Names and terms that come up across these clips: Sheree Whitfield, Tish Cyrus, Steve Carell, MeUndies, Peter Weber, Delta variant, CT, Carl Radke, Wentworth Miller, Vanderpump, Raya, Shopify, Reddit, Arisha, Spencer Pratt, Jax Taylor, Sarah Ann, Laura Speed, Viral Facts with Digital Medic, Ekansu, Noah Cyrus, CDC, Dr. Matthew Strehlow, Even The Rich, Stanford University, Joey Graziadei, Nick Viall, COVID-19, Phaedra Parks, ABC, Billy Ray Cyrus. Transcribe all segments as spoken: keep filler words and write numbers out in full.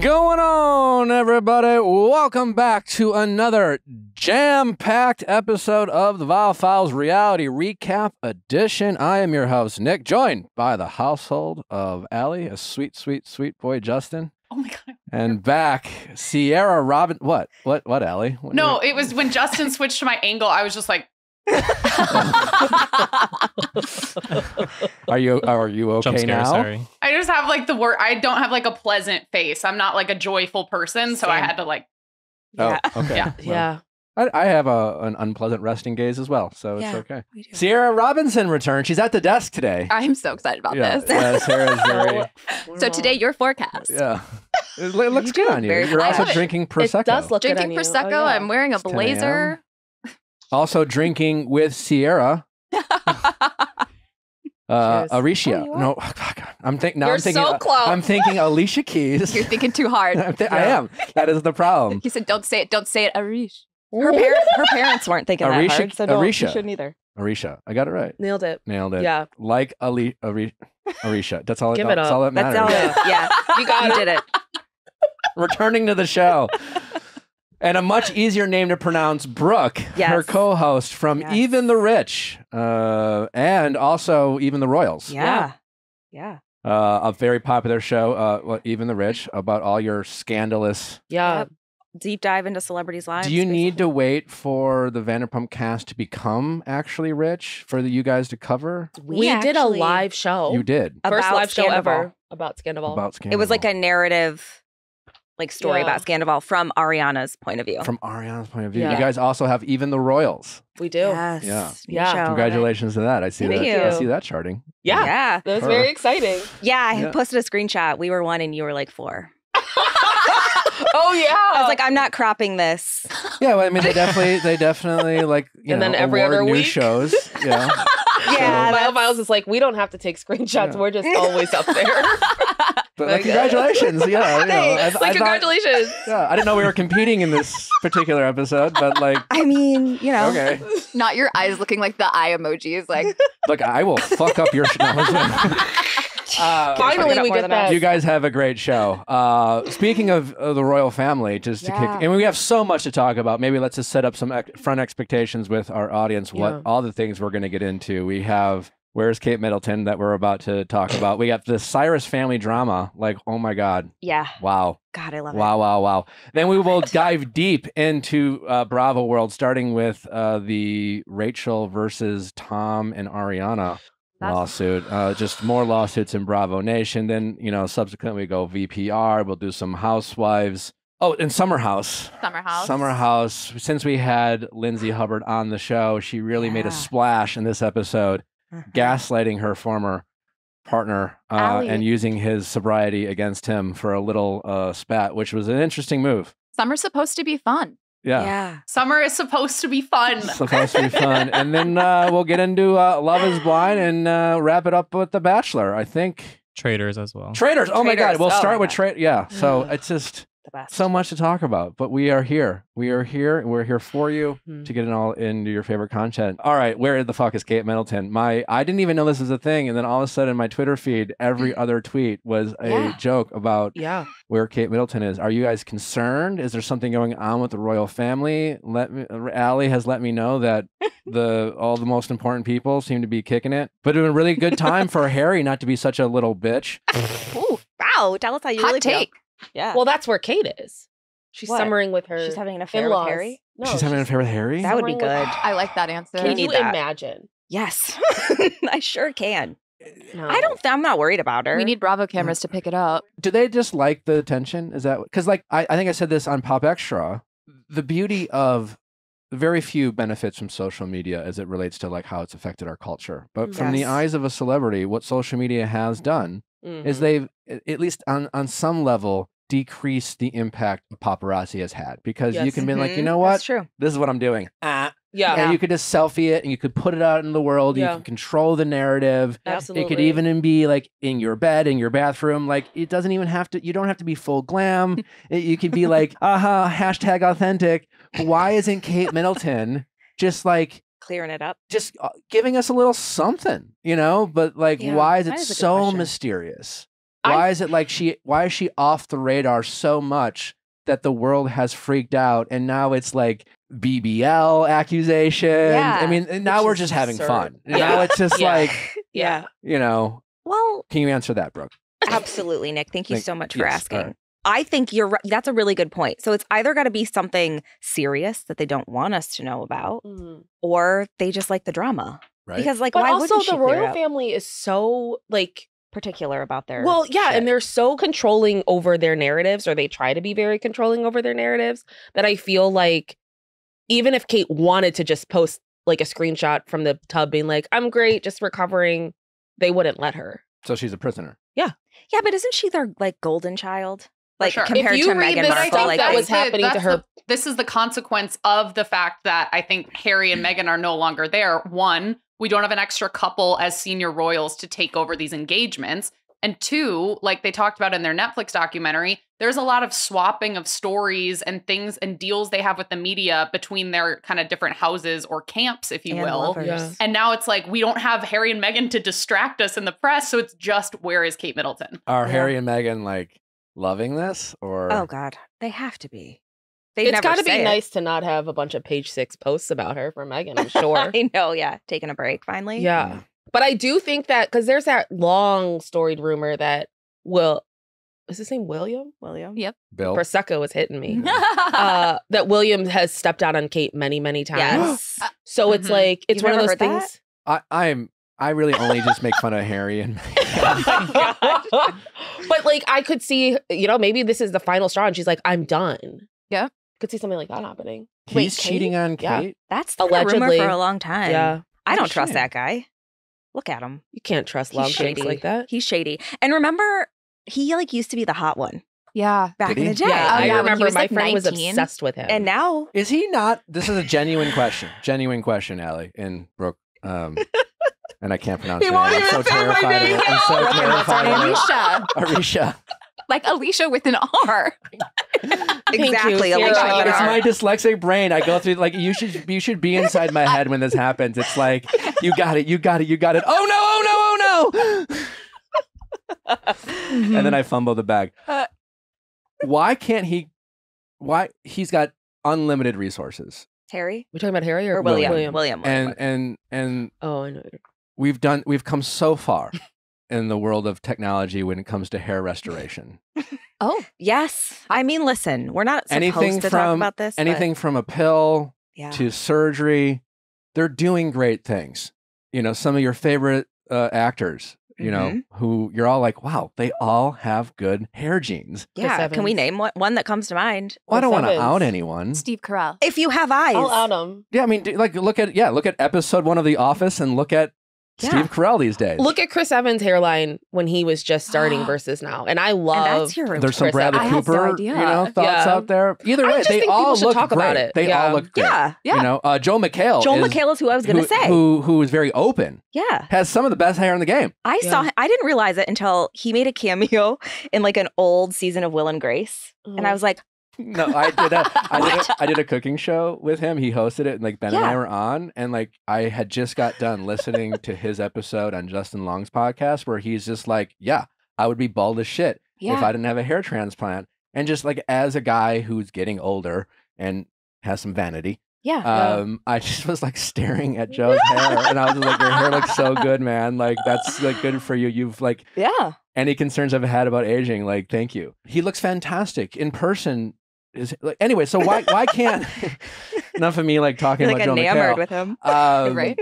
going on, everybody? Welcome back to another jam-packed episode of the Viall Files Reality Recap Edition. I am your host, Nick, joined by the household of Allie, a sweet, sweet, sweet boy, Justin. Oh my God. And back, Sierra Robin. What? What, What, Allie? What no, it was when Justin switched to my angle, I was just like, are you are you okay scare, now? Sorry. I just have like the word. I don't have like a pleasant face. I'm not like a joyful person, so Same. I had to like. Yeah. Oh, okay. Yeah. Well, yeah. I, I have a an unpleasant resting gaze as well, so yeah, it's okay. Sierra Robinson returned. She's at the desk today. I'm so excited about yeah, this. Yeah, Sierra's very... So today your forecast. Yeah. It, it looks good on you. You're also drinking prosecco. It does look drinking good on prosecco. You. Oh, yeah. I'm wearing a blazer. Also drinking with Sierra, uh, Arisha. Oh, no, oh, God. I'm, think, now I'm thinking. You're so close. I'm thinking Alicia Keys. You're thinking too hard. I'm th yeah. I am. That is the problem. He said, "Don't say it. Don't say it, Arisha." Her parents. Her parents weren't thinking Arisha, that hard. So no, Arisha. You shouldn't either. Arisha. I got it right. Nailed it. Nailed it. Yeah. Like Ali, Arisha. Arisha. That's all. Give it, it up. That's all that matters. That's all it yeah. You got. You did it. Returning to the show. And a much easier name to pronounce, Brooke, yes. her co-host from yes. Even the Rich, uh, and also Even the Royals. Yeah, yeah. Uh, a very popular show, uh, well, Even the Rich, about all your scandalous. Yeah, yep. Deep dive into celebrities' lives. Do you basically need to wait for the Vanderpump cast to become actually rich for the, you guys to cover? We, we actually, did a live show. You did first live Scandival. show ever about Scandival. About Scandival. It was like a narrative. Like story yeah. about Scandival from Ariana's point of view. From Ariana's point of view. Yeah. You guys also have Even the Royals. We do. Yes. Yeah. yeah. Congratulations right. to that. I see Thank that. You. I see that charting. Yeah. yeah. That was very exciting. Yeah. I yeah. posted a screenshot. We were one and you were like four. Oh yeah. I was like, I'm not cropping this. Yeah. Well, I mean, they definitely, they definitely like. You and know, then every other new week shows. Yeah. Yeah. Viall Files is like, we don't have to take screenshots. Yeah. We're just always up there. But like, congratulations. Yeah. You know, I, like, I congratulations. Thought, yeah, I didn't know we were competing in this particular episode, but like. I mean, you know. Okay. Not your eyes looking like the eye emojis. Like, look, I will fuck up your show. uh, Finally, we get that. You guys have a great show. Uh, speaking of uh, the royal family, just yeah. to kick. And we have so much to talk about. Maybe let's just set up some ex front expectations with our audience, what yeah. all the things we're going to get into. We have. Where's Kate Middleton that we're about to talk about? We got the Cyrus family drama. Like, oh my God. Yeah. Wow. God, I love wow, it. Wow, wow, wow. Then we will dive deep into uh, Bravo World, starting with uh, the Rachel versus Tom and Ariana That's lawsuit. Uh, just more lawsuits in Bravo Nation. Then, you know, subsequently we go V P R. We'll do some Housewives. Oh, and Summer House. Summer House. Summer House. Since we had Lindsay Hubbard on the show, she really yeah. made a splash in this episode. Gaslighting her former partner uh, and using his sobriety against him for a little uh, spat, which was an interesting move. Summer's supposed to be fun. Yeah. yeah. Summer is supposed to be fun. Supposed to be fun. And then uh, we'll get into uh, Love is Blind and uh, wrap it up with The Bachelor, I think. Traitors as well. Traitors. Oh, Traitors. My God. We'll oh start with Traitors. Yeah. So it's just so much to talk about, but we are here. We are here. We're here for you mm-hmm. to get it all into your favorite content. All right, where the fuck is Kate Middleton? My, I didn't even know this was a thing, and then all of a sudden, my Twitter feed, every other tweet was a yeah. joke about yeah. where Kate Middleton is. Are you guys concerned? Is there something going on with the royal family? Let me, Allie has let me know that the all the most important people seem to be kicking it, but it was a really good time for Harry not to be such a little bitch. Ooh, wow! Tell us how you Hot really take. Feel. Yeah. Well, that's where Kate is. She's what? Summering with her. She's having an affair with Harry. No, she's, she's having an affair with Harry. That would be good. I like that answer. Can you that. Imagine? Yes, I sure can. No. I don't. I'm not worried about her. We need Bravo cameras to pick it up. Do they just like the attention? Is that because, like, I, I think I said this on Pop Extra. The beauty of very few benefits from social media as it relates to like how it's affected our culture, but yes. from the eyes of a celebrity, what social media has done. Mm-hmm. Is they've, at least on, on some level, decreased the impact paparazzi has had. Because yes. you can be mm-hmm. like, you know what? That's true. This is what I'm doing. Ah. Yeah. yeah. You could just selfie it and you could put it out in the world. Yeah. You can control the narrative. Absolutely. It could even be like in your bed, in your bathroom. Like it doesn't even have to, you don't have to be full glam. it, you could be like, aha, uh-huh, hashtag authentic. Why isn't Kate Middleton just like, clearing it up, just uh, giving us a little something, you know, but like yeah, why is it so mysterious? Why I, is it like she, why is she off the radar so much that the world has freaked out and now it's like B B L accusations? Yeah. I mean, and now we're just having absurd. fun. Yeah. Now it's just yeah. like, yeah, you know, well, can you answer that, Brooke? Absolutely, Nick. Thank you Thank, so much for yes, asking. Right. I think you're right. That's a really good point. So it's either got to be something serious that they don't want us to know about mm. or they just like the drama. Right. Because like, but why wouldn't she? Also, the royal family is so like particular about their well yeah shit. and they're so controlling over their narratives, or they try to be very controlling over their narratives, that I feel like even if Kate wanted to just post like a screenshot from the tub being like, I'm great, just recovering, they wouldn't let her. So she's a prisoner. Yeah. Yeah, but isn't she their like golden child? Like sure. compared to Meghan Markle, I think like, that was happening to her. The, this is the consequence of the fact that I think Harry and Meghan are no longer there. One, we don't have an extra couple as senior royals to take over these engagements. And two, like they talked about in their Netflix documentary, there's a lot of swapping of stories and things and deals they have with the media between their kind of different houses or camps, if you and will. Yeah. And now it's like, we don't have Harry and Meghan to distract us in the press. So it's just, where is Kate Middleton? Are yeah. Harry and Meghan like loving this? Or oh, God, they have to be. They'd it's got to be it. nice to not have a bunch of Page Six posts about her for Meghan, I'm sure. I know, yeah. Taking a break, finally. Yeah. yeah. But I do think that, because there's that long storied rumor that Will, is his name William? William? Yep. Bill. Prosecco was hitting me. uh, that William has stepped out on Kate many, many times. Yes. So mm-hmm. it's like, it's You've one of those things. I, I'm, I really only just make fun of Harry and Meghan. Oh but like, I could see, you know, maybe this is the final straw and she's like, I'm done. Yeah. Could see something like that happening. He's Wait, cheating Kate? on Kate? Yeah. That's the allegedly rumor for a long time. Yeah. I don't He's trust shady. that guy. Look at him. You can't trust long shady like that. He's shady. And remember, he like used to be the hot one. Yeah. Back in the day. Yeah, oh, yeah. I remember was, my like, friend nineteen was obsessed with him. And now. Is he not? This is a genuine question. Genuine question, Allie and Brooke. Um, and I can't pronounce it. I'm so terrified of it. I'm so terrified of it. Arisha. Arisha. Like Alicia with an R. Exactly, Alicia. Yeah. It's my dyslexic brain. I go through like you should you should be inside my head when this happens. It's like you got it, you got it, you got it. Oh no! Oh no! Oh no! Mm-hmm. And then I fumble the bag. Uh, why can't he? Why he's got unlimited resources? Harry, we're talking about Harry or, or William? William, William, William. and and and oh, I know. We've done. We've come so far. In the world of technology when it comes to hair restoration. Oh, yes. I mean, listen, we're not supposed anything to from, talk about this. Anything but... from a pill yeah. to surgery, they're doing great things. You know, some of your favorite uh, actors, you mm-hmm. know, who you're all like, wow, they all have good hair genes. Yeah, can we name one, one that comes to mind? Well, I don't want to out anyone. Steve Carell. If you have eyes. I'll out him. Yeah, I mean, like look at, yeah, look at episode one of The Office and look at Steve yeah. Carell these days. Look at Chris Evans' hairline when he was just starting versus now. And I love and there's some Bradley Cooper, no you know, thoughts yeah. out there. Either way, they all look talk great. About it. They yeah. all look great. Yeah. yeah. You know, uh, Joel McHale. Joel is, McHale is who I was going to say. Who who is very open. Yeah. Has some of the best hair in the game. I yeah. saw him, I didn't realize it until he made a cameo in like an old season of Will and Grace. Mm. And I was like, no, I did a I did a, I did a cooking show with him. He hosted it, and like Ben yeah. and I were on, and like I had just got done listening to his episode on Justin Long's podcast, where he's just like, "Yeah, I would be bald as shit yeah. if I didn't have a hair transplant." And just like as a guy who's getting older and has some vanity, yeah, um, yeah. I just was like staring at Joe's hair, and I was just, like, "Your hair looks so good, man! Like that's like good for you. You've like yeah any concerns I've had about aging, like thank you. He looks fantastic in person." Is like anyway, so why why can't enough of me like talking like about Joe McHale with him, um, right?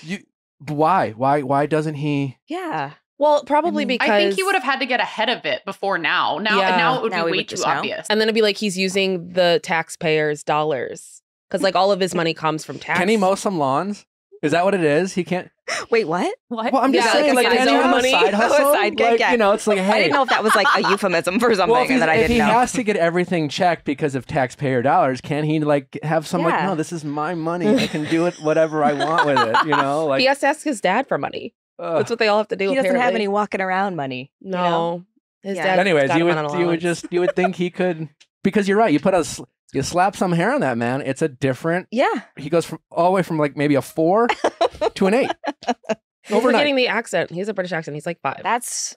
You why why why doesn't he? Yeah, well, probably I mean, because I think he would have had to get ahead of it before now. Now, yeah. now it would now be way too obvious, know. And then it'd be like he's using the taxpayers' dollars because like all of his money comes from tax. Can he mow some lawns? Is that what it is? He can't. Wait, what? What? Well, I'm just yeah, saying, like, like his own money, side hustle, side gig, like, yeah. you know, it's like, hey, I didn't know if that was like a euphemism for something well, that I didn't know. If he know. has to get everything checked because of taxpayer dollars, can he like have some yeah. like, no, this is my money, I can do it whatever I want with it, you know? Like, he has to ask his dad for money. Ugh. That's what they all have to do. He apparently. doesn't have any walking around money. No, you know? his yeah. dad. But anyways, you would you would just you would think he could because you're right. You put a. You slap some hair on that man. It's a different. Yeah. He goes from all the way from like maybe a four to an eight. Overnight. He's forgetting the accent. He has a British accent. He's like five. That's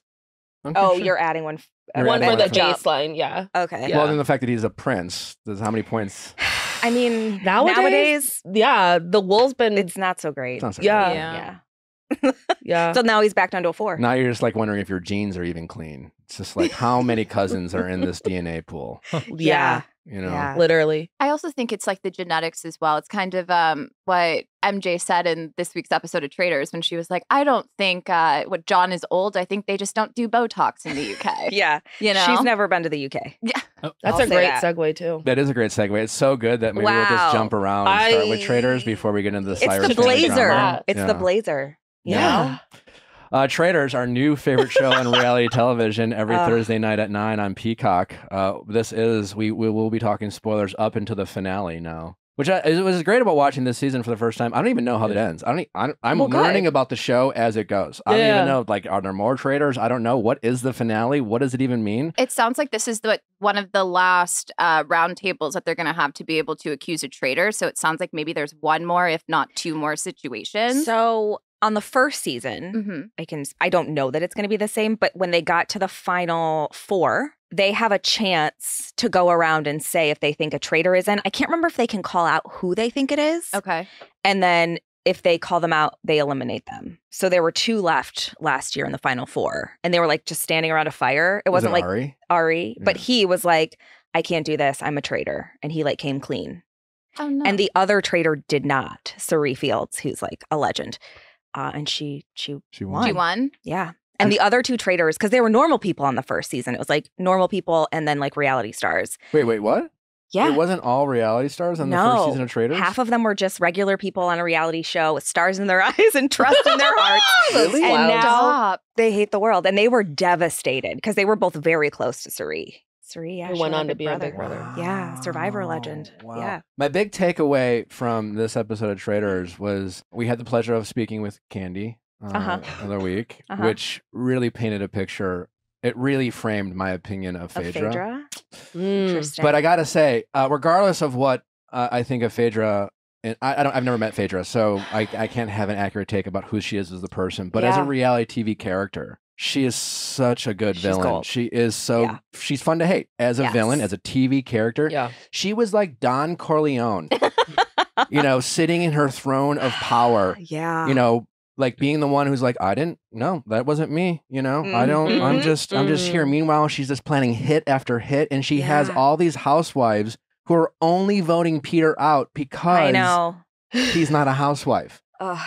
I'm oh, sure. You're adding one. You're one adding for one the baseline, yeah. Okay. Yeah. Well, then the fact that he's a prince, there's how many points? I mean, nowadays, nowadays, yeah, the wool's been. It's not so great. It's not so yeah. great. Yeah. Yeah. Yeah. So now he's back down to a four. Now you're just like wondering if your genes are even clean. It's just like how many cousins are in this D N A pool? Yeah. You know, yeah. Literally. I also think it's like the genetics as well. It's kind of um, what M J said in this week's episode of Traitors when she was like, I don't think uh, what John is old. I think they just don't do Botox in the U K. Yeah. You know, she's never been to the U K. Yeah. Oh, that's I'll a great that. segue, too. That is a great segue. It's so good that maybe wow. we'll just jump around and I... start with Traitors before we get into the Cyrus. It's the blazer. It's yeah. the blazer. Yeah. yeah. Uh, Traitors, our new favorite show on reality television every uh, Thursday night at nine on Peacock. Uh, this is, we, we will be talking spoilers up into the finale now, which I, it was great about watching this season for the first time. I don't even know how it ends. I don't, I, I'm well, learning good. about the show as it goes. I don't yeah. even know, like, are there more Traitors? I don't know. What is the finale? What does it even mean? It sounds like this is the one of the last uh, round tables that they're going to have to be able to accuse a traitor. So it sounds like maybe there's one more, if not two more situations. So... on the first season, mm-hmm. I can I don't know that it's going to be the same, but when they got to the final four, they have a chance to go around and say if they think a traitor is in. I can't remember if they can call out who they think it is. Okay. And then if they call them out, they eliminate them. So there were two left last year in the final four, and they were like just standing around a fire. It wasn't was it like Ari, Ari yeah. but he was like, I can't do this. I'm a traitor. And he like came clean. Oh, no. And the other traitor did not. Sari Fields, who's like a legend. Uh, and she she she won. She won. Yeah. And the other two traitors, because they were normal people on the first season. It was like normal people and then like reality stars. Wait, wait, what? Yeah. It wasn't all reality stars on no. the first season of Traitors? Half of them were just regular people on a reality show with stars in their eyes and trust in their hearts. Really? And wow. now Stop. they hate the world. And they were devastated because they were both very close to Sari. Sari actually went on to be brother. a Big Brother. Wow. Yeah, Survivor legend. Wow. Yeah. My big takeaway from this episode of Traitors was we had the pleasure of speaking with Candy uh, uh-huh. the other week, uh-huh. which really painted a picture. It really framed my opinion of Phaedra. Of Phaedra? Mm. Interesting. But I gotta say, uh, regardless of what uh, I think of Phaedra, and I, I don't, I've never met Phaedra, so I, I can't have an accurate take about who she is as the person. But yeah. as a reality T V character, she is such a good she's villain. Gold. She is so yeah. she's fun to hate as a yes. villain, as a T V character. Yeah. She was like Don Corleone, you know, sitting in her throne of power. Yeah. You know, like being the one who's like, I didn't no, that wasn't me. You know, mm-hmm. I don't mm-hmm. I'm just mm-hmm. I'm just here. Meanwhile, she's just planning hit after hit. And she yeah. has all these housewives who are only voting Peter out because I know. he's not a housewife. Ugh.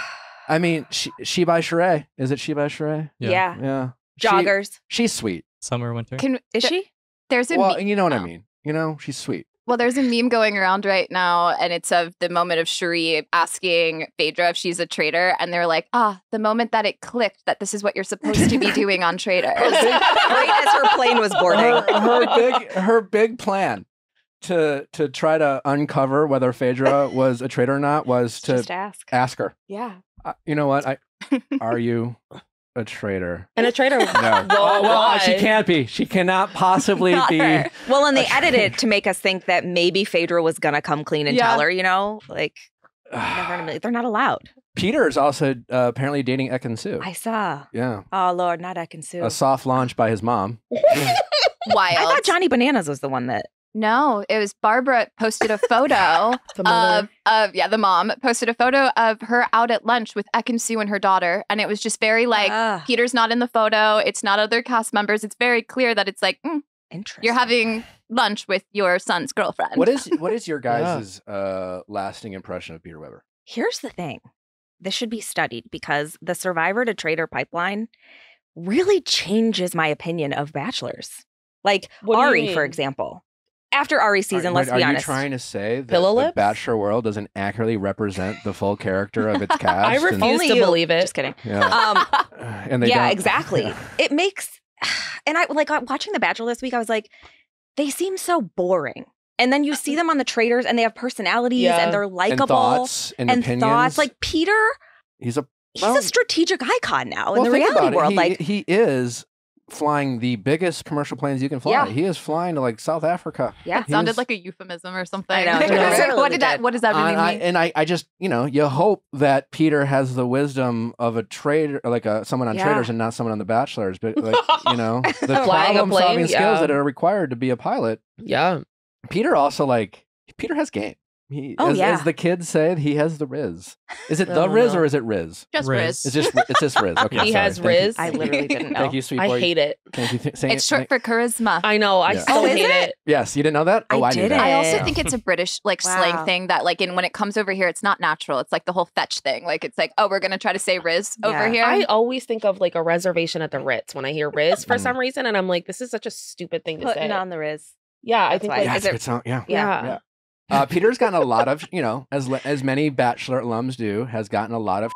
I mean, she, she by Sheree. Is it she by Sheree? Yeah. Yeah. yeah. Joggers. She, she's sweet. Summer, winter. Can, is th she? There's a Well, you know what oh. I mean. You know, she's sweet. Well, there's a meme going around right now, and it's of the moment of Sheree asking Phaedra if she's a traitor, and they're like, ah, the moment that it clicked that this is what you're supposed to be doing on Traitors. Right as her plane was boarding. Her, her, big, her big plan to to try to uncover whether Phaedra was a traitor or not was to Just ask. ask her. Yeah. Uh, you know what? I Are you a traitor? And a traitor? No. Well, well, well she can't be. She cannot possibly Not be. Her. Well, and they edited it to make us think that maybe Phaedra was going to come clean and yeah. tell her, you know, like never, they're not allowed. Peter is also uh, apparently dating Ekansu. I saw. Yeah. Oh, Lord, not Ekansu. A soft launch by his mom. Wild. I thought Johnny Bananas was the one that. No, it was Barbara posted a photo of, of, yeah, the mom posted a photo of her out at lunch with Ekansu and her daughter. And it was just very like, uh, Peter's not in the photo. It's not other cast members. It's very clear that it's like, mm, interesting. You're having lunch with your son's girlfriend. What is what is your guys' yeah. uh, lasting impression of Peter Weber? Here's the thing. This should be studied because the Survivor to Traitor pipeline really changes my opinion of Bachelors. Like what Ari, for example. After Ari's season, are, let's are be honest. Are you trying to say that the Bachelor world doesn't accurately represent the full character of its cast? I refuse and, to you. believe it. Just kidding. Yeah, um, and they yeah don't. exactly. Yeah. It makes, and I like watching The Bachelor this week, I was like, they seem so boring. And then you see them on the Traitors and they have personalities yeah. and they're likable. And thoughts and, and opinions. Thoughts. Like Peter, he's a, well, he's a strategic icon now well, in the reality world. He, like he is flying the biggest commercial planes you can fly. Yeah. He is flying to like South Africa. Yeah, it sounded is... like a euphemism or something. I know. Right? what did that? What does that really uh, mean? I, and I, I just, you know, you hope that Peter has the wisdom of a trader, like a someone on yeah. Traitors and not someone on The Bachelor's, but like you know, the problem solving skills yeah. that are required to be a pilot. Yeah, Peter also like Peter has game. He, oh, as, yeah. as the kids say, he has the Riz. Is it the Riz know. or is it Riz? Just Riz. Riz. It's just it's just Riz. Okay, he sorry. has Thank Riz. You. I literally didn't know. Thank you, sweet boy. I hate it. Thank you th it's short it. for charisma. I know. I yeah. still oh, hate it? it. Yes, you didn't know that. Oh, I, I did. That. I also think it's a British like wow. slang thing that like in when it comes over here, it's not natural. It's like the whole fetch thing. Like it's like oh, we're gonna try to say Riz yeah. over here. I always think of like a reservation at the Ritz when I hear Riz for some reason, and I'm like, this is such a stupid thing to say. Putting on the Riz. Yeah, I think like yeah, yeah. Uh, Peter's gotten a lot of, you know, as as many Bachelor alums do, has gotten a lot of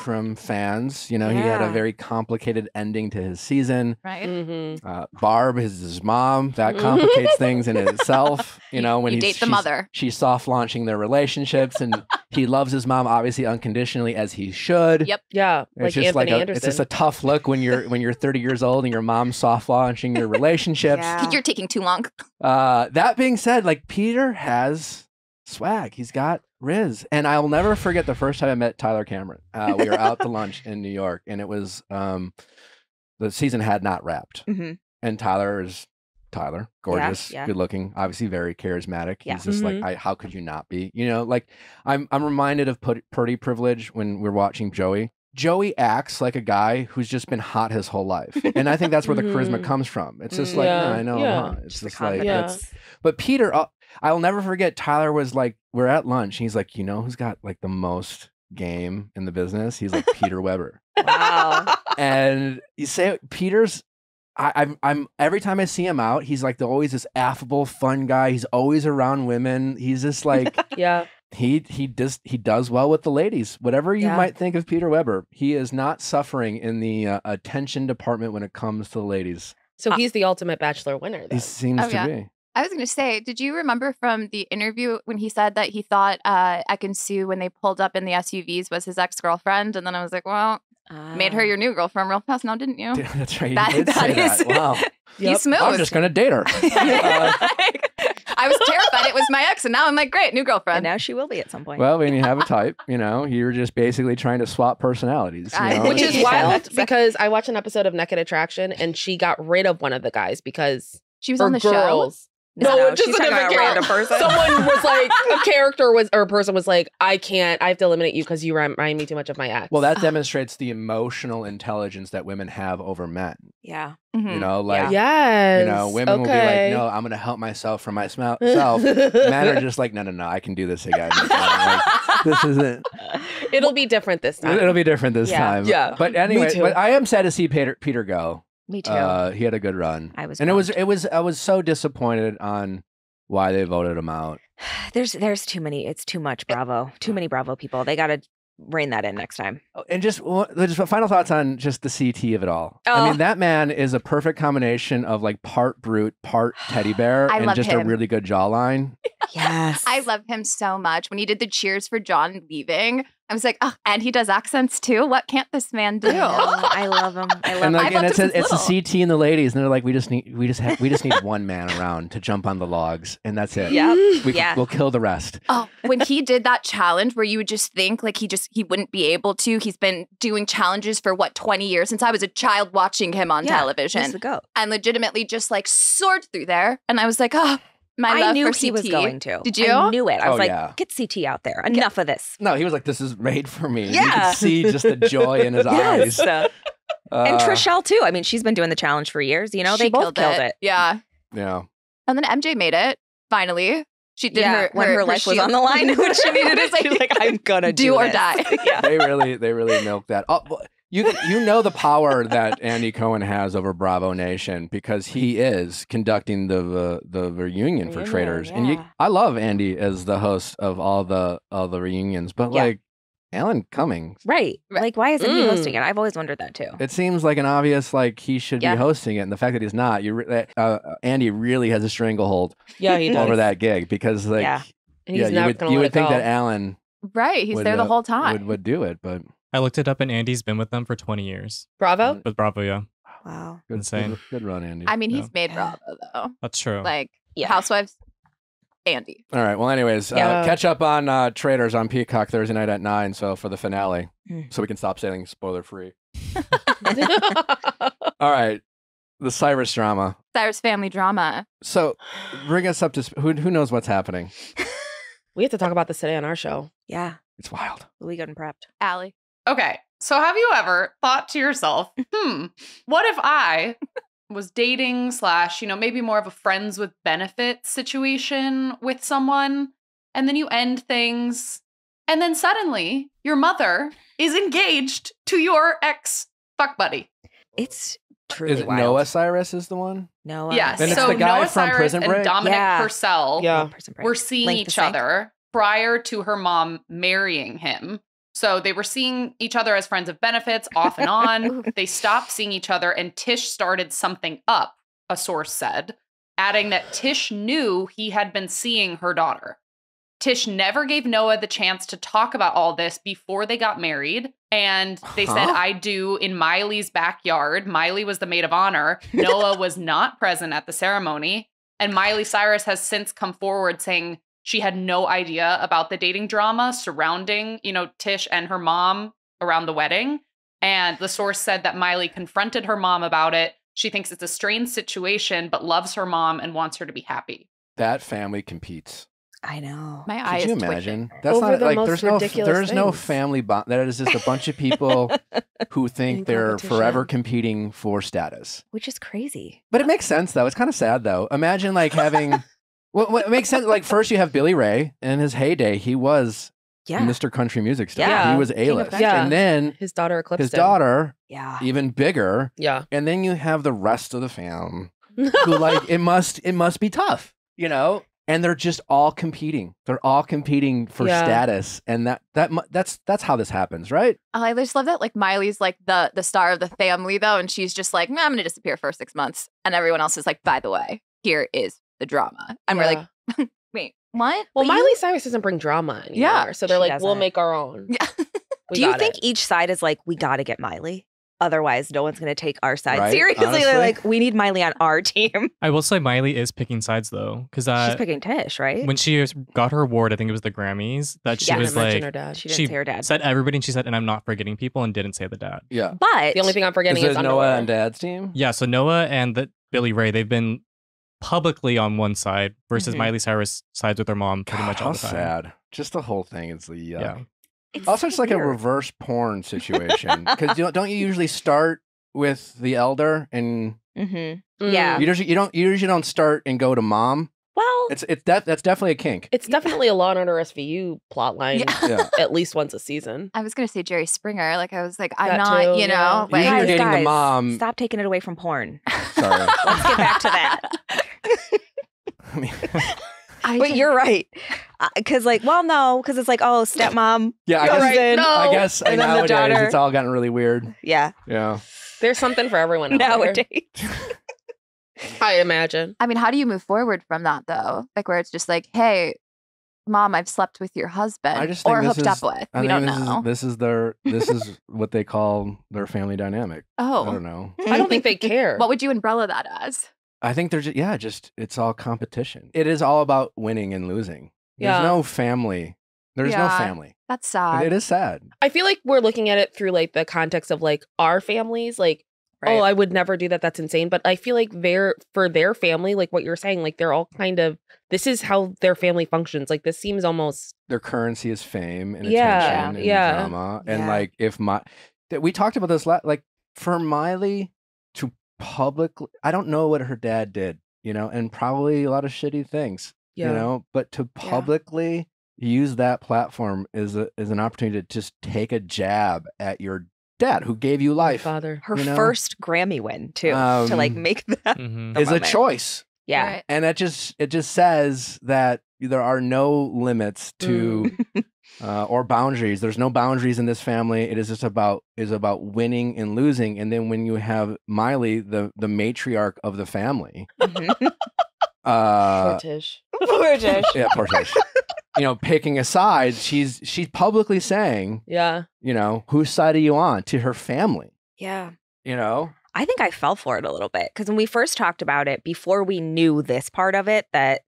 from fans. You know, yeah. he had a very complicated ending to his season. Right. Mm-hmm. uh, Barb is his mom. That complicates things in itself. You know, when you he's, date the mother. She's soft launching their relationships, and he loves his mom obviously unconditionally as he should. Yep. Yeah. It's like just Anthony like a, it's just a tough look when you're when you're thirty years old and your mom's soft launching your relationships. Yeah. You're taking too long. Uh, that being said, like Peter has swag. He's got Riz. And I'll never forget the first time I met Tyler Cameron. Uh, we were out to lunch in New York, and it was um, the season had not wrapped. Mm-hmm. And Tyler is Tyler, gorgeous, yeah, yeah. good looking, obviously very charismatic. Yeah. He's just mm-hmm. like, I, how could you not be? You know, like I'm I'm reminded of Purdy Privilege when we're watching Joey. Joey acts like a guy who's just been hot his whole life. And I think that's where the charisma comes from. It's just like, yeah. no, I know. Yeah. I'm hot. It's just, just like, yeah. it's, but Peter, uh, I'll never forget. Tyler was like, we're at lunch. And he's like, you know, who's got like the most game in the business? He's like Peter Weber. Wow. And you say Peter's, I, I'm, I'm every time I see him out, he's like the, always this affable, fun guy. He's always around women. He's just like, yeah. He he does he does well with the ladies. Whatever you yeah. might think of Peter Weber, he is not suffering in the uh, attention department when it comes to the ladies. So uh, he's the ultimate Bachelor winner. Though. He seems oh, to yeah. be. I was going to say, did you remember from the interview when he said that he thought uh, Ekansu when they pulled up in the S U Vs was his ex girlfriend, and then I was like, well, uh, made her your new girlfriend real fast now, didn't you? Dude, that's right. You that, did that say is, that. Wow. Yep. He's smooth. I'm just going to date her. uh, I was terrified it was my ex, and now I'm like, great, new girlfriend. And now she will be at some point. Well, when you have a type, you know, you're just basically trying to swap personalities. You know? Which is wild because I watched an episode of Naked Attraction, and she got rid of one of the guys because she was on the girls. show. No, no, just a different character. Person. Someone was like, a character was, or a person was like, I can't, I have to eliminate you because you remind me too much of my ex. Well, that demonstrates the emotional intelligence that women have over men. Yeah. Mm-hmm. You know, like, yes. you know, women okay. will be like, no, I'm going to help myself from myself. Men are just like, no, no, no, I can do this again. Like, this isn't. It'll be different this time. It'll be different this yeah. time. Yeah. But anyway, but I am sad to see Peter, Peter go. Me too. Uh, he had a good run. I was, and bummed. it was, it was. I was so disappointed on why they voted him out. There's, there's too many. It's too much. Bravo. Too many Bravo people. They got to rein that in next time. And just, just final thoughts on just the C T of it all. Oh. I mean, that man is a perfect combination of like part brute, part teddy bear, I and love just him. a really good jawline. Yes, I love him so much. When he did the cheers for John leaving. I was like, oh, and he does accents too. What can't this man do? I, I love him. I love and like, him. And it's, a, it's a C T and the ladies, and they're like, we just need, we just have, we just need one man around to jump on the logs, and that's it. Yep. We, yeah, we'll kill the rest. Oh, when he did that challenge where you would just think like he just he wouldn't be able to. He's been doing challenges for what twenty years since I was a child watching him on yeah, television. He's the goat. And legitimately just like soared through there, and I was like, oh. My I knew he C T. was going to. Did you? I knew it. I was oh, like, yeah. get C T out there. Enough get of this. No, he was like, this is made for me. Yeah. You could see just the joy in his yes. eyes. Uh, and Trishelle, too. I mean, she's been doing the challenge for years. You know, she they both killed, killed it. it. Yeah. Yeah. And then M J made it, finally. She did yeah, her when her, her life was she, on the line. When she needed it, like, she was like, I'm going to do Do or this. die. yeah. They really, they really milked that. Oh, You you know the power that Andy Cohen has over Bravo Nation because he is conducting the the, the reunion for yeah, Traitors, yeah. and you, I love Andy as the host of all the all the reunions, but yeah. like Alan Cummings, right? Like, why isn't mm. he hosting it? I've always wondered that too. It seems like an obvious like he should yeah. be hosting it, and the fact that he's not, you re uh, Andy really has a stranglehold, yeah, he does. over that gig because like yeah, and he's yeah not you would, you would think go. that Alan right he's would, there the whole time uh, would, would do it, but. I looked it up, and Andy's been with them for twenty years. Bravo? With Bravo, yeah. Wow. Good, Insane. Good, good run, Andy. I mean, he's yeah. made Bravo, though. That's true. Like, yeah. Housewives, Andy. All right. Well, anyways, yeah. uh, catch up on uh, Traitors on Peacock Thursday night at nine. So for the finale, mm. so we can stop saying spoiler free. All right. The Cyrus drama. Cyrus family drama. So bring us up to sp who, who knows what's happening? We have to talk about this today on our show. Yeah. It's wild. We got prepped. Allie. Okay. So have you ever thought to yourself, hmm, what if I was dating slash, you know, maybe more of a friends with benefits situation with someone, and then you end things, and then suddenly your mother is engaged to your ex fuck buddy? It's truly is it wild. Noah Cyrus is the one? Noah. Yes. And it's so the guy Noah from Cyrus Prison Break. And Dominic yeah. Purcell yeah. were seeing Length each other prior to her mom marrying him. So they were seeing each other as friends of benefits off and on. They stopped seeing each other and Tish started something up, a source said, adding that Tish knew he had been seeing her daughter. Tish never gave Noah the chance to talk about all this before they got married. And they huh? said, I do in Miley's backyard. Miley was the maid of honor. Noah was not present at the ceremony. And Miley Cyrus has since come forward saying she had no idea about the dating drama surrounding, you know, Tish and her mom around the wedding. And the source said that Miley confronted her mom about it. She thinks it's a strange situation, but loves her mom and wants her to be happy. That family competes. I know. My eyes. Could you imagine? Twitching. That's Over not the like most there's no there's things. no family bond. That is just a bunch of people who think they're forever competing for status, which is crazy. But it makes sense though. It's kind of sad though. Imagine like having. well, what makes sense? Like first you have Billy Ray in his heyday. He was yeah. Mister Country Music Star. Yeah. He was A-list, yeah. and then his daughter eclipsed his him. daughter. Yeah, even bigger. Yeah, and then you have the rest of the fam who like it must it must be tough, you know. And they're just all competing. They're all competing for yeah. status, and that that that's that's how this happens, right? Oh, I just love that. Like Miley's like the the star of the family, though, and she's just like, nah, I'm gonna disappear for six months, and everyone else is like, by the way, here is the drama, and yeah. we're like, wait, what? Well, but Miley you... Cyrus doesn't bring drama anymore, yeah, so they're like, doesn't. we'll make our own. Yeah. Do you think it. each side is like, we got to get Miley? Otherwise, no one's going to take our side. Right? Seriously, Honestly. they're like, we need Miley on our team. I will say Miley is picking sides, though. because uh, She's picking Tish, right? When she got her award, I think it was the Grammys, that she yeah, was like, her dad. she didn't she say her dad. said everybody, and she said, and I'm not forgetting people, and didn't say the dad. Yeah. But the only thing I'm forgetting is, is Noah and dad's team? Yeah, so Noah and the Billy Ray, they've been publicly on one side versus mm-hmm. Miley Cyrus sides with her mom pretty God, much all the time. How sad. Just the whole thing is the... Uh, yeah. It's also, it's like weird. a reverse porn situation because you don't, don't you usually start with the elder and mm-hmm. yeah, you don't you don't you usually don't start and go to mom. Well, it's it's that that's definitely a kink. It's definitely a Law and Order S V U plotline yeah. at least once a season. I was gonna say Jerry Springer. Like I was like, I'm that not, too, you know, yeah. like, guys, you're dating guys, the mom. Stop taking it away from porn. Sorry, let's get back to that. I mean. I but you're right, because uh, like, well, no, because it's like, oh, stepmom. Yeah, I guess, right, no. I guess and then nowadays the daughter. It's all gotten really weird. Yeah, yeah. There's something for everyone out nowadays. I imagine. I mean, how do you move forward from that though? Like, where it's just like, hey, mom, I've slept with your husband I just or hooked is, up with. I we don't this know. Is, this is their. This is what they call their family dynamic. Oh, I don't know. I don't think they care. What would you umbrella that as? I think there's, yeah, just, it's all competition. It is all about winning and losing. Yeah. There's no family. There's yeah. no family. That's sad. It is sad. I feel like we're looking at it through like the context of like our families, like, right. oh, I would never do that. That's insane. But I feel like they're, for their family, like what you're saying, like they're all kind of, this is how their family functions. Like this seems almost. Their currency is fame and yeah, attention and yeah. drama. Yeah. And like, if my, we talked about this, like for Miley to publicly, I don't know what her dad did, you know, and probably a lot of shitty things, yeah. you know, but to publicly yeah. use that platform is a, is an opportunity to just take a jab at your dad who gave you life. My father. Her you know? first Grammy win too, um, to like make that mm-hmm. is moment. a choice. Yeah. Right. And it just, it just says that there are no limits to, mm. uh, or boundaries. There's no boundaries in this family. It is just about, is about winning and losing. And then when you have Miley, the, the matriarch of the family. Mm-hmm. uh, poor Tish. Poor Tish. Yeah, poor Tish. You know, picking a side, she's, she's publicly saying, yeah, you know, whose side are you on to her family? Yeah. You know? I think I fell for it a little bit, because when we first talked about it, before we knew this part of it, that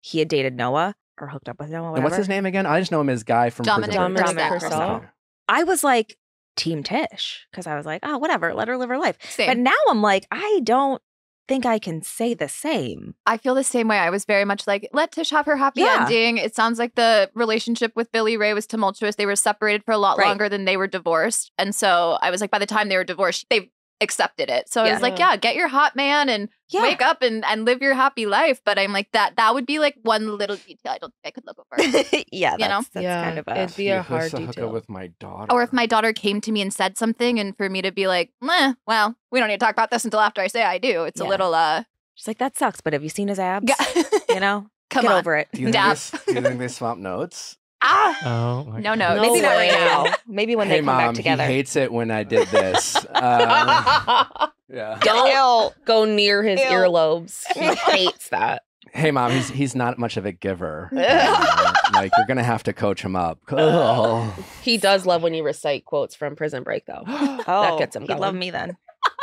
he had dated Noah or hooked up with Noah, whatever. And what's his name again? I just know him as Guy from Dominic, Dominic, Dominic Purcell. I was like, Team Tish, because I was like, oh, whatever, let her live her life. Same. But now I'm like, I don't think I can say the same. I feel the same way. I was very much like, let Tish have her happy yeah. ending. It sounds like the relationship with Billy Ray was tumultuous. They were separated for a lot right. longer than they were divorced. And so I was like, by the time they were divorced, they accepted it. So yeah. I was like, yeah, get your hot man and yeah. wake up and, and live your happy life. But I'm like, that that would be like one little detail I don't think I could look over. yeah, you that's, know? that's yeah, kind of a... It'd be a hard to detail. Hook up with my daughter. Or if my daughter came to me and said something, and for me to be like, eh, well, we don't need to talk about this until after I say I do. It's yeah. a little... uh She's like, that sucks, but have you seen his abs? Yeah. you know? Come Get on. over it. Do you think they swap notes? Ah, oh, no, no, maybe not right now. Maybe when hey, they come Mom, back together. He hates it when I did this. Um, yeah. Don't go near his Ew. earlobes. He hates that. Hey, Mom, he's he's not much of a giver. um, like you're gonna have to coach him up. Oh. He does love when you recite quotes from Prison Break, though. oh, that gets him. He'd going. love me then.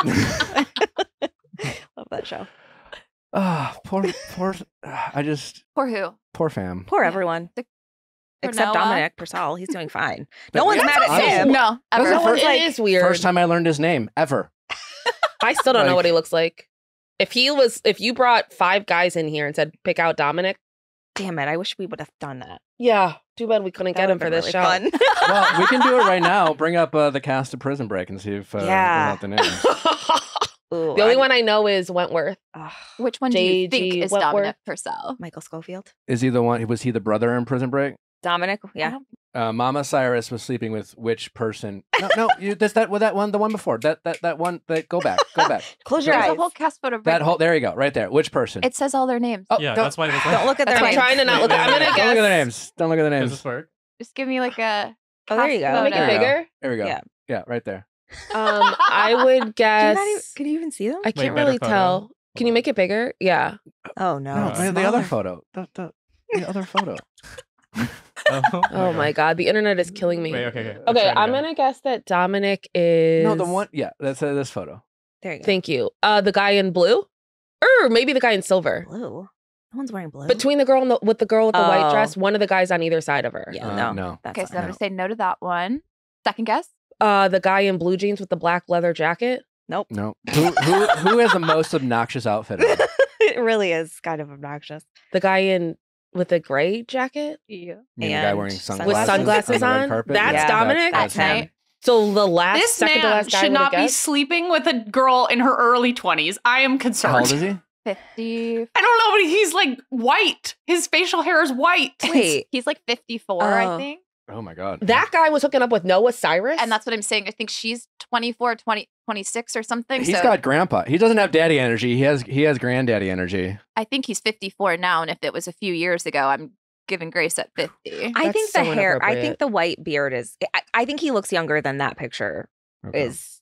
Love that show. Ah, oh, poor, poor. I just poor who? Poor fam. Poor everyone. The Except Noah. Dominic Purcell. He's doing fine. No one's mad at him. No, ever. No one's like, it is weird. First time I learned his name, ever. I still don't like, know what he looks like. If he was, if you brought five guys in here and said, pick out Dominic. Damn it. I wish we would have done that. Yeah. Too bad we couldn't that get him for this really show. Well, we can do it right now. Bring up uh, the cast of Prison Break and see if uh, yeah. we bring out the names. Ooh, the only I'm... one I know is Wentworth. Ugh. Which one J. do you think G. is Wentworth? Dominic Purcell? Michael Scofield. Is he the one? Was he the brother in Prison Break? Dominic, yeah. Uh, Mama Cyrus was sleeping with which person? No, no, you, that's that. Well, that one, the one before that, that, that one. That go back, go back. Close your There's eyes. There's a whole cast photo. That whole. There you go, right there. Which person? It says all their names. Oh, yeah, that's why. Don't like, look at their. I'm names. trying to not look. I'm gonna guess. Don't look at their names. Don't look at their names. Does this work? Just give me like a. Oh, there you go. Photo. Make it bigger. There we go. Yeah, yeah, right there. Um, I would guess. Can you, even, can you even see them? I can't Wait, really tell. Can you make it bigger? Yeah. Oh no. no the other photo. The, the, the other photo. oh, my, oh my god, the internet is killing me. Wait, okay, okay. okay I'm go. gonna guess that Dominic is no the one. Yeah, that's uh, this photo. There you go. Thank you. Uh, the guy in blue, or maybe the guy in silver. Blue. No one's wearing blue. Between the girl and the, with the girl with the oh. white dress, one of the guys on either side of her. Yeah, uh, no, no. That's okay, so I'm no. gonna say no to that one. Second guess. Uh, the guy in blue jeans with the black leather jacket. Nope. Nope. who, who who has the most obnoxious outfit? It really is kind of obnoxious. The guy in. With a gray jacket? Yeah. And a guy wearing sunglasses. With sunglasses on? on? That's yeah. Dominic? That's, that's him. Him. So the last this second man to last guy should not be sleeping with a girl in her early twenties. I am concerned. How old is he? fifty. I don't know, but he's like white. His facial hair is white. Wait. He's like fifty-four, uh, I think. Oh my God. That guy was hooking up with Noah Cyrus? And that's what I'm saying. I think she's twenty-four, twenty, twenty-six or something. He's so. got grandpa. He doesn't have daddy energy. He has he has granddaddy energy. I think he's fifty-four now. And if it was a few years ago, I'm giving grace at fifty. That's I think so the hair, I think the white beard is, I, I think he looks younger than that picture okay. is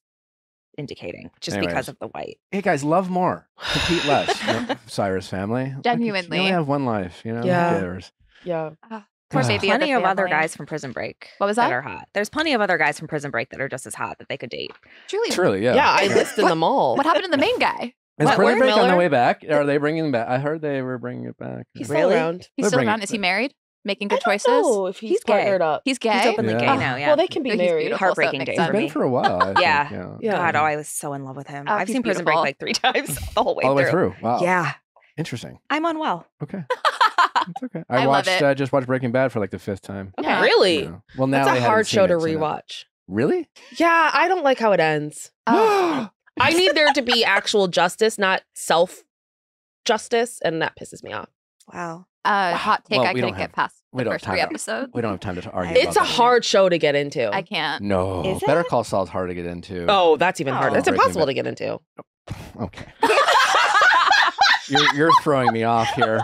indicating just Anyways. because of the white. Hey guys, love more. Compete less. You know, Cyrus family. Genuinely. You only have one life, you know? Yeah. Yeah. Uh, There's uh, plenty of other guys from Prison Break what was that? that are hot. There's plenty of other guys from Prison Break that are just as hot that they could date. Truly. Truly, yeah. Yeah, I listed them all. What happened to the main guy? Is what, Prison Break Miller? on the way back? Are they bringing him back? I heard they were bringing it back. He's still really? around. He's They're still around. Is he married? Making good choices? Oh, if he's, he's gay. Up. He's gay? He's openly yeah. gay now, yeah. Well, they can be so married. Heartbreaking so day for me. He's been for a while. I yeah. Think, yeah. yeah. God, oh, I was so in love with him. Oh, I've seen Prison Break like three times the whole way through. All the way through. Wow. Yeah. Interesting. I'm unwell. Okay. It's okay. I, I watched. I uh, just watched Breaking Bad for like the fifth time. Okay. Yeah. Really? Yeah. Well, now it's a hard show to rewatch. Really? Yeah, I don't like how it ends. Oh. I need there to be actual justice, not self justice, and that pisses me off. Wow. Uh, wow. Hot take. Well, I couldn't have, get past the first three episodes. We don't have time to argue. It's about a that. hard show to get into. I can't. No. Is Better it? Call Saul is hard to get into. Oh, that's even oh. harder. It's impossible to get into. Okay. you're, you're throwing me off here.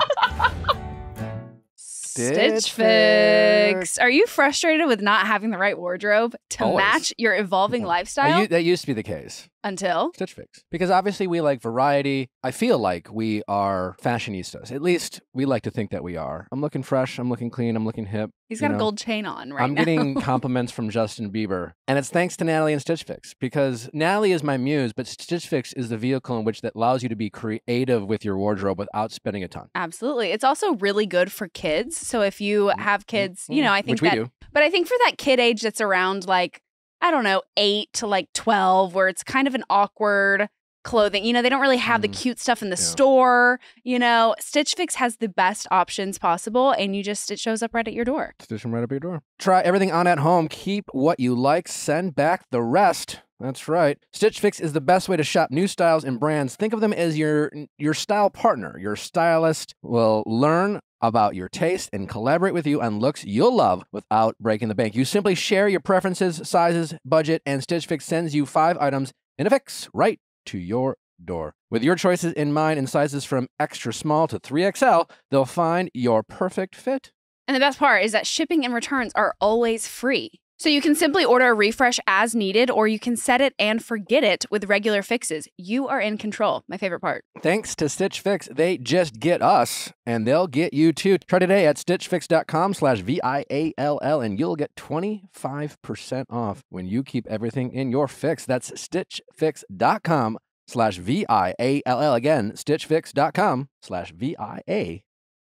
Stitch Fix. Are you frustrated with not having the right wardrobe to Always. match your evolving lifestyle? You, that used to be the case. Until? Stitch Fix. Because obviously we like variety. I feel like we are fashionistas. At least we like to think that we are. I'm looking fresh. I'm looking clean. I'm looking hip. He's got know? a gold chain on right I'm now. I'm getting compliments from Justin Bieber. And it's thanks to Natalie and Stitch Fix. Because Natalie is my muse, but Stitch Fix is the vehicle in which that allows you to be creative with your wardrobe without spending a ton. Absolutely. It's also really good for kids. So if you have kids, mm-hmm. you know, I think which that, we do. But I think for that kid age that's around like, I don't know, eight to like twelve, where it's kind of an awkward clothing. You know, they don't really have the cute stuff in the yeah. store. You know, Stitch Fix has the best options possible, and you just, it shows up right at your door. Stitch them right up at your door. Try everything on at home. Keep what you like. Send back the rest. That's right. Stitch Fix is the best way to shop new styles and brands. Think of them as your your style partner. Your stylist will learn about your taste and collaborate with you on looks you'll love without breaking the bank. You simply share your preferences, sizes, budget, and Stitch Fix sends you five items in a fix right to your door. With your choices in mind and sizes from extra small to three X L, they'll find your perfect fit. And the best part is that shipping and returns are always free. So you can simply order a refresh as needed, or you can set it and forget it with regular fixes. You are in control. My favorite part. Thanks to Stitch Fix, they just get us, and they'll get you too. Try today at stitch fix dot com slash V I A L L, and you'll get twenty-five percent off when you keep everything in your fix. That's stitch fix dot com slash V I A L L. Again, stitch fix dot com slash V I A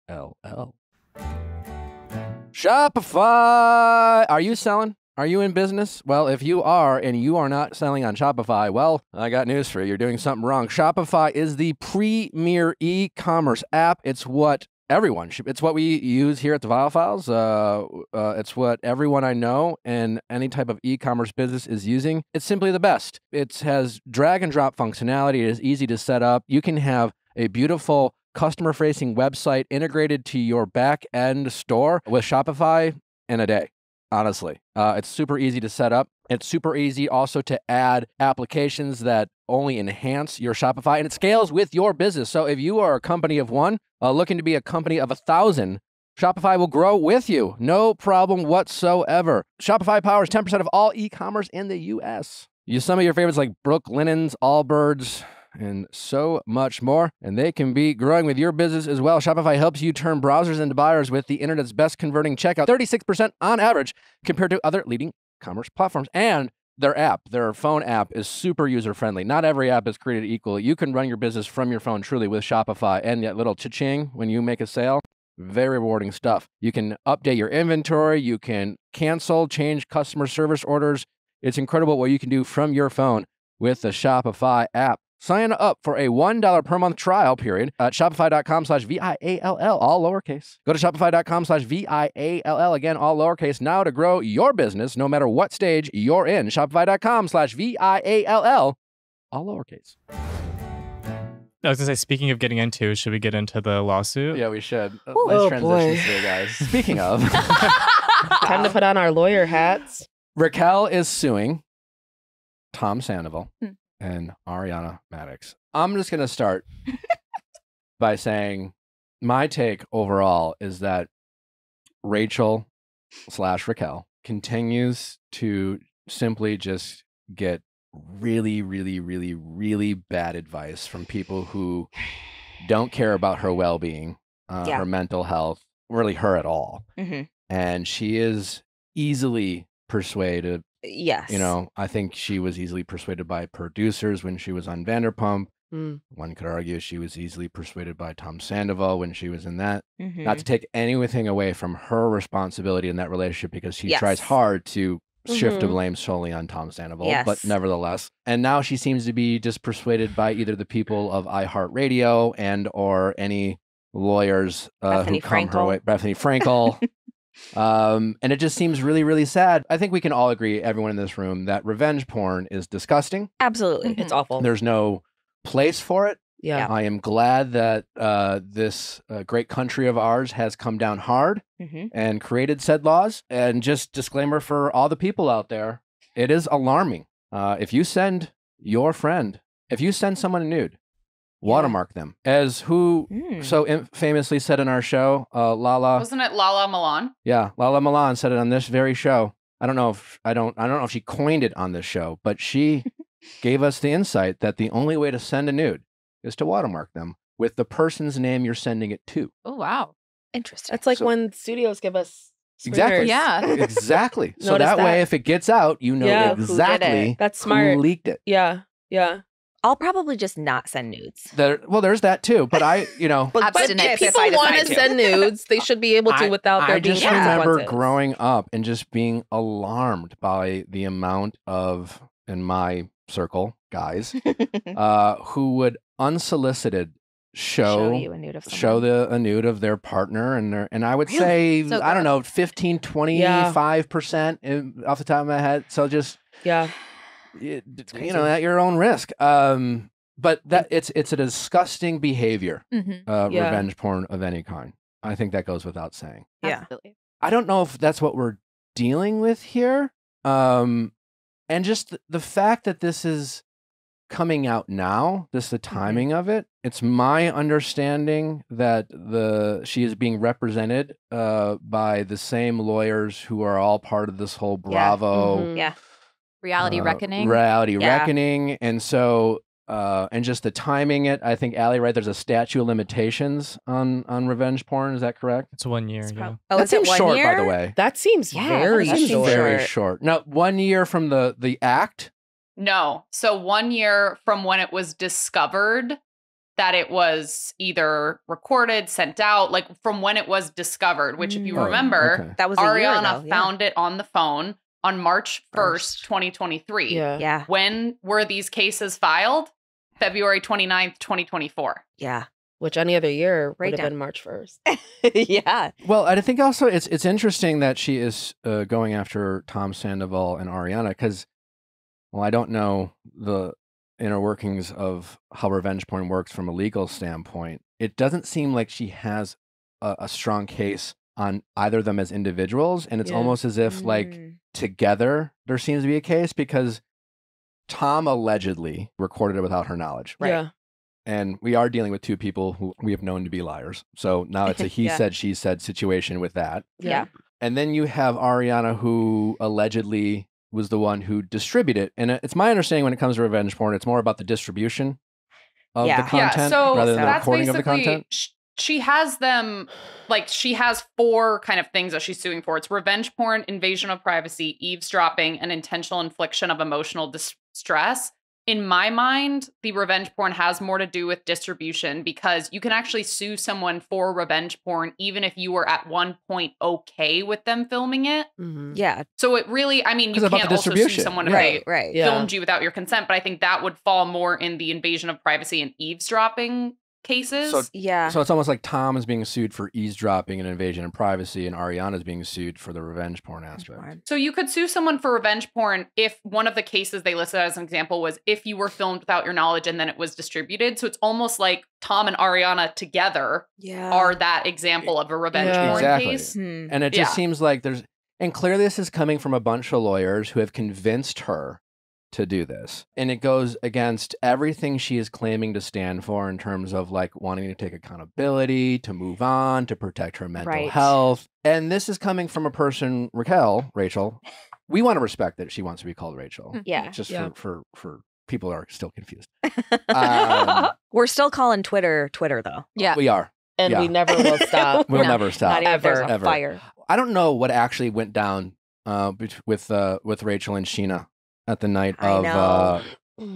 L L. Shopify! Are you selling? Are you in business? Well, if you are and you are not selling on Shopify, well, I got news for you. You're doing something wrong. Shopify is the premier e-commerce app. It's what everyone should, it's what we use here at the Viall Files. Uh, uh, it's what everyone I know and any type of e-commerce business is using. It's simply the best. It has drag and drop functionality. It is easy to set up. You can have a beautiful customer-facing website integrated to your back-end store with Shopify in a day. Honestly, uh, it's super easy to set up. It's super easy also to add applications that only enhance your Shopify, and it scales with your business. So if you are a company of one, uh, looking to be a company of a thousand, Shopify will grow with you. No problem whatsoever. Shopify powers ten percent of all e-commerce in the U S. Use some of your favorites like Brooke Linens, Allbirds, and so much more, and they can be growing with your business as well. Shopify helps you turn browsers into buyers with the internet's best converting checkout, thirty-six percent on average compared to other leading commerce platforms. And their app, their phone app, is super user-friendly. Not every app is created equal. You can run your business from your phone truly with Shopify, and that little cha-ching when you make a sale. Very rewarding stuff. You can update your inventory. You can cancel, change customer service orders. It's incredible what you can do from your phone with the Shopify app. Sign up for a one dollar per month trial period at shopify dot com slash V I A L L, all lowercase. Go to shopify dot com slash V I A L L, again, all lowercase, now to grow your business no matter what stage you're in. shopify dot com slash V I A L L, all lowercase. I was going to say, speaking of getting into, should we get into the lawsuit? Yeah, we should. Ooh, nice oh transitions boy. There, guys. Speaking of. Time to put on our lawyer hats. Raquel is suing Tom Sandoval. Hmm. And Ariana Maddox. I'm just going to start by saying my take overall is that Rachel slash Raquel continues to simply just get really, really, really, really bad advice from people who don't care about her well-being, uh, yeah. her mental health, really her at all. Mm-hmm. And she is easily persuaded. Yes. You know, I think she was easily persuaded by producers when she was on Vanderpump. Mm. One could argue she was easily persuaded by Tom Sandoval when she was in that. Mm-hmm. Not to take anything away from her responsibility in that relationship, because she yes. tries hard to mm-hmm. shift the blame solely on Tom Sandoval, yes. but nevertheless. And now she seems to be just persuaded by either the people of iHeartRadio and or any lawyers uh, who come Frankel. her way. Bethany Frankel. Um, and it just seems really, really sad. I think we can all agree, everyone in this room, that revenge porn is disgusting. Absolutely. Mm-hmm. It's awful. There's no place for it. Yeah. I am glad that uh, this uh, great country of ours has come down hard mm-hmm. and created said laws. And just disclaimer for all the people out there, it is alarming. Uh, if you send your friend, if you send someone a nude, watermark them. As who mm. so famously said in our show, uh, Lala. Wasn't it Lala Milan? Yeah, Lala Milan said it on this very show. I don't know if I don't I don't know if she coined it on this show, but she gave us the insight that the only way to send a nude is to watermark them with the person's name you're sending it to. Oh, wow. Interesting. That's like so, when studios give us screeners. Exactly. Yeah. Exactly. So that, that way, if it gets out, you know yeah, exactly who, did it. That's smart. Who leaked it. Yeah. Yeah. I'll probably just not send nudes. There, well, there's that too. But I, you know. but, but if people want to send nudes, they should be able to I, without I their being I just remember growing up and just being alarmed by the amount of, in my circle, guys, uh, who would unsolicited show show, you a, nude of show the, a nude of their partner. And their, and I would really? say, so I don't know, fifteen, twenty-five percent yeah. off the top of my head. So just. Yeah. It, you know, at your own risk. Um, but that it's it's a disgusting behavior, mm-hmm. uh, yeah. revenge porn of any kind. I think that goes without saying. Yeah, absolutely. I don't know if that's what we're dealing with here. Um, and just th the fact that this is coming out now, this the timing mm-hmm. of it. It's my understanding that the she is being represented uh, by the same lawyers who are all part of this whole Bravo. Yeah. Mm-hmm. yeah. Reality uh, Reckoning. Reality yeah. Reckoning. And so, uh, and just the timing it, I think, Allie, right, there's a statute of limitations on, on revenge porn. Is that correct? It's one year. It's yeah. Oh, that is seems it one short, year? By the way. That seems yeah, very that seems short. Very short. Now, one year from the, the act? No. So one year from when it was discovered that it was either recorded, sent out, like from when it was discovered, which if you oh, remember, okay. that was Ariana yeah. found it on the phone. On March first, twenty twenty-three. Yeah. yeah. When were these cases filed? February twenty-ninth, twenty twenty-four. Yeah. Which any other year right would down. have been March first. yeah. Well, I think also it's it's interesting that she is uh, going after Tom Sandoval and Ariana because, well, I don't know the inner workings of how revenge porn works from a legal standpoint. It doesn't seem like she has a, a strong case on either of them as individuals. And it's yeah. almost as if mm. like together there seems to be a case because Tom allegedly recorded it without her knowledge. Right. Yeah. And we are dealing with two people who we have known to be liars. So now it's a he yeah. said, she said situation with that. Yeah. And then you have Ariana who allegedly was the one who distributed it. And it's my understanding when it comes to revenge porn, it's more about the distribution of yeah. the content yeah. so, rather than so the recording of the content. She has them, like, she has four kind of things that she's suing for. It's revenge porn, invasion of privacy, eavesdropping, and intentional infliction of emotional distress. In my mind, the revenge porn has more to do with distribution because you can actually sue someone for revenge porn even if you were at one point okay with them filming it. Mm-hmm. Yeah. So it really, I mean, you can't also sue someone if right, they right, yeah. filmed you without your consent, but I think that would fall more in the invasion of privacy and eavesdropping cases. So, yeah. So it's almost like Tom is being sued for eavesdropping and invasion of privacy and Ariana is being sued for the revenge porn aspect. So you could sue someone for revenge porn if one of the cases they listed as an example was if you were filmed without your knowledge and then it was distributed. So it's almost like Tom and Ariana together yeah. are that example of a revenge yeah. porn exactly. case. Hmm. And it just yeah. seems like there's, and clearly this is coming from a bunch of lawyers who have convinced her to do this. And it goes against everything she is claiming to stand for in terms of like wanting to take accountability, to move on, to protect her mental right. health. And this is coming from a person, Raquel, Rachel. We want to respect that she wants to be called Rachel. Yeah. Just yeah. For, for, for people who are still confused. Um, We're still calling Twitter, Twitter though. Yeah. We are. And yeah. we never will stop. We'll no, never stop. Not ever. Ever. Fire. I don't know what actually went down uh, with, uh, with Rachel and Sheena. At the night of, I know. Uh,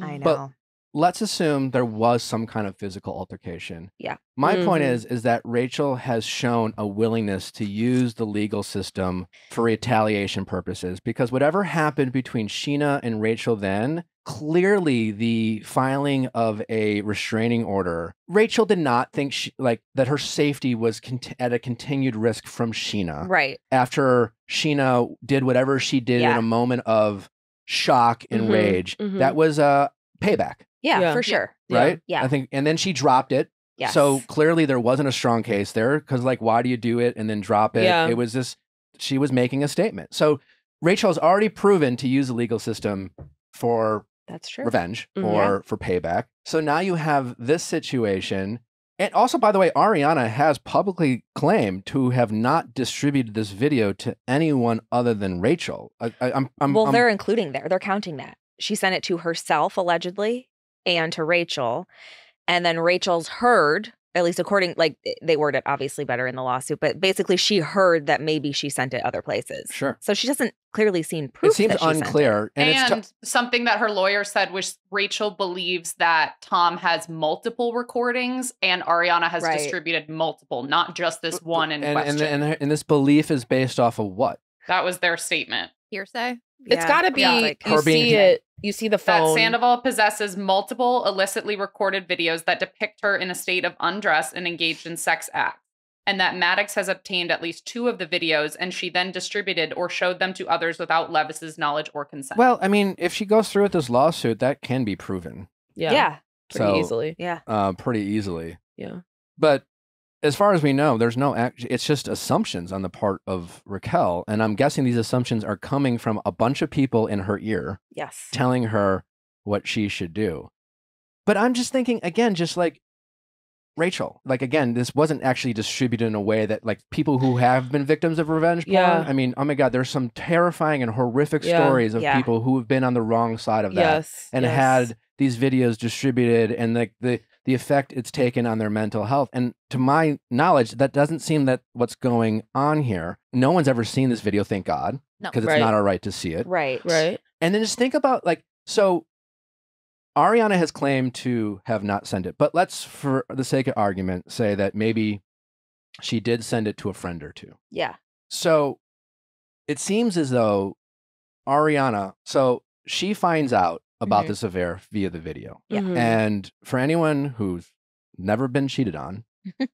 I know. But let's assume there was some kind of physical altercation. Yeah. My mm-hmm. point is, is that Rachel has shown a willingness to use the legal system for retaliation purposes because whatever happened between Sheena and Rachel then, clearly the filing of a restraining order, Rachel did not think she, like that her safety was cont at a continued risk from Sheena. Right. After Sheena did whatever she did yeah. in a moment of shock and mm-hmm. rage. Mm-hmm. That was a uh, payback. Yeah, yeah, for sure. Right? Yeah. I think, and then she dropped it. Yes. So clearly there wasn't a strong case there because like, why do you do it and then drop it? Yeah. It was this, she was making a statement. So Rachel's already proven to use the legal system for that's true. Revenge mm-hmm. or for payback. So now you have this situation. And also, by the way, Ariana has publicly claimed to have not distributed this video to anyone other than Rachel. I, I, I'm, I'm, well, I'm, they're including there. They're counting that. She sent it to herself, allegedly, and to Rachel. And then Rachel's heard, at least according, like they word it obviously better in the lawsuit, but basically she heard that maybe she sent it other places. Sure. So she doesn't clearly seem proof. It seems that she unclear. Sent it. And, and it's t- something that her lawyer said was Rachel believes that Tom has multiple recordings and Ariana has right. distributed multiple, not just this one in and, question. And, and, and this belief is based off of what? That was their statement. Hearsay? Yeah. It's got to be, yeah, like, you see it, you see the phone. That Sandoval possesses multiple illicitly recorded videos that depict her in a state of undress and engaged in sex acts, and that Maddox has obtained at least two of the videos, and she then distributed or showed them to others without Leviss's knowledge or consent. Well, I mean, if she goes through with this lawsuit, that can be proven. Yeah. Yeah. Pretty so, easily. Yeah. Uh, pretty easily. Yeah. But as far as we know, there's no act. It's just assumptions on the part of Raquel. And I'm guessing these assumptions are coming from a bunch of people in her ear. Yes. Telling her what she should do. But I'm just thinking, again, just like Rachel, like, again, this wasn't actually distributed in a way that like people who have been victims of revenge porn. Yeah. I mean, oh, my God, there's some terrifying and horrific yeah. stories of yeah. people who have been on the wrong side of that yes. and yes. had these videos distributed and like the, the the effect it's taken on their mental health. And to my knowledge, that doesn't seem that what's going on here. No one's ever seen this video, thank God, because no. right. it's not our right to see it. Right, right. And then just think about, like, so Ariana has claimed to have not sent it, but let's, for the sake of argument, say that maybe she did send it to a friend or two. Yeah. So it seems as though Ariana, so she finds out about mm-hmm. this affair via the video. Yeah. Mm-hmm. And for anyone who's never been cheated on,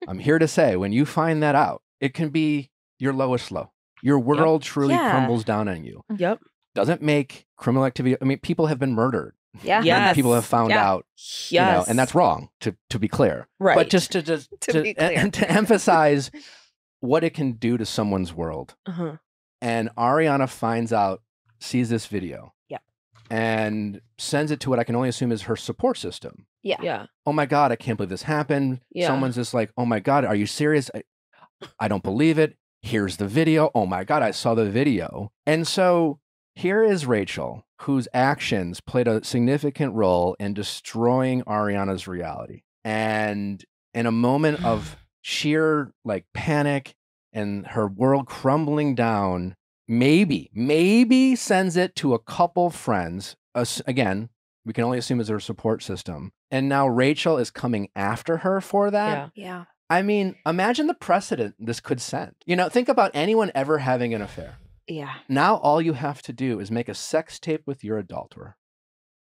I'm here to say, when you find that out, it can be your lowest low. Your world yep. truly yeah. crumbles down on you. Yep. Doesn't make criminal activity. I mean, people have been murdered. Yeah. Yes. People have found yeah. out. Yes. You know, and that's wrong, to, to be clear. Right. But just to, just, to, to, be clear. And to emphasize what it can do to someone's world. Uh-huh. And Ariana finds out, sees this video. And sends it to what I can only assume is her support system. Yeah. Yeah. Oh my God, I can't believe this happened. Yeah. Someone's just like, oh my God, are you serious? I, I don't believe it. Here's the video. Oh my God, I saw the video. And so here is Rachel, whose actions played a significant role in destroying Ariana's reality. And in a moment of sheer like panic and her world crumbling down, Maybe, maybe sends it to a couple friends. Uh, again, we can only assume it's her support system. And now Rachel is coming after her for that. Yeah. yeah. I mean, imagine the precedent this could set. You know, think about anyone ever having an affair. Yeah. Now all you have to do is make a sex tape with your adulterer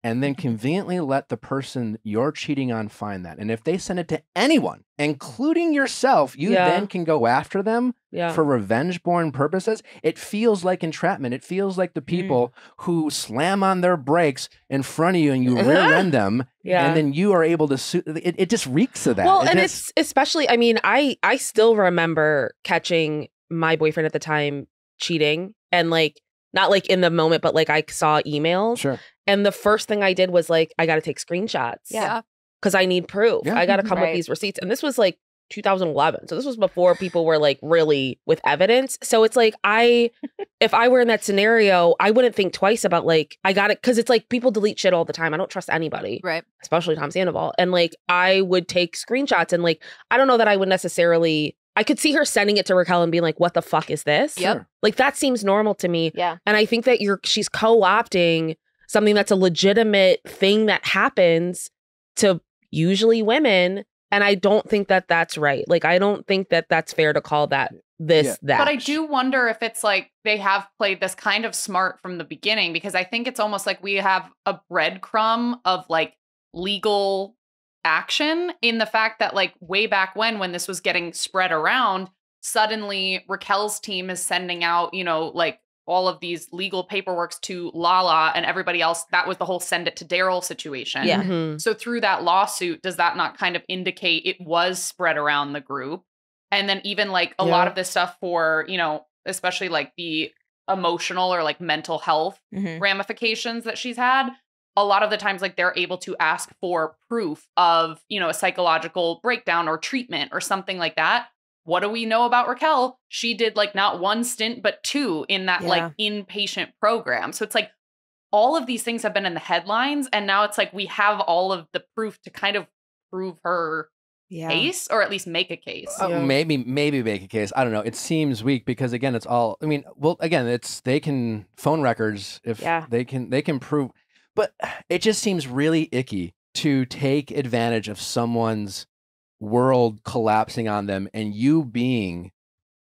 and then conveniently let the person you're cheating on find that. And if they send it to anyone, including yourself, you yeah. then can go after them. Yeah. For revenge-born purposes, it feels like entrapment. It feels like the people mm. who slam on their brakes in front of you and you rear-end them, yeah. and then you are able to sue. It, it just reeks of that. Well, it and just... it's especially, I mean, I, I still remember catching my boyfriend at the time cheating, and like, not like in the moment, but like I saw emails. Sure. And the first thing I did was like, I got to take screenshots. Yeah. Because I need proof. Yeah. I got to come right. with these receipts. And this was like two thousand eleven. So this was before people were like really with evidence. So it's like, I, if I were in that scenario, I wouldn't think twice about like, I got it. Cause it's like people delete shit all the time. I don't trust anybody. Right. Especially Tom Sandoval. And like, I would take screenshots and like, I don't know that I would necessarily, I could see her sending it to Raquel and being like, what the fuck is this? Yep. Like that seems normal to me. Yeah. And I think that you're, she's co-opting something that's a legitimate thing that happens to usually women. And I don't think that that's right. Like, I don't think that that's fair to call that this, yeah. that. But I do wonder if it's like they have played this kind of smart from the beginning, because I think it's almost like we have a breadcrumb of like legal action in the fact that like way back when, when this was getting spread around, suddenly Raquel's team is sending out, you know, like all of these legal paperworks to Lala and everybody else. That was the whole send it to Daryl situation. Yeah. Mm-hmm. So through that lawsuit, does that not kind of indicate it was spread around the group? And then even like a yeah. lot of this stuff for, you know, especially like the emotional or like mental health mm-hmm. ramifications that she's had. A lot of the times, like they're able to ask for proof of, you know, a psychological breakdown or treatment or something like that. What do we know about Raquel? She did like not one stint, but two in that yeah. like inpatient program. So it's like all of these things have been in the headlines, and now it's like we have all of the proof to kind of prove her yeah. case, or at least make a case. Uh, yeah. Maybe, maybe make a case. I don't know. It seems weak because again, it's all. I mean, well, again, it's they can phone records if yeah. they can. They can prove, but it just seems really icky to take advantage of someone's world collapsing on them and you being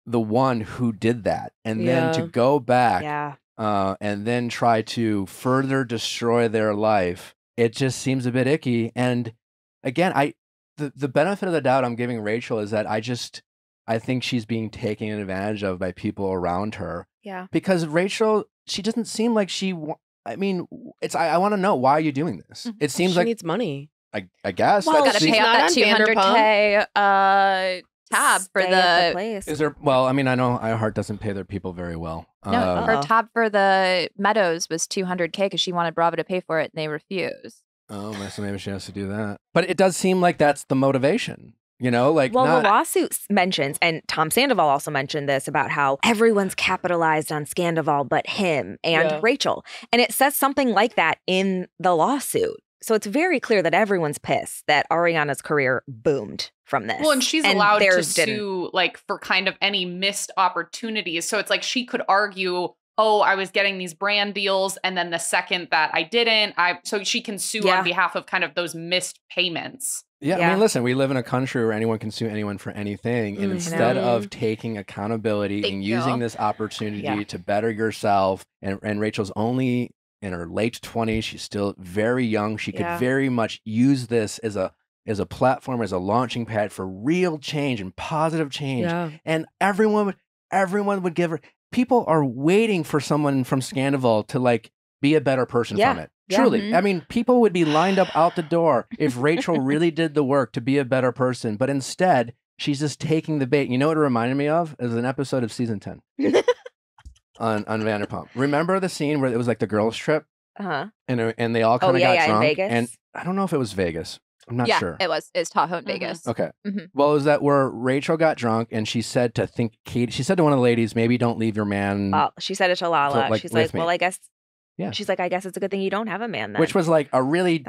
the one who did that, and yeah. then to go back. Yeah. Uh, and then try to further destroy their life. It just seems a bit icky. And again, I the, the benefit of the doubt I'm giving Rachel is that I just, I think she's being taken advantage of by people around her. Yeah. Because Rachel, she doesn't seem like she, I mean, it's I, I want to know, why are you doing this? Mm-hmm. It seems she like- She needs money. I, I guess. Well, gotta pay out that two hundred K. Uh, tab Stay for the, the place. Is there well I mean I know iHeart doesn't pay their people very well. No, uh, her tab for the Meadows was two hundred K because she wanted Bravo to pay for it and they refused. Oh, so maybe she has to do that. But it does seem like that's the motivation. You know, like well, not... the lawsuit mentions, and Tom Sandoval also mentioned this about how everyone's capitalized on Sandoval but him and yeah. Rachel, and it says something like that in the lawsuit. So it's very clear that everyone's pissed that Ariana's career boomed from this. Well, and she's and allowed to sue didn't. like for kind of any missed opportunities. So it's like she could argue, oh, I was getting these brand deals, and then the second that I didn't, I so she can sue yeah. on behalf of kind of those missed payments. Yeah, yeah, I mean, listen, we live in a country where anyone can sue anyone for anything. And mm-hmm. instead of taking accountability Thank and you. using this opportunity yeah. to better yourself, and, and Rachel's only in her late twenties, she's still very young. She could yeah. very much use this as a as a platform, as a launching pad for real change and positive change. Yeah. And everyone would everyone would give her. People are waiting for someone from Sandoval to like be a better person yeah. from it. Yeah. Truly, mm-hmm. I mean, people would be lined up out the door if Rachel really did the work to be a better person. But instead, she's just taking the bait. You know what it reminded me of? It was an episode of season ten. On, on Vanderpump. Remember the scene where it was like the girls' trip? Uh-huh. And, and they all kind of oh, yeah, got yeah, drunk. In Vegas? And I don't know if it was Vegas. I'm not yeah, sure. Yeah, it was. It was Tahoe in mm-hmm. Vegas. Okay. Mm-hmm. Well, it was that where Rachel got drunk and she said to think, Kate, she said to one of the ladies, maybe don't leave your man. Well, she said it to Lala. So, like, she's like, me. well, I guess. Yeah. She's like, I guess it's a good thing you don't have a man then. Which was like a really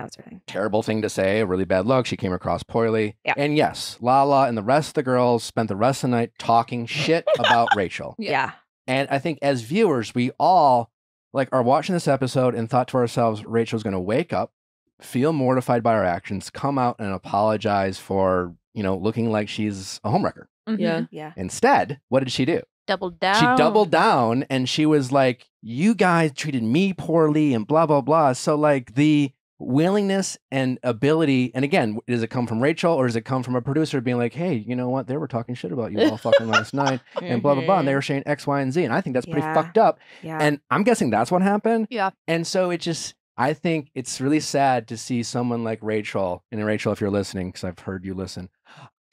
terrible thing to say, a really bad look. She came across poorly. Yeah. And yes, Lala and the rest of the girls spent the rest of the night talking shit about Rachel. Yeah. yeah. And I think as viewers, we all like are watching this episode and thought to ourselves, Rachel's going to wake up, feel mortified by her actions, come out and apologize for, you know, looking like she's a homewrecker. Mm-hmm. Yeah. Yeah. Instead, what did she do? Doubled down. She doubled down and she was like, you guys treated me poorly and blah, blah, blah. So like the willingness and ability, and again, does it come from Rachel or does it come from a producer being like, hey, you know what, they were talking shit about you all fucking last night and blah blah blah, and they were saying X, Y, and Z, and I think that's pretty yeah. fucked up. Yeah. And I'm guessing that's what happened. Yeah. And so it just, I think it's really sad to see someone like Rachel, and Rachel, if you're listening, because I've heard you listen,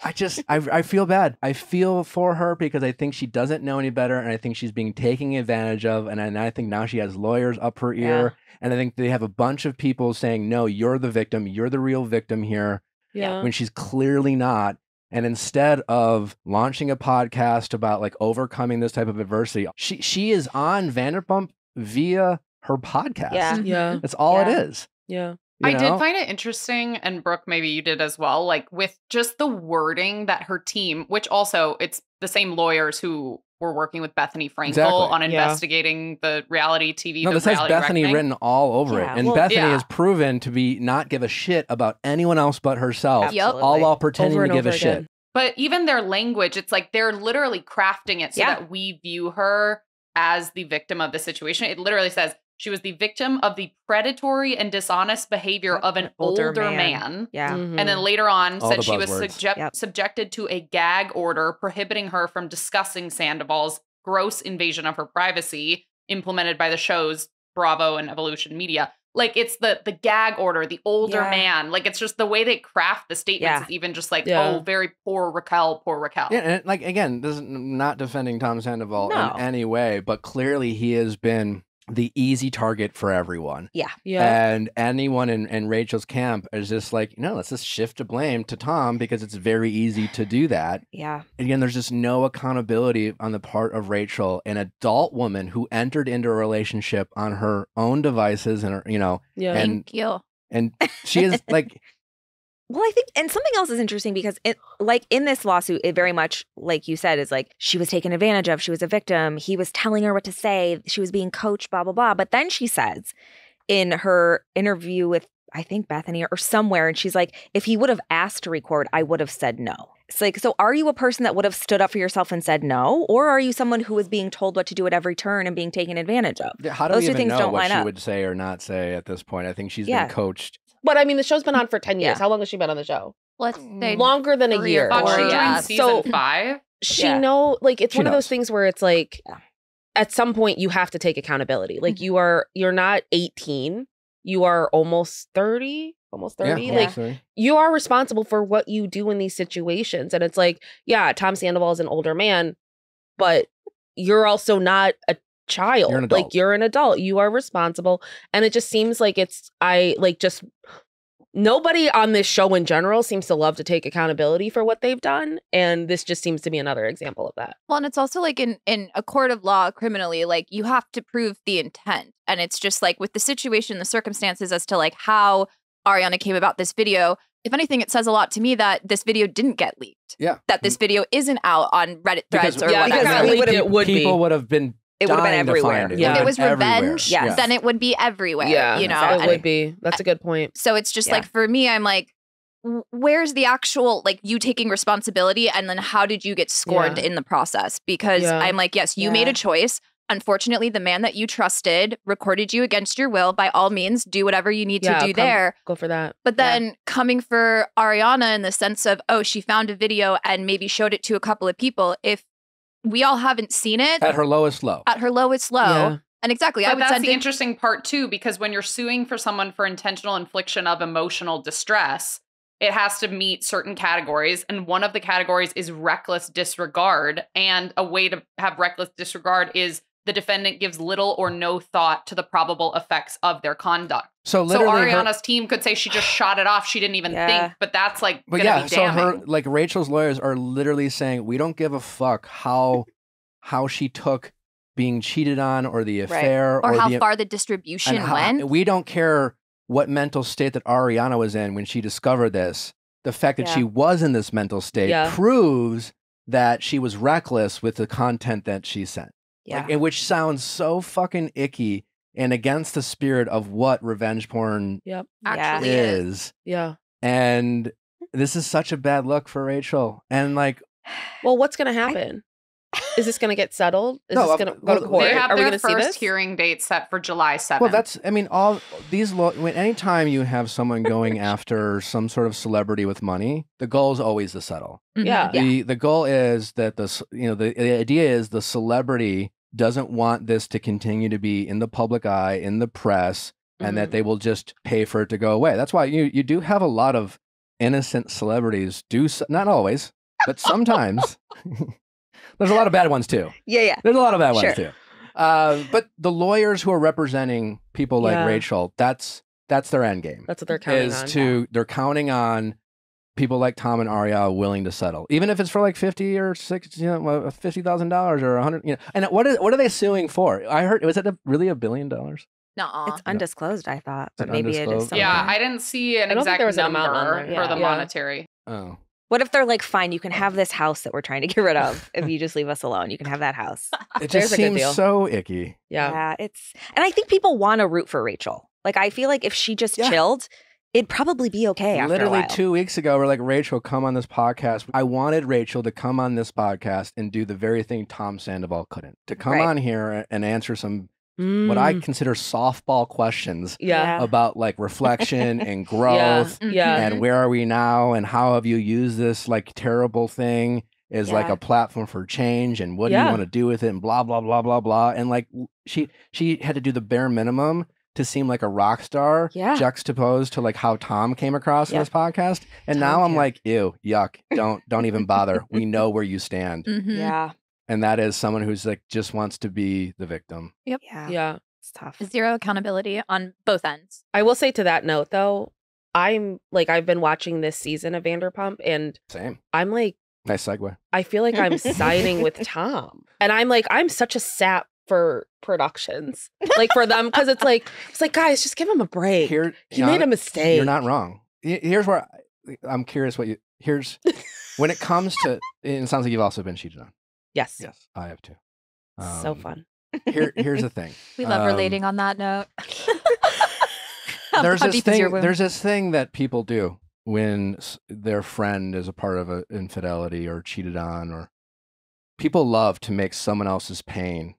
I just I, I feel bad. I feel for her because I think she doesn't know any better, and I think she's being taken advantage of, and, and I think now she has lawyers up her ear, yeah. and I think they have a bunch of people saying, no, you're the victim, you're the real victim here, yeah. when she's clearly not. And instead of launching a podcast about like overcoming this type of adversity, she she is on Vanderpump via her podcast. Yeah, yeah. That's all yeah. it is. Yeah. You I know? did find it interesting, and Brooke, maybe you did as well, like with just the wording that her team, which also it's the same lawyers who were working with Bethany Frankel exactly. on investigating yeah. the reality T V. No, this has Bethany reckoning. written all over yeah. it. And well, Bethany yeah. is proven to be not give a shit about anyone else but herself, yep. all while pretending to give a again. shit. But even their language, it's like they're literally crafting it so yeah. that we view her as the victim of the situation. It literally says, she was the victim of the predatory and dishonest behavior of an older, older man. man. Yeah. Mm-hmm. And then later on All said she was subject yep. subjected to a gag order prohibiting her from discussing Sandoval's gross invasion of her privacy implemented by the shows Bravo and Evolution Media. Like it's the the gag order, the older yeah. man. Like it's just the way they craft the statements yeah. is even just like, yeah. oh, very poor Raquel, poor Raquel. Yeah, and it, like again, this is not defending Tom Sandoval no. in any way, but clearly he has been the easy target for everyone. Yeah. Yeah. And anyone in, in Rachel's camp is just like, no, let's just shift the blame to Tom because it's very easy to do that. Yeah. Again, there's just no accountability on the part of Rachel, an adult woman who entered into a relationship on her own devices and, her, you know. Yeah. And, thank you. And she is like... Well, I think, and something else is interesting because, it, like, in this lawsuit, it very much, like you said, is like, she was taken advantage of, she was a victim, he was telling her what to say, she was being coached, blah, blah, blah. But then she says in her interview with, I think, Bethany or somewhere, and she's like, if he would have asked to record, I would have said no. It's like, so are you a person that would have stood up for yourself and said no? Or are you someone who is being told what to do at every turn and being taken advantage of? How do Those we even know what she up. would say or not say at this point? I think she's yeah. been coached. But I mean, the show's been on for ten years. Yeah. How long has she been on the show? Let's say longer than a year. Or, she yeah. season so five. She yeah. know, like it's she one knows. of those things where it's like, yeah. at some point you have to take accountability. Like mm-hmm. you are, you're not eighteen. You are almost thirty. Almost thirty. Yeah, like yeah. you are responsible for what you do in these situations. And it's like, yeah, Tom Sandoval is an older man, but you're also not a child. You're an adult. Like you're an adult. You are responsible. And it just seems like it's I like just nobody on this show in general seems to love to take accountability for what they've done. And this just seems to be another example of that. Well, and it's also like in, in a court of law criminally, like you have to prove the intent. And it's just like with the situation, the circumstances as to like how Ariana came about this video. If anything, it says a lot to me that this video didn't get leaked. Yeah. That this video isn't out on Reddit threads because, or yeah, whatever. Because it would people be. would have been It would have been everywhere. It. Yeah. If it was revenge, yes. then it would be everywhere. Yeah, you know, it and would be. That's a good point. So it's just yeah. like for me, I'm like, where's the actual like you taking responsibility, and then how did you get scorned yeah. in the process? Because yeah. I'm like, yes, you yeah. made a choice. Unfortunately, the man that you trusted recorded you against your will. By all means, do whatever you need yeah, to do come, there. Go for that. But then yeah. coming for Ariana in the sense of, oh, she found a video and maybe showed it to a couple of people. If we all haven't seen it. At her lowest low. At her lowest low. Yeah. And exactly. But I would that's the in interesting part, too, because when you're suing for someone for intentional infliction of emotional distress, it has to meet certain categories. And one of the categories is reckless disregard. And a way to have reckless disregard is the defendant gives little or no thought to the probable effects of their conduct. So, literally so Ariana's her, team could say she just shot it off. She didn't even yeah. think, but that's like but gonna yeah, be damning. So her, like Rachel's lawyers are literally saying, we don't give a fuck how how she took being cheated on or the affair. Right. Or, or how the, far the distribution how, went. We don't care what mental state that Ariana was in when she discovered this. The fact that yeah. she was in this mental state yeah. proves that she was reckless with the content that she sent. Yeah. Like, which sounds so fucking icky and against the spirit of what revenge porn yep. actually yeah. is. Yeah. And this is such a bad look for Rachel. And like, well, what's going to happen? I... Is this going to get settled? Is no, this going to go to court? They have Are their we first see this? hearing date set for July seventh. Well, that's, I mean, all these, lo when anytime you have someone going after some sort of celebrity with money, the goal is always to settle. Mm-hmm. Yeah. The, yeah. the goal is that the, you know, the, the idea is the celebrity doesn't want this to continue to be in the public eye, in the press, and mm-hmm. that they will just pay for it to go away. That's why you you do have a lot of innocent celebrities do, so, not always, but sometimes. There's a lot of bad ones too. Yeah, yeah. There's a lot of bad sure. ones too. Uh, but the lawyers who are representing people like yeah. Rachel, that's that's their end game. That's what they're counting is on. Is to yeah. they're counting on people like Tom and Aria willing to settle, even if it's for like fifty or six, you know, fifty thousand dollars or a hundred. You know, and what is what are they suing for? I heard it was at really a billion dollars. No, it's undisclosed. No. I thought, but maybe it is. Something. Yeah, I didn't see an exact number for yeah. the yeah. monetary. Oh, what if they're like, fine, you can have this house that we're trying to get rid of if you just leave us alone. You can have that house. It just seems a good deal. So icky. Yeah. yeah, it's, and I think people want to root for Rachel. Like I feel like if she just yeah. chilled. It'd probably be okay after Literally a while. two weeks ago, we're like, Rachel, come on this podcast. I wanted Rachel to come on this podcast and do the very thing Tom Sandoval couldn't. To come right. on here and answer some, mm. what I consider softball questions yeah. about like reflection and growth yeah. Yeah. and where are we now and how have you used this like terrible thing as yeah. like a platform for change and what yeah. do you want to do with it and blah, blah, blah, blah, blah. And like she, she had to do the bare minimum to seem like a rock star yeah. juxtaposed to like how Tom came across yeah. in this podcast. And Tom now I'm yeah. like, ew, yuck, don't don't even bother. We know where you stand. Mm-hmm. Yeah. And that is someone who's like, just wants to be the victim. Yep. Yeah. yeah. It's tough. Zero accountability on both ends. I will say to that note, though, I'm like, I've been watching this season of Vanderpump, and same. I'm like, nice segue. I feel like I'm siding with Tom, and I'm like, I'm such a sap for productions, like for them, because it's like, it's like, guys, just give him a break. Here, he made know, a mistake. You're not wrong. Here's where I, I'm curious what you. Here's when it comes to. It sounds like you've also been cheated on. Yes. Yes, I have too. Um, so fun. Here, here's the thing. We love um, relating on that note. There's this thing. There's this thing that people do when their friend is a part of an infidelity or cheated on, or people love to make someone else's pain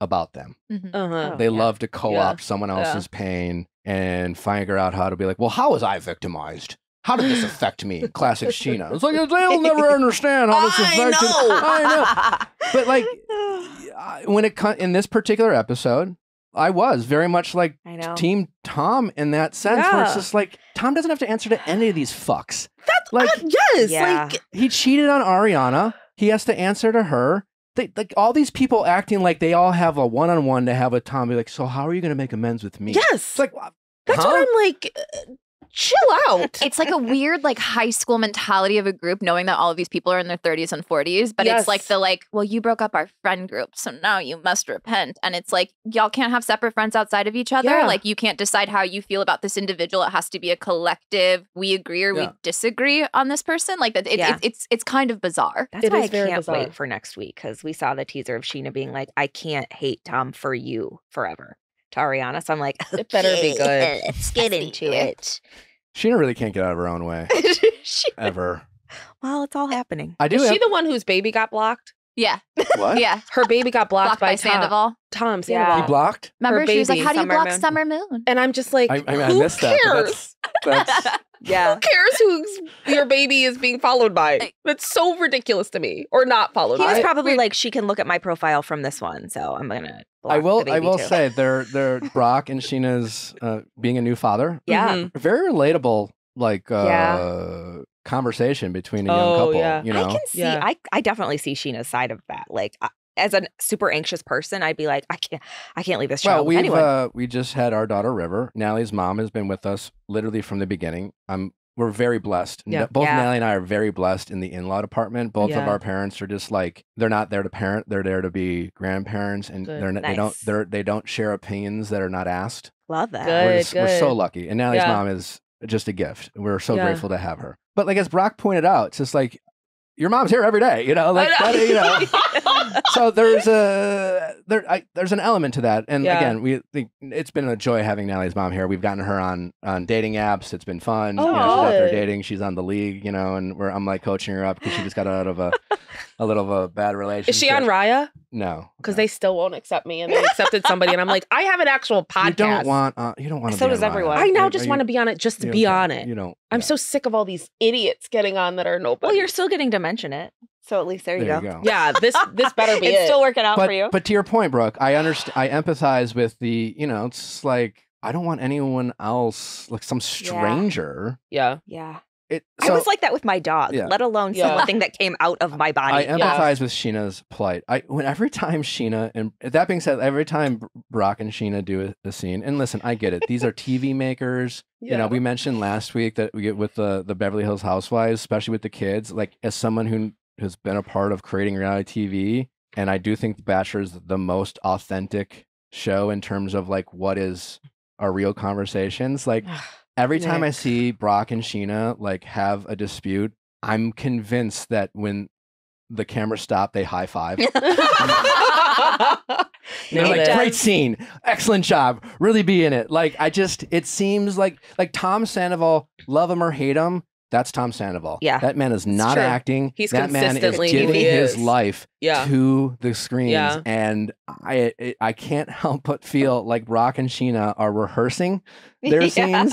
about them. Mm-hmm. uh-huh. They oh, love yeah. to co-opt yeah. someone else's yeah. pain and figure out how to be like, well, how was I victimized? How did this affect me? Classic Sheena. It's like, they'll never understand how this affected. I know. But like, when it in this particular episode, I was very much like Team Tom in that sense, yeah. where it's just like, Tom doesn't have to answer to any of these fucks. That's like, uh, yes, yeah. like he cheated on Ariana. He has to answer to her. They, like all these people acting like they all have a one-on-one to have with Tom. Be like, so how are you going to make amends with me? Yes, it's like huh? that's what I'm like. Uh, chill out. It's like a weird like high school mentality of a group, knowing that all of these people are in their thirties and forties, but yes. it's like the like, well, you broke up our friend group, so now you must repent. And it's like, y'all can't have separate friends outside of each other. Yeah. Like you can't decide how you feel about this individual. It has to be a collective, we agree or yeah. we disagree on this person. Like that. It, yeah. it, it, it's it's kind of bizarre. That's it why I can't bizarre. wait for next week, because we saw the teaser of Sheena being like, I can't hate Tom for you forever. To Ariana, so I'm like, okay, it better be good. Yeah, let's get let's into it. Sheena really can't get out of her own way. she, ever. Well, it's all happening. I do. Is have... she the one whose baby got blocked? Yeah. What? Yeah. Her baby got blocked, blocked by, by Tom. Sandoval. Tom Sandoval. Yeah. He blocked? Remember, her baby, she was like, how do you Summer block Moon? Summer Moon? And I'm just like, I, I mean, who I missed cares? That, that's, that's... Yeah. Who cares who your baby is being followed by? That's so ridiculous to me. Or not followed by. He was by. probably I, like, she can look at my profile from this one, so I'm going to block I will. The baby I will too. say they're, they're Brock and Sheena's uh, being a new father. Yeah. Mm-hmm. Very relatable, like, uh, yeah. conversation between a young oh, couple. Yeah. You know? I can see, yeah. I, I definitely see Sheena's side of that. Like, I, as a super anxious person, I'd be like, I can't, I can't leave this child. Well, we've, anyway. uh, we just had our daughter River. Nally's mom has been with us literally from the beginning. Um, we're very blessed. Yeah. Both yeah. Nally and I are very blessed in the in-law department. Both yeah. of our parents are just like, they're not there to parent; they're there to be grandparents, and good. they're not, nice. they don't they're, they don't share opinions that are not asked. Love that. Good, we're, just, good. we're so lucky, and Nally's yeah. mom is just a gift. We're so yeah. grateful to have her. But like as Brock pointed out, it's just like, your mom's here every day, you know, like, know. But, you know. So there's a there I, there's an element to that, and yeah. again, we it's been a joy having Nally's mom here. We've gotten her on on dating apps. It's been fun. Oh, you know, she's out there dating. She's on the league, you know, and we're I'm like coaching her up because she just got out of a a little of a bad relationship. Is she on Raya? No, because no. they still won't accept me, and they accepted somebody, and I'm like, I have an actual podcast. You don't want uh, you don't want. So be does on everyone. Raya. I now are, just want to be on it just to be don't, on it. You don't. I'm yeah. so sick of all these idiots getting on that are nobody. Well, you're still getting to mention it, so at least there you, there go. you go. Yeah, this this better be. It's it. still working out but, for you. But to your point, Brooke, I understand. I empathize with the. You know, it's like I don't want anyone else, like some stranger. Yeah. Yeah. yeah. It, so, I was like that with my dog, yeah. let alone yeah. something that came out of my body. I empathize yeah. with Sheena's plight. I, when every time Sheena, and that being said, every time Brock and Sheena do a, a scene, and listen, I get it. These are T V makers. Yeah. You know, we mentioned last week that we get with the the Beverly Hills Housewives, especially with the kids. Like, as someone who has been a part of creating reality T V, and I do think The Bachelor is the most authentic show in terms of like what is our real conversations, like. Every Nick. time I see Brock and Sheena like have a dispute, I'm convinced that when the camera stopped, they high five. They're like, does. great scene, excellent job, really be in it. Like, I just, it seems like like Tom Sandoval, love him or hate him, that's Tom Sandoval. Yeah, that man is not acting. He's that consistently man is giving is. his life yeah. to the screens, yeah. and I it, I can't help but feel like Brock and Sheena are rehearsing their yeah. scenes.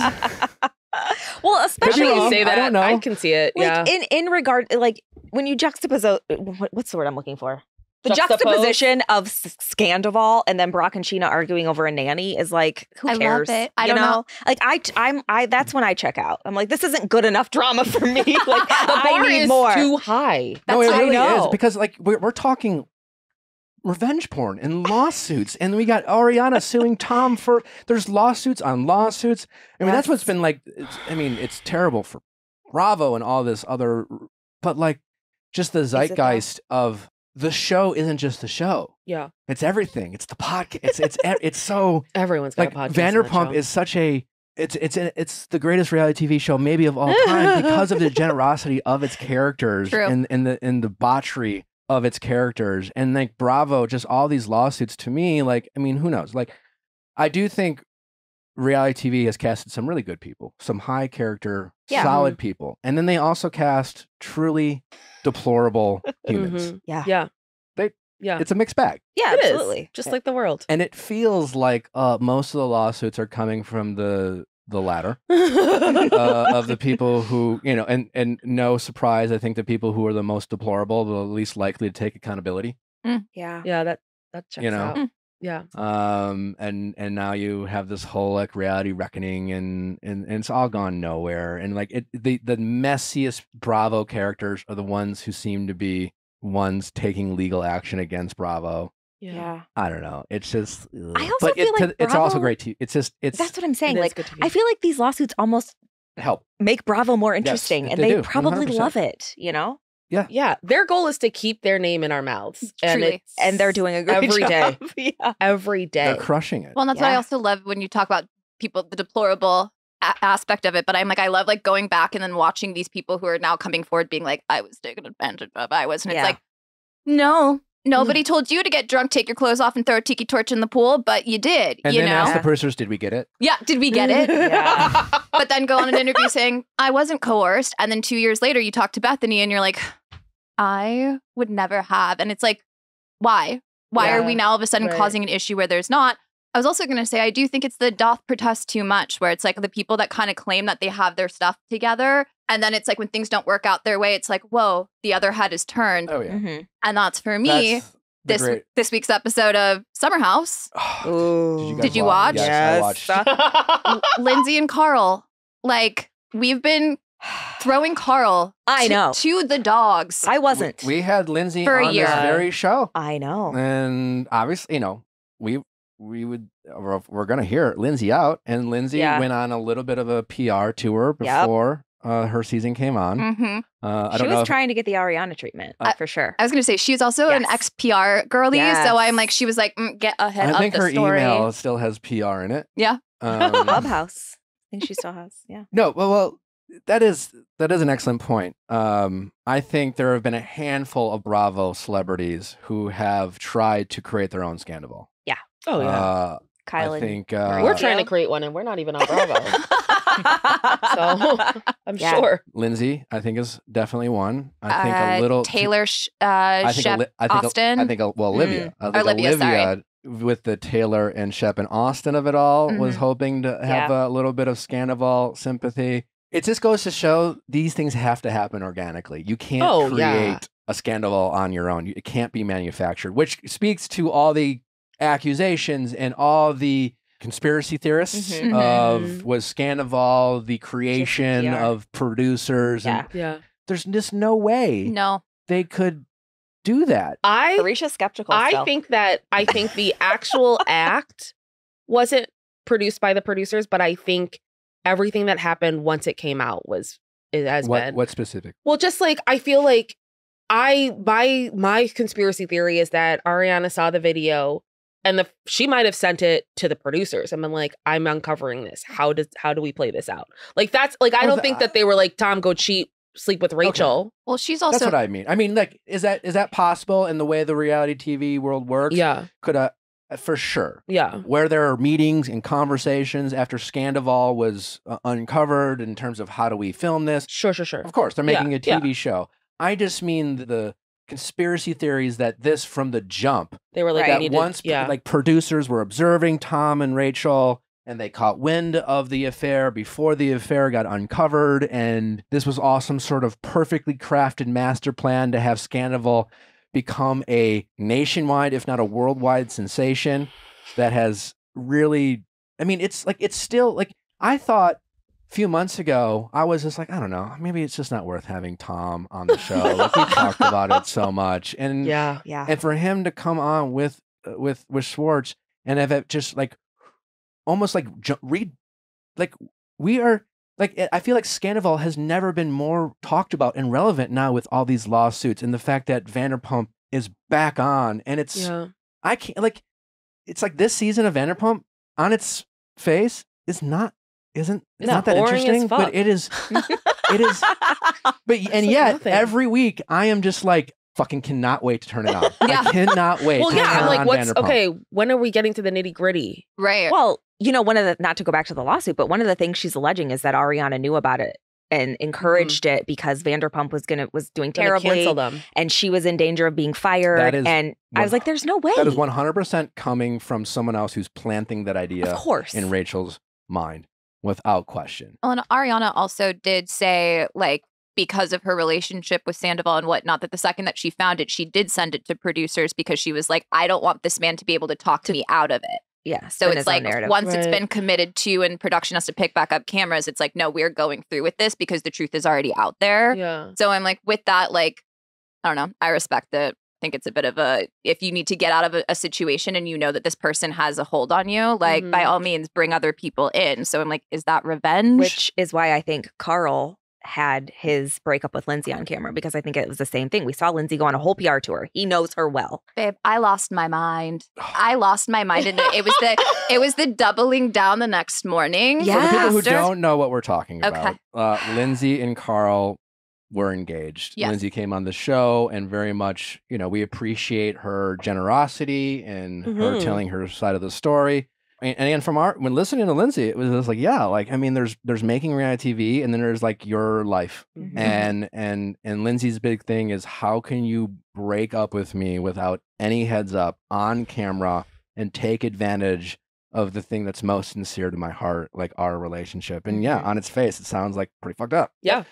Well, especially when you say that, I don't know. I can see it. Like, yeah, in in regard, like when you juxtapose, what's the word I'm looking for? The juxtaposition of Sandoval and then Brock and Sheena arguing over a nanny is like, who cares? I love it. I you don't know? know. Like I, I'm, I. That's when I check out. I'm like, this isn't good enough drama for me. Like the bar I need is more. Too high. That's no, it really I know. is because like we're, we're talking revenge porn and lawsuits. And we got Ariana suing Tom for, there's lawsuits on lawsuits. I mean, that's, that's what's been like, it's, I mean, it's terrible for Bravo and all this other, but like just the zeitgeist of the show isn't just the show. Yeah. It's everything. It's the podcast. It's, it's, it's so. Everyone's got like, a podcast. Vanderpump is such a, It's it's it's the greatest reality T V show maybe of all time because of the generosity of its characters True. and and the and the botchery of its characters, and like Bravo, just all these lawsuits. To me, like I mean, who knows? Like, I do think reality T V has casted some really good people, some high character, yeah. solid mm-hmm. people, and then they also cast truly deplorable humans. Mm-hmm. Yeah, yeah, they yeah, it's a mixed bag. Yeah, it absolutely, is. just okay. like the world. And it feels like uh, most of the lawsuits are coming from the. the latter uh, of the people who, you know, and, and no surprise, I think the people who are the most deplorable, the least likely to take accountability. Mm. Yeah. Yeah. That, that checks you know? out. Mm. Yeah. Um, and, and now you have this whole like reality reckoning and, and, and it's all gone nowhere. And like it, the, the messiest Bravo characters are the ones who seem to be ones taking legal action against Bravo. Yeah. yeah, I don't know. It's just. Ugh. I also but feel it, like Bravo, it's also great. T V. It's just it's. That's what I'm saying. Like I feel like these lawsuits almost help make Bravo more interesting, yes, and they, they probably one hundred percent. Love it. You know. Yeah, yeah. Their goal is to keep their name in our mouths, and it's, and they're doing a great every job. day. yeah. Every day, they're crushing it. Well, and that's yeah. what I also love when you talk about people, the deplorable a aspect of it. But I'm like, I love like going back and then watching these people who are now coming forward, being like, I was taken advantage of. I was, and yeah. it's like, no. Nobody told you to get drunk, take your clothes off, and throw a tiki torch in the pool, but you did. And you then know? ask the producers, did we get it? Yeah, did we get it? yeah. But then go on an interview saying, I wasn't coerced. And then two years later, you talk to Bethany and you're like, I would never have. And it's like, why? Why yeah. are we now all of a sudden right. causing an issue where there's not? I was also going to say, I do think it's the doth protest too much, where it's like the people that kind of claim that they have their stuff together. And then it's like when things don't work out their way, it's like, whoa, the other head is turned. Oh, yeah. Mm-hmm. And that's for me, that's this great... this week's episode of Summer House. Oh, did you, did you watch? watch? Yes, yes. I watched. Lindsay and Carl. Like, we've been throwing Carl I to, know. to the dogs. I wasn't. We, we had Lindsay for on a year. this very show. I know. And obviously, you know, we... we would, we're, we're going to hear Lindsay out. And Lindsay yeah. went on a little bit of a P R tour before yep. uh, her season came on. Mm-hmm. uh, I she don't was know trying if, to get the Ariana treatment, uh, for sure. I was going to say, she's also yes. an ex-P R girly. Yes. So I'm like, she was like, mm, get ahead I of the story. I think her email still has P R in it. Yeah. Um, Clubhouse. I think she still has. Yeah. No, well, well that is, that is an excellent point. Um, I think there have been a handful of Bravo celebrities who have tried to create their own scandal. Oh yeah, uh, Kyle. I think uh, we're trying to create one, and we're not even on Bravo. so I'm yeah. sure Lindsay, I think, is definitely one. I think uh, a little Taylor, sh uh, I think Shep, I think Austin. A, I think a, well, Olivia, mm. I think Olivia, Olivia with the Taylor and Shep and Austin of it all mm-hmm. was hoping to have yeah. a little bit of Sandoval sympathy. It just goes to show these things have to happen organically. You can't oh, create yeah. a Sandoval on your own. It can't be manufactured, which speaks to all the accusations and all the conspiracy theorists mm-hmm. of was Sandoval the creation of producers yeah. and yeah. there's just no way no they could do that. I Arisha's skeptical I still. think that I think the actual act wasn't produced by the producers, but I think everything that happened once it came out was it has what, been what specific? Well, just like I feel like I my my conspiracy theory is that Ariana saw the video. And the, she might have sent it to the producers. I'm like, I'm uncovering this. How does how do we play this out? Like that's like I don't think that they were like, Tom, go cheat, sleep with Rachel. Okay. Well, she's also that's what I mean. I mean, like, is that is that possible in the way the reality T V world works? Yeah, could I for sure. Yeah, where there are meetings and conversations after Sandoval was uh, uncovered in terms of how do we film this? Sure, sure, sure. Of course, they're making yeah, a T V yeah. show. I just mean the. Conspiracy theories that this from the jump they were like right. that once to, yeah. like producers were observing Tom and Rachel and they caught wind of the affair before the affair got uncovered, and this was all some sort of perfectly crafted master plan to have Sandoval become a nationwide if not a worldwide sensation that has really I mean it's like it's still like I thought few months ago, I was just like, I don't know, maybe it's just not worth having Tom on the show. Like, we talked about it so much, and yeah, yeah. And for him to come on with with with Schwartz and have just like almost like read, like we are like I feel like Sandoval has never been more talked about and relevant now with all these lawsuits and the fact that Vanderpump is back on, and it's yeah. I can't like it's like this season of Vanderpump on its face is not. Isn't it's not that interesting, but it is, it is, but and yet every week I am just like fucking cannot wait to turn it on. Yeah. I cannot wait. Well, yeah, I'm like, what's okay? When are we getting to the nitty gritty? Right. Well, you know, one of the not to go back to the lawsuit, but one of the things she's alleging is that Ariana knew about it and encouraged mm. it because Vanderpump was gonna was doing terribly, cancel them. And she was in danger of being fired. That is and one, I was like, "There's no way." That is one hundred percent coming from someone else who's planting that idea, of course, in Rachel's mind. Without question. Well, and Ariana also did say, like, because of her relationship with Sandoval and whatnot, that the second that she found it, she did send it to producers because she was like, I don't want this man to be able to talk to me out of it. Yeah. So it's like once it's been committed to and production has to pick back up cameras, it's like, no, we're going through with this because the truth is already out there. Yeah. So I'm like, with that, like, I don't know. I respect it. I think it's a bit of a, if you need to get out of a, a situation and you know that this person has a hold on you, like mm-hmm. by all means, bring other people in. So I'm like, is that revenge? Which is why I think Carl had his breakup with Lindsay on camera, because I think it was the same thing. We saw Lindsay go on a whole P R tour. He knows her well. Babe, I lost my mind. I lost my mind. And it was the it was the doubling down the next morning. Yeah. For the people who don't know what we're talking about, okay. uh, Lindsay and Carl were engaged. Yes. Lindsay came on the show and very much, you know, we appreciate her generosity and mm-hmm. her telling her side of the story. And, and from our, when listening to Lindsay, it was just like, yeah, like, I mean, there's, there's making reality T V and then there's like your life. Mm-hmm. And, and, and Lindsay's big thing is how can you break up with me without any heads up on camera and take advantage of the thing that's most sincere to my heart, like our relationship. And yeah, on its face, it sounds like pretty fucked up. Yeah.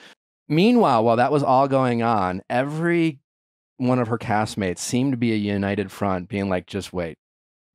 Meanwhile, while that was all going on, every one of her castmates seemed to be a united front, being like, just wait,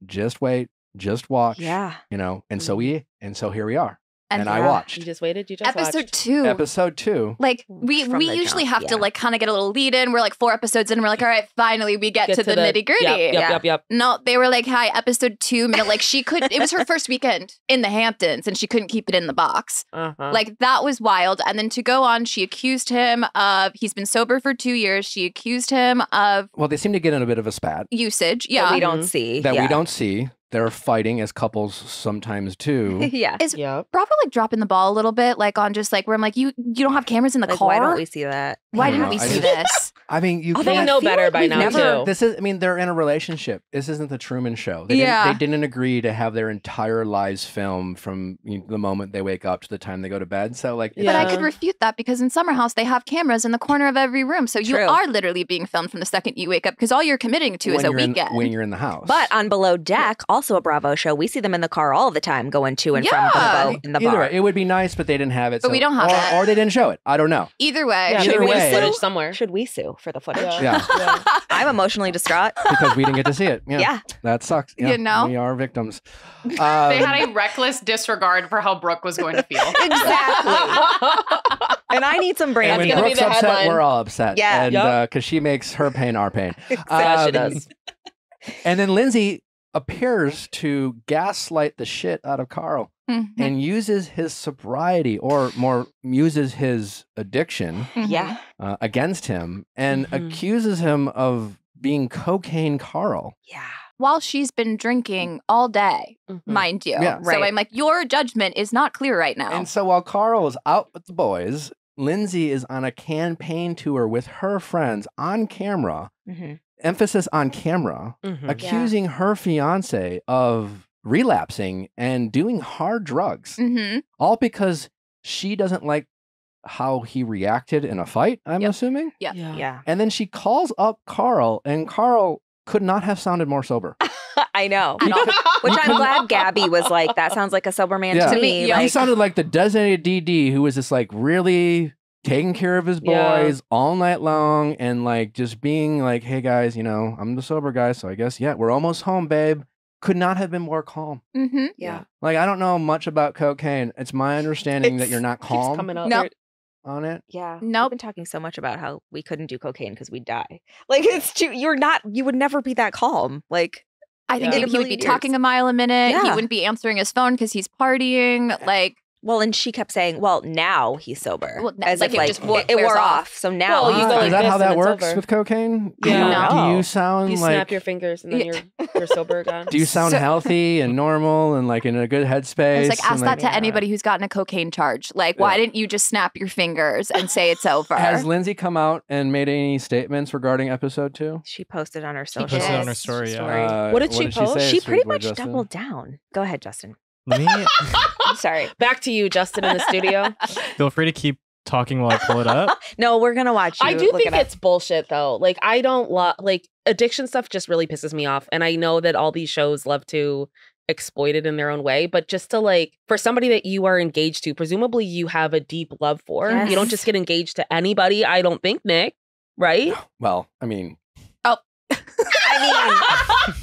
just wait, just watch. Yeah. You know, and so we, and so here we are. And, and yeah. I watched. You just waited, you just Episode watched. two. Episode two. Like, we From we usually jump. have yeah. to, like, kind of get a little lead in. We're, like, four episodes in, and we're like, all right, finally, we get, get to, to the, the nitty-gritty. Yep, yep, yeah. yep, yep. No, they were like, hi, episode two. Minute. Like, she could, it was her first weekend in the Hamptons, and she couldn't keep it in the box. Uh-huh. Like, that was wild. And then to go on, she accused him of, he's been sober for two years. She accused him of... Well, they seem to get in a bit of a spat. Usage, yeah. That we don't mm-hmm. see. That yeah. we don't see. They're fighting as couples sometimes too. yeah, is yep. Bravo like dropping the ball a little bit, like on just like where I'm like, you you don't have cameras in the like, car. Why don't we see that? Why didn't we I see just, this? I mean, you oh, can't, they know better like by now. Never, too. This is. I mean, they're in a relationship. This isn't the Truman Show. They yeah, didn't, they didn't agree to have their entire lives filmed from you know, the moment they wake up to the time they go to bed. So like, yeah. but I could refute that because in Summer House they have cameras in the corner of every room, so True. you are literally being filmed from the second you wake up because all you're committing to when is a weekend in, when you're in the house. But on Below Deck. Yeah. Also a Bravo show. We see them in the car all the time going to and yeah. from the boat in the bar. Either way, it would be nice, but they didn't have it. But so, we don't have or, that. Or they didn't show it. I don't know. Either way. Yeah, Either we way. Footage somewhere. Should we sue for the footage? Yeah. yeah. yeah. I'm emotionally distraught. Because we didn't get to see it. Yeah. yeah. That sucks. Yeah. You know? We are victims. Um, they had a reckless disregard for how Brooke was going to feel. Exactly. And I need some brains. And when Brooke's upset, headline. we're all upset. Yeah. And because yep. uh, she makes her pain our pain. Yeah, she does. And then Lindsay appears to gaslight the shit out of Carl mm-hmm. and uses his sobriety or more uses his addiction yeah. uh, against him and mm-hmm. accuses him of being cocaine Carl. Yeah. While she's been drinking all day, mm-hmm. mind you. Yeah. Right. So I'm like, your judgment is not clear right now. And so while Carl is out with the boys, Lindsay is on a campaign tour with her friends on camera. Mm-hmm. Emphasis on camera, mm-hmm. accusing yeah. her fiance of relapsing and doing hard drugs, mm-hmm. all because she doesn't like how he reacted in a fight, I'm yep. assuming. Yep. Yeah. yeah. And then she calls up Carl, and Carl could not have sounded more sober. I know. Could, which I'm glad Gabby was like, that sounds like a sober man yeah. to me. Yeah. Like, he sounded like the designated D D who was just like really... taking care of his boys yeah. all night long and like just being like, hey guys, you know, I'm the sober guy, so I guess, yeah, we're almost home, babe. could not have been more calm. Mm-hmm. Yeah. Like, I don't know much about cocaine. It's my understanding it's, that you're not calm. Keeps coming up. Nope. On it. Yeah. No, nope. Been talking so much about how we couldn't do cocaine because we'd die. Like, it's too, you're not, you would never be that calm. Like, I think yeah. he would be years. talking a mile a minute. Yeah. He wouldn't be answering his phone because he's partying. Like, well, and she kept saying, well, now he's sober. Well, as like if, like, it, just wore, it, it wore off. off. So now. Well, you go like is that how that works over. with cocaine? Do yeah. You, no. Do you sound you like. You snap your fingers and then yeah. you're, you're sober again. Do you sound so, healthy and normal and like in a good headspace? It's like, ask like, that yeah. to anybody who's gotten a cocaine charge. Like, yeah. why didn't you just snap your fingers and say it's over? Has Lindsay come out and made any statements regarding episode two? She posted on her social. She posted on her story, yeah. Uh, what did she what post? Did she, she pretty much doubled down. Go ahead, Justin. Me? I'm sorry. Back to you, Justin, in the studio. Feel free to keep talking while I pull it up. No, we're gonna watch you. I do think it's bullshit though. Like, I don't love, like, addiction stuff just really pisses me off. And I know that all these shows love to exploit it in their own way, but just to, like, for somebody that you are engaged to, presumably you have a deep love for. Yes. You don't just get engaged to anybody, I don't think, Nick. Right? Well, I mean. Oh. I mean.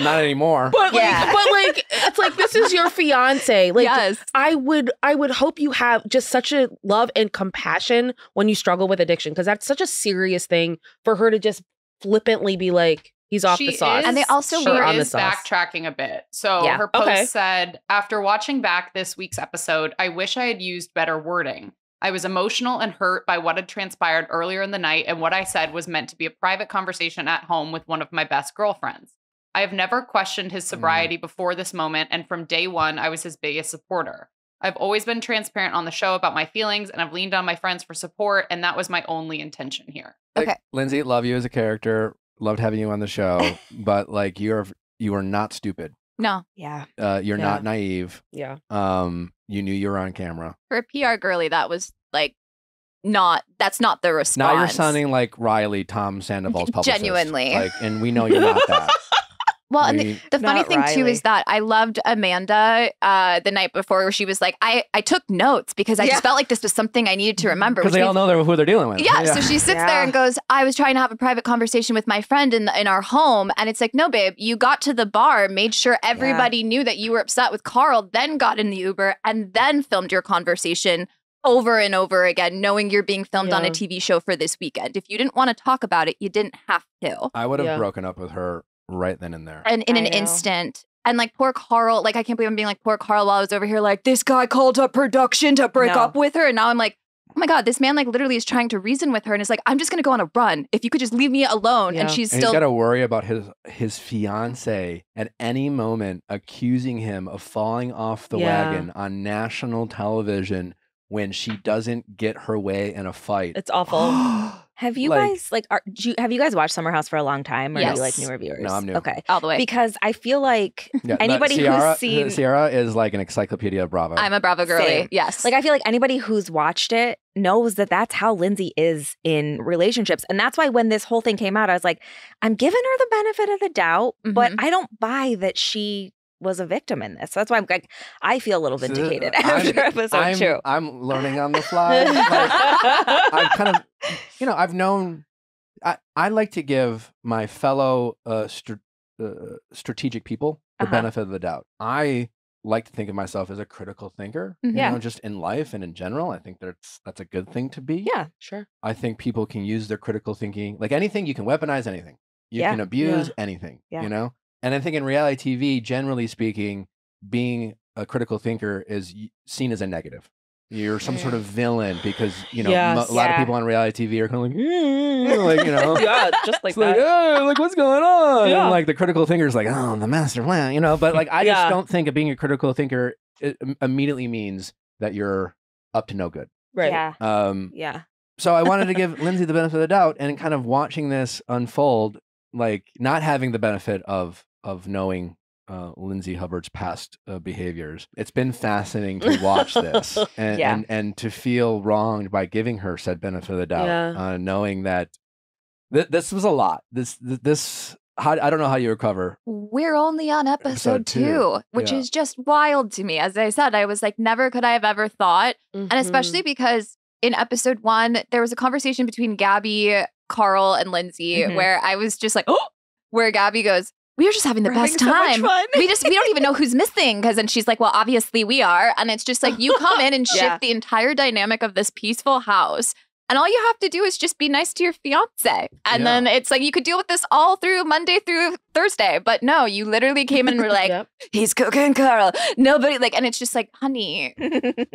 Not anymore. But like, yeah. but like, it's like, this is your fiance. Like, yes. I would, I would hope you have just such a love and compassion when you struggle with addiction, because that's such a serious thing for her to just flippantly be like, he's off she the sauce. Is, and they also sure, on is the sauce. backtracking a bit. So yeah. her post okay. said, after watching back this week's episode, I wish I had used better wording. I was emotional and hurt by what had transpired earlier in the night, and what I said was meant to be a private conversation at home with one of my best girlfriends. I have never questioned his sobriety mm. before this moment, and from day one, I was his biggest supporter. I've always been transparent on the show about my feelings, and I've leaned on my friends for support, and that was my only intention here. Okay. Like, Lindsay, love you as a character. Loved having you on the show, but like, you're you are not stupid. No. Yeah. Uh, you're yeah. not naive. Yeah. Um, you knew you were on camera. For a P R girly, that was like, not, that's not the response. Now you're sounding like Riley, Tom Sandoval's publicist. Genuinely. Like, and we know you're not that. Well, and the, the funny thing, Riley. too, is that I loved Amanda uh, the night before, where she was like, I, I took notes because I yeah. just felt like this was something I needed to remember. Because they means, all know they're, who they're dealing with. Yeah, yeah. So she sits yeah. there and goes, I was trying to have a private conversation with my friend in, the, in our home. And it's like, no, babe, you got to the bar, made sure everybody yeah. knew that you were upset with Carl, then got in the Uber, and then filmed your conversation over and over again, knowing you're being filmed yeah. on a T V show for this weekend. If you didn't want to talk about it, you didn't have to. I would have yeah. broken up with her. Right then and there. And in I an know. instant. And like, poor Carl, like, I can't believe I'm being like, poor Carl, while I was over here like, this guy called up production to break no. up with her. And now I'm like, oh my God, this man like literally is trying to reason with her and is like, I'm just going to go on a run. If you could just leave me alone. Yeah. And she's and still. He's got to worry about his, his fiance at any moment accusing him of falling off the yeah. wagon on national television when she doesn't get her way in a fight. It's awful. Have you like, guys like are, do you, have you guys watched Summer House for a long time, or yes. are you like newer viewers? No, I'm new. Okay, all the way. Because I feel like yeah, anybody Ciara, who's seen Ciara is like an encyclopedia of Bravo. I'm a Bravo girlie. Same. Yes, like I feel like anybody who's watched it knows that that's how Lindsay is in relationships, and that's why when this whole thing came out, I was like, I'm giving her the benefit of the doubt, mm-hmm. but I don't buy that she was a victim in this. So that's why I'm like, I feel a little vindicated so, after I'm, episode I'm, two. I'm learning on the fly. Like, I kind of. You know, I've known, I, I like to give my fellow uh, str uh, strategic people the uh-huh. benefit of the doubt. I like to think of myself as a critical thinker, mm-hmm. you yeah. know, just in life and in general. I think that's, that's a good thing to be. Yeah, sure. I think people can use their critical thinking. Like anything, you can weaponize anything. You yeah. can abuse yeah. anything, yeah. you know? And I think in reality T V, generally speaking, being a critical thinker is seen as a negative. You're some sort of villain because, you know, yes, a lot yeah. of people on reality T V are kind of like, eh, like, you know, yeah, just like, that. like, oh, like, what's going on? Yeah. And like the critical thinker is like, oh, the master plan, you know, but like, I yeah. just don't think of being a critical thinker it immediately means that you're up to no good. Right. Yeah. Um, yeah. So I wanted to give Lindsay the benefit of the doubt, and kind of watching this unfold, like not having the benefit of, of knowing Uh, Lindsay Hubbard's past uh, behaviors. It's been fascinating to watch this and, yeah. and and to feel wronged by giving her said benefit of the doubt, yeah. uh, knowing that th this was a lot. This th this how, I don't know how you recover. We're only on episode, episode two, two, which yeah. is just wild to me. As I said, I was like, never could I have ever thought, mm-hmm. and especially because in episode one there was a conversation between Gabby, Carl, and Lindsay mm-hmm. where I was just like, oh, where Gabby goes, we are just having the We're best having time. So much fun. We just we don't even know who's missing because then she's like, well, obviously we are. And it's just like you come in and shift yeah. the entire dynamic of this peaceful house. And all you have to do is just be nice to your fiance. And yeah. then it's like you could deal with this all through Monday through Thursday. But no, you literally came in and were like, yep. he's cooking Carl. Nobody like, and it's just like, honey,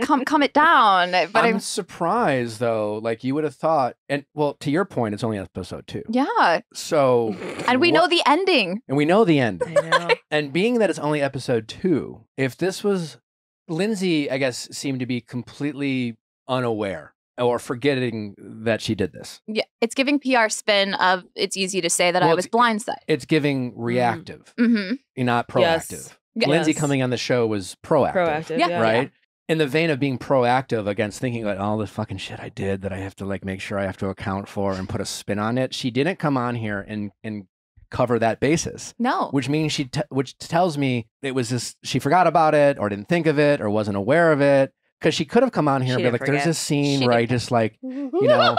come, calm it down. But I'm, I'm surprised though. Like you would have thought, and well, to your point, it's only episode two. Yeah. So. And we what, know the ending. And we know the ending. I know. And being that it's only episode two, if this was, Lindsay, I guess, seemed to be completely unaware. Or forgetting that she did this. Yeah, it's giving P R spin of it's easy to say that well, I was blindsided. It's giving reactive, mm-hmm. you're not proactive. Yes. Lindsay yes. coming on the show was proactive, proactive yeah. right? Yeah. In the vein of being proactive against thinking like all oh, this fucking shit I did that I have to like make sure I have to account for and put a spin on it. She didn't come on here and and cover that basis. No, which means she t which tells me it was just she forgot about it or didn't think of it or wasn't aware of it. Because she could have come on here and be like, forget. There's this scene she where I just like, you know,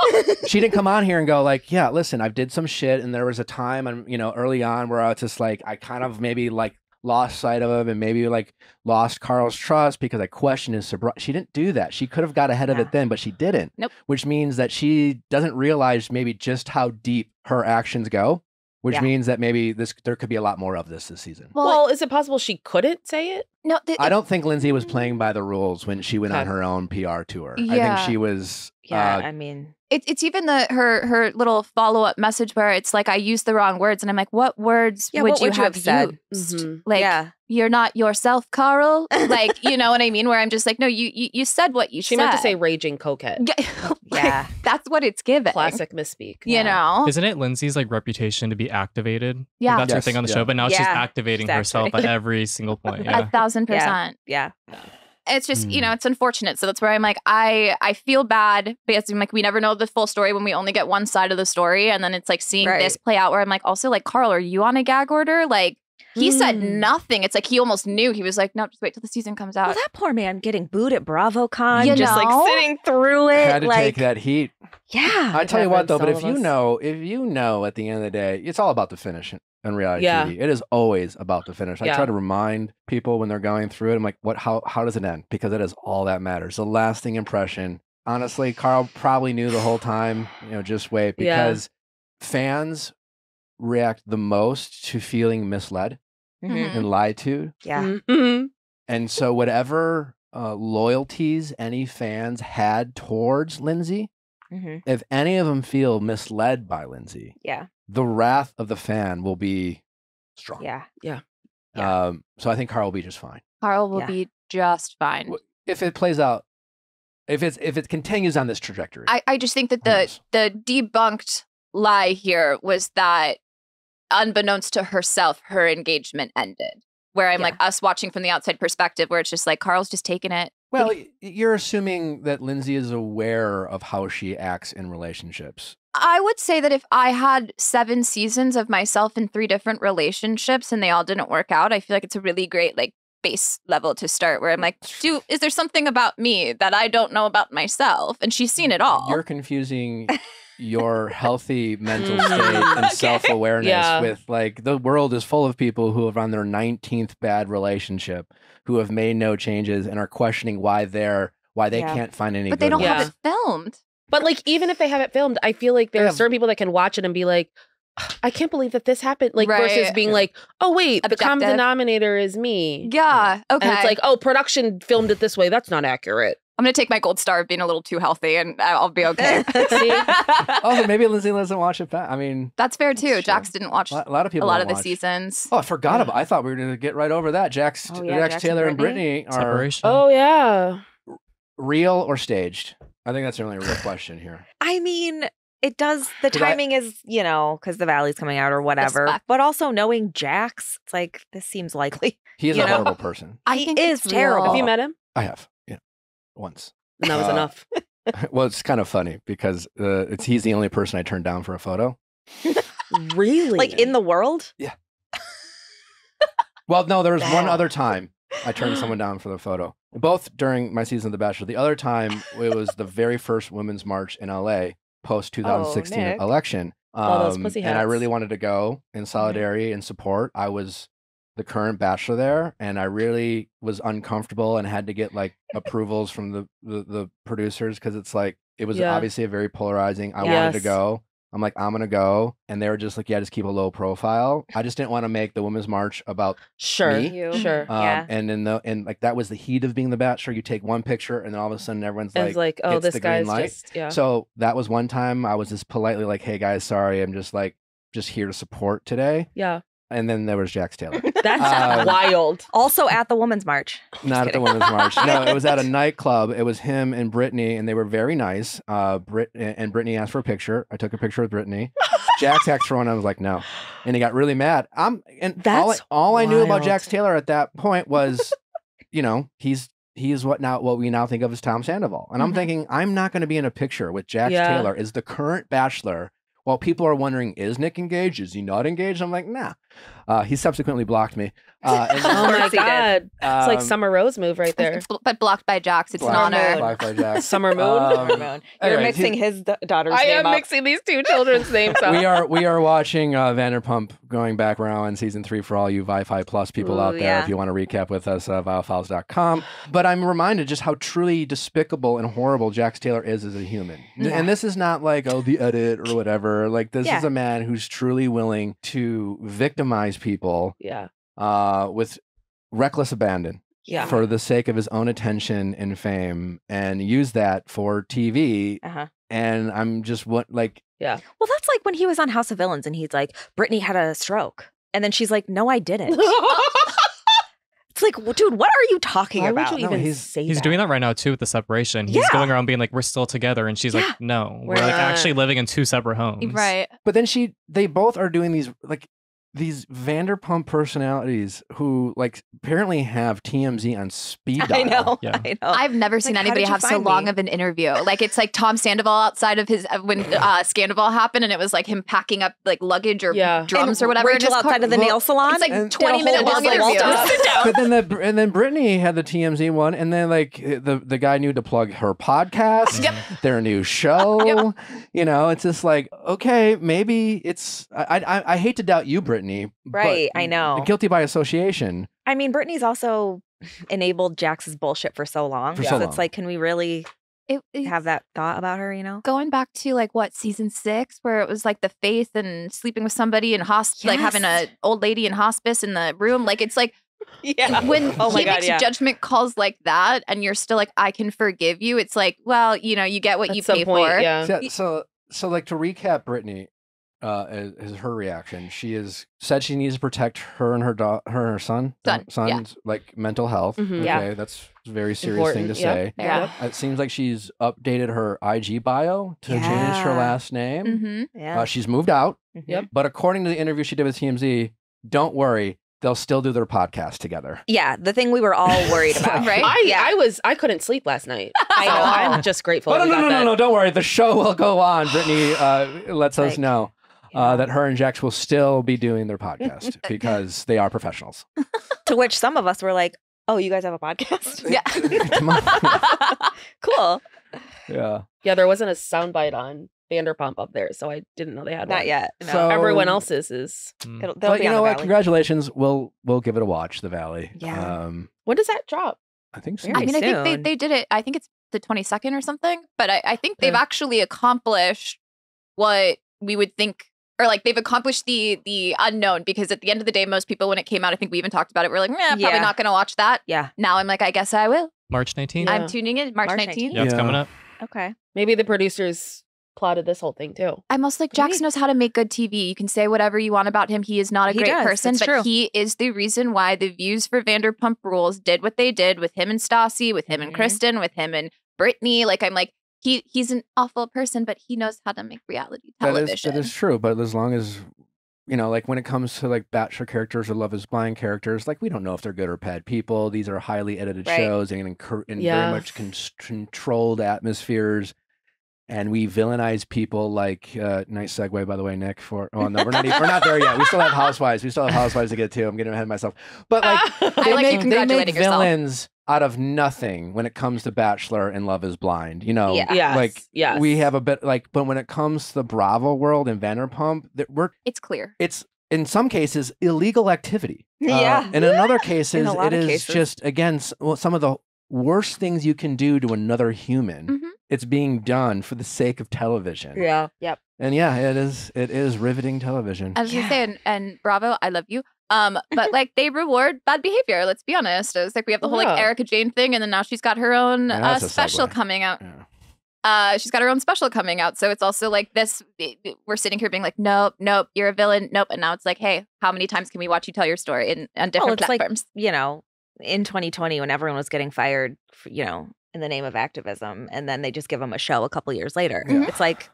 she didn't come on here and go like, yeah, listen, I did some shit. And there was a time, and you know, early on where I was just like, I kind of maybe like lost sight of him and maybe like lost Carl's trust because I questioned his sobriety. She didn't do that. She could have got ahead yeah. of it then, but she didn't. Nope. Which means that she doesn't realize maybe just how deep her actions go. Which yeah. means that maybe this there could be a lot more of this this season. Well, well is it possible she couldn't say it? No, th I don't think Lindsay was playing by the rules when she went okay. on her own P R tour. Yeah. I think she was. Yeah, uh, I mean, it, it's even the her her little follow up message where it's like I used the wrong words, and I'm like, what words yeah, would, what you would you have, have said? Used? Mm-hmm. Like, yeah. you're not yourself, Carl. Like, you know what I mean? Where I'm just like, no, you you, you said what you she said. She meant to say raging coquette. Yeah. Yeah, that's what it's given. Classic misspeak. You yeah. know, isn't it Lindsay's like reputation to be activated? Yeah, like, that's yes, her thing on the yeah. show. But now yeah. she's activating exactly. herself at every single point. Yeah. A thousand percent. Yeah, yeah. It's just mm. you know, it's unfortunate. So that's where I'm like, I I feel bad because I'm like, we never know the full story when we only get one side of the story, and then it's like seeing right. this play out where I'm like, also like, Carl, are you on a gag order? Like. He mm. said nothing. It's like he almost knew. He was like, no, just wait till the season comes out. Well, that poor man getting booed at BravoCon, you just know? Like sitting through it. I had to like, take that heat. Yeah. I tell you what though, but if you us. know, if you know at the end of the day, it's all about the finish in reality yeah. T V. It is always about the finish. I yeah. try to remind people when they're going through it, I'm like, what how how does it end? Because that is all that matters. The lasting impression. Honestly, Carl probably knew the whole time, you know, just wait because yeah. fans react the most to feeling misled. Mm-hmm. And lied to. Yeah. Mm-hmm. And so whatever uh, loyalties any fans had towards Lindsay, mm-hmm. if any of them feel misled by Lindsay, yeah. the wrath of the fan will be strong. Yeah. Yeah. yeah. Um, so I think Carl will be just fine. Carl will yeah. be just fine. If it plays out, if it's if it continues on this trajectory. I, I just think that the yes. the debunked lie here was that unbeknownst to herself, her engagement ended. Where I'm yeah. like us watching from the outside perspective where it's just like, Carl's just taking it. Well, you're assuming that Lindsay is aware of how she acts in relationships. I would say that if I had seven seasons of myself in three different relationships and they all didn't work out, I feel like it's a really great like base level to start where I'm like, do is there something about me that I don't know about myself? And she's seen it all. You're confusing... your healthy mental state and okay. self-awareness yeah. with like the world is full of people who have on their nineteenth bad relationship who have made no changes and are questioning why they're why they yeah. can't find any but good they don't yeah. have it filmed. But like even if they have it filmed, I feel like there yeah. are certain people that can watch it and be like, I can't believe that this happened. Like right. versus being like, oh wait, objective. The common denominator is me. Yeah, okay. And it's like, oh, production filmed it this way. That's not accurate. I'm going to take my gold star of being a little too healthy and I'll be okay. See? Oh, maybe Lindsay doesn't watch it back. I mean. That's fair too. That's Jax didn't watch a lot of, people a lot of the seasons. Oh, I forgot yeah. about I thought we were going to get right over that. Jax, oh, yeah, Jax, Jax Taylor and Brittany, and Brittany are. Separation. Oh, yeah. Real or staged? I think that's the only real question here. I mean. It does. The timing I, is, you know, because the Valley's coming out or whatever. Respect. But also knowing Jax, it's like, this seems likely. He is you a know? horrible person. I he think is terrible. Have you met him? I have. Yeah. Once. And that was uh, enough. Well, it's kind of funny because uh, it's he's the only person I turned down for a photo. Really? Like in the world? Yeah. Well, no, there was Damn. one other time I turned someone down for the photo. Both during my season of The Bachelor. The other time, it was the very first Women's March in L A post twenty sixteen oh, election All um, those pussy hats. And I really wanted to go in solidarity and support. I was the current bachelor there, and I really was uncomfortable and had to get like approvals from the the, the producers, because it's like it was yeah. obviously a very polarizing. I yes. wanted to go. I'm like, I'm gonna go, and they were just like, yeah, just keep a low profile. I just didn't want to make the Women's March about sure, me. You. sure, um, yeah. And in the and like that was the heat of being the Bachelor. You take one picture, and then all of a sudden, everyone's like, like, oh, this guy's just yeah. So that was one time I was just politely like, hey guys, sorry, I'm just like just here to support today. Yeah. And then there was Jax Taylor. That's um, wild. Also at the Women's March. Not at the Women's March. No, it was at a nightclub. It was him and Brittany, and they were very nice. Uh, Brit and Brittany asked for a picture. I took a picture with Brittany. Jax asked for one. I was like, no. And he got really mad. I'm and That's all I, all I knew about Jax Taylor at that point was, you know, he's he is what now what we now think of as Tom Sandoval. And I'm mm-hmm. thinking, I'm not going to be in a picture with Jax yeah. Taylor as the current bachelor. While people are wondering, is Nick engaged? Is he not engaged? I'm like, nah. Uh, he subsequently blocked me. Uh, and oh my God. Um, it's like Summer Rose move right there. But blocked by Jax. It's an honor. Blocked by Jax. Summer Moon. Um, You're anyway, mixing he, his daughter's I name I am up. mixing these two children's names up. We are, we are watching uh, Vanderpump going back around in season three for all you Wi-Fi Plus people Ooh, out there. Yeah. If you want to recap with us, uh, Vile Files dot com. But I'm reminded just how truly despicable and horrible Jax Taylor is as a human. Yeah. And this is not like, oh, the edit or whatever. Like this yeah. is a man who's truly willing to victimize people yeah. uh, with reckless abandon yeah. for the sake of his own attention and fame, and use that for T V. Uh-huh. And I'm just what like yeah. Well, that's like when he was on House of Villains and he's like, Brittany had a stroke, and then she's like, no, I didn't. It's like, well, dude, what are you talking Why about? Would you no, even he's say he's that? doing that right now too with the separation. He's yeah. going around being like, "We're still together," and she's yeah. like, "No, we're, we're like actually living in two separate homes." Right. But then she, they both are doing these like these Vanderpump personalities who like apparently have T M Z on speed dial. I know. Yeah. I know. I've never seen like, anybody have so me? long of an interview. Like it's like Tom Sandoval outside of his when uh, Scandoval happened, and it was like him packing up like luggage or yeah. drums and or whatever. Rachel outside of the nail salon. It's like and twenty minute long interview. But then the, and then Brittany had the T M Z one, and then like the the guy knew to plug her podcast, yep. their new show. Yep. You know, it's just like, okay, maybe it's. I I, I hate to doubt you, Brittany. Right, I know. Guilty by association. I mean, Brittany's also enabled Jax's bullshit for so long. For yeah. so long. It's like, can we really? It, it, have that thought about her, you know? Going back to like what season six, where it was like the faith and sleeping with somebody in hospice, yes. like having an old lady in hospice in the room. Like it's like yeah. when oh he God, makes yeah. judgment calls like that, and you're still like, I can forgive you. It's like, well, you know, you get what At you pay point, for. Yeah. So, so, so like to recap, Brittany. Uh, is, is her reaction? She is said she needs to protect her and her daughter, her and her son, son son's yeah. like mental health. Mm-hmm, okay, yeah. that's a very serious Important. thing to yep. say. Yeah. Yep. It seems like she's updated her I G bio to yeah. change her last name. Mm-hmm. yeah. uh, she's moved out. Mm-hmm. But according to the interview she did with T M Z, don't worry, they'll still do their podcast together. Yeah, the thing we were all worried about, right? I, yeah. I was, I couldn't sleep last night. I know. I'm just grateful. But no, no, no, no, no, don't worry. The show will go on. Brittany uh, lets like, us know. Uh, that her and Jax will still be doing their podcast because they are professionals. To which some of us were like, oh, you guys have a podcast? Yeah. Cool. Yeah. Yeah, there wasn't a soundbite on Vanderpump up there, so I didn't know they had Not one. yet. No. So, everyone else's is. Mm. It'll, but you know what? Valley. Congratulations. We'll we'll give it a watch, The Valley. Yeah. Um, when does that drop? I think so. Very I mean, soon. I think they, they did it, I think it's the twenty-second or something, but I, I think they've yeah. actually accomplished what we would think. Or like they've accomplished the the unknown, because at the end of the day, most people, when it came out, I think we even talked about it, we were like, eh, probably yeah. not going to watch that. Yeah. Now I'm like, I guess I will. March nineteenth. Yeah. I'm tuning in. March nineteenth. Yeah, it's yeah. coming up. Okay. Maybe the producers plotted this whole thing too. I'm also like, Jax knows how to make good T V. You can say whatever you want about him. He is not a he great does. person, it's but true. he is the reason why the views for Vanderpump Rules did what they did with him and Stassi, with him mm-hmm. and Kristen, with him and Brittany. Like I'm like, He he's an awful person, but he knows how to make reality television. That is, that is true, but as long as, you know, like when it comes to like Bachelor characters or Love is Blind characters, like we don't know if they're good or bad people. These are highly edited right. shows and in yeah. very much con controlled atmospheres. And we villainize people like, uh, nice segue, by the way, Nick, for, oh no, we're not, we're not there yet. We still have housewives. We still have housewives to get to. I'm getting ahead of myself. But like, uh, they, like make, they make villains out of nothing when it comes to Bachelor and Love is Blind. You know, yes. Yes. like yes. we have a bit like, but when it comes to the Bravo world and Vanderpump, that we're it's clear. It's in some cases illegal activity. Yeah. Uh, and in other cases, in it is cases. just, again, well, some of the worst things you can do to another human. Mm-hmm. It's being done for the sake of television. Yeah. Yep. And yeah, it is. It is riveting television. I was yeah. gonna say, and, and Bravo, I love you. Um, but like they reward bad behavior. Let's be honest. It's like we have the whole yeah. like Erika Jayne thing, and then now she's got her own yeah, uh, special coming out. Yeah. Uh, she's got her own special coming out. So it's also like this. We're sitting here being like, nope, nope, you're a villain, nope. And now it's like, hey, how many times can we watch you tell your story in on different well, it's platforms? Like, you know, in twenty twenty, when everyone was getting fired, for, you know, in the name of activism, and then they just give them a show a couple years later. Yeah. It's like,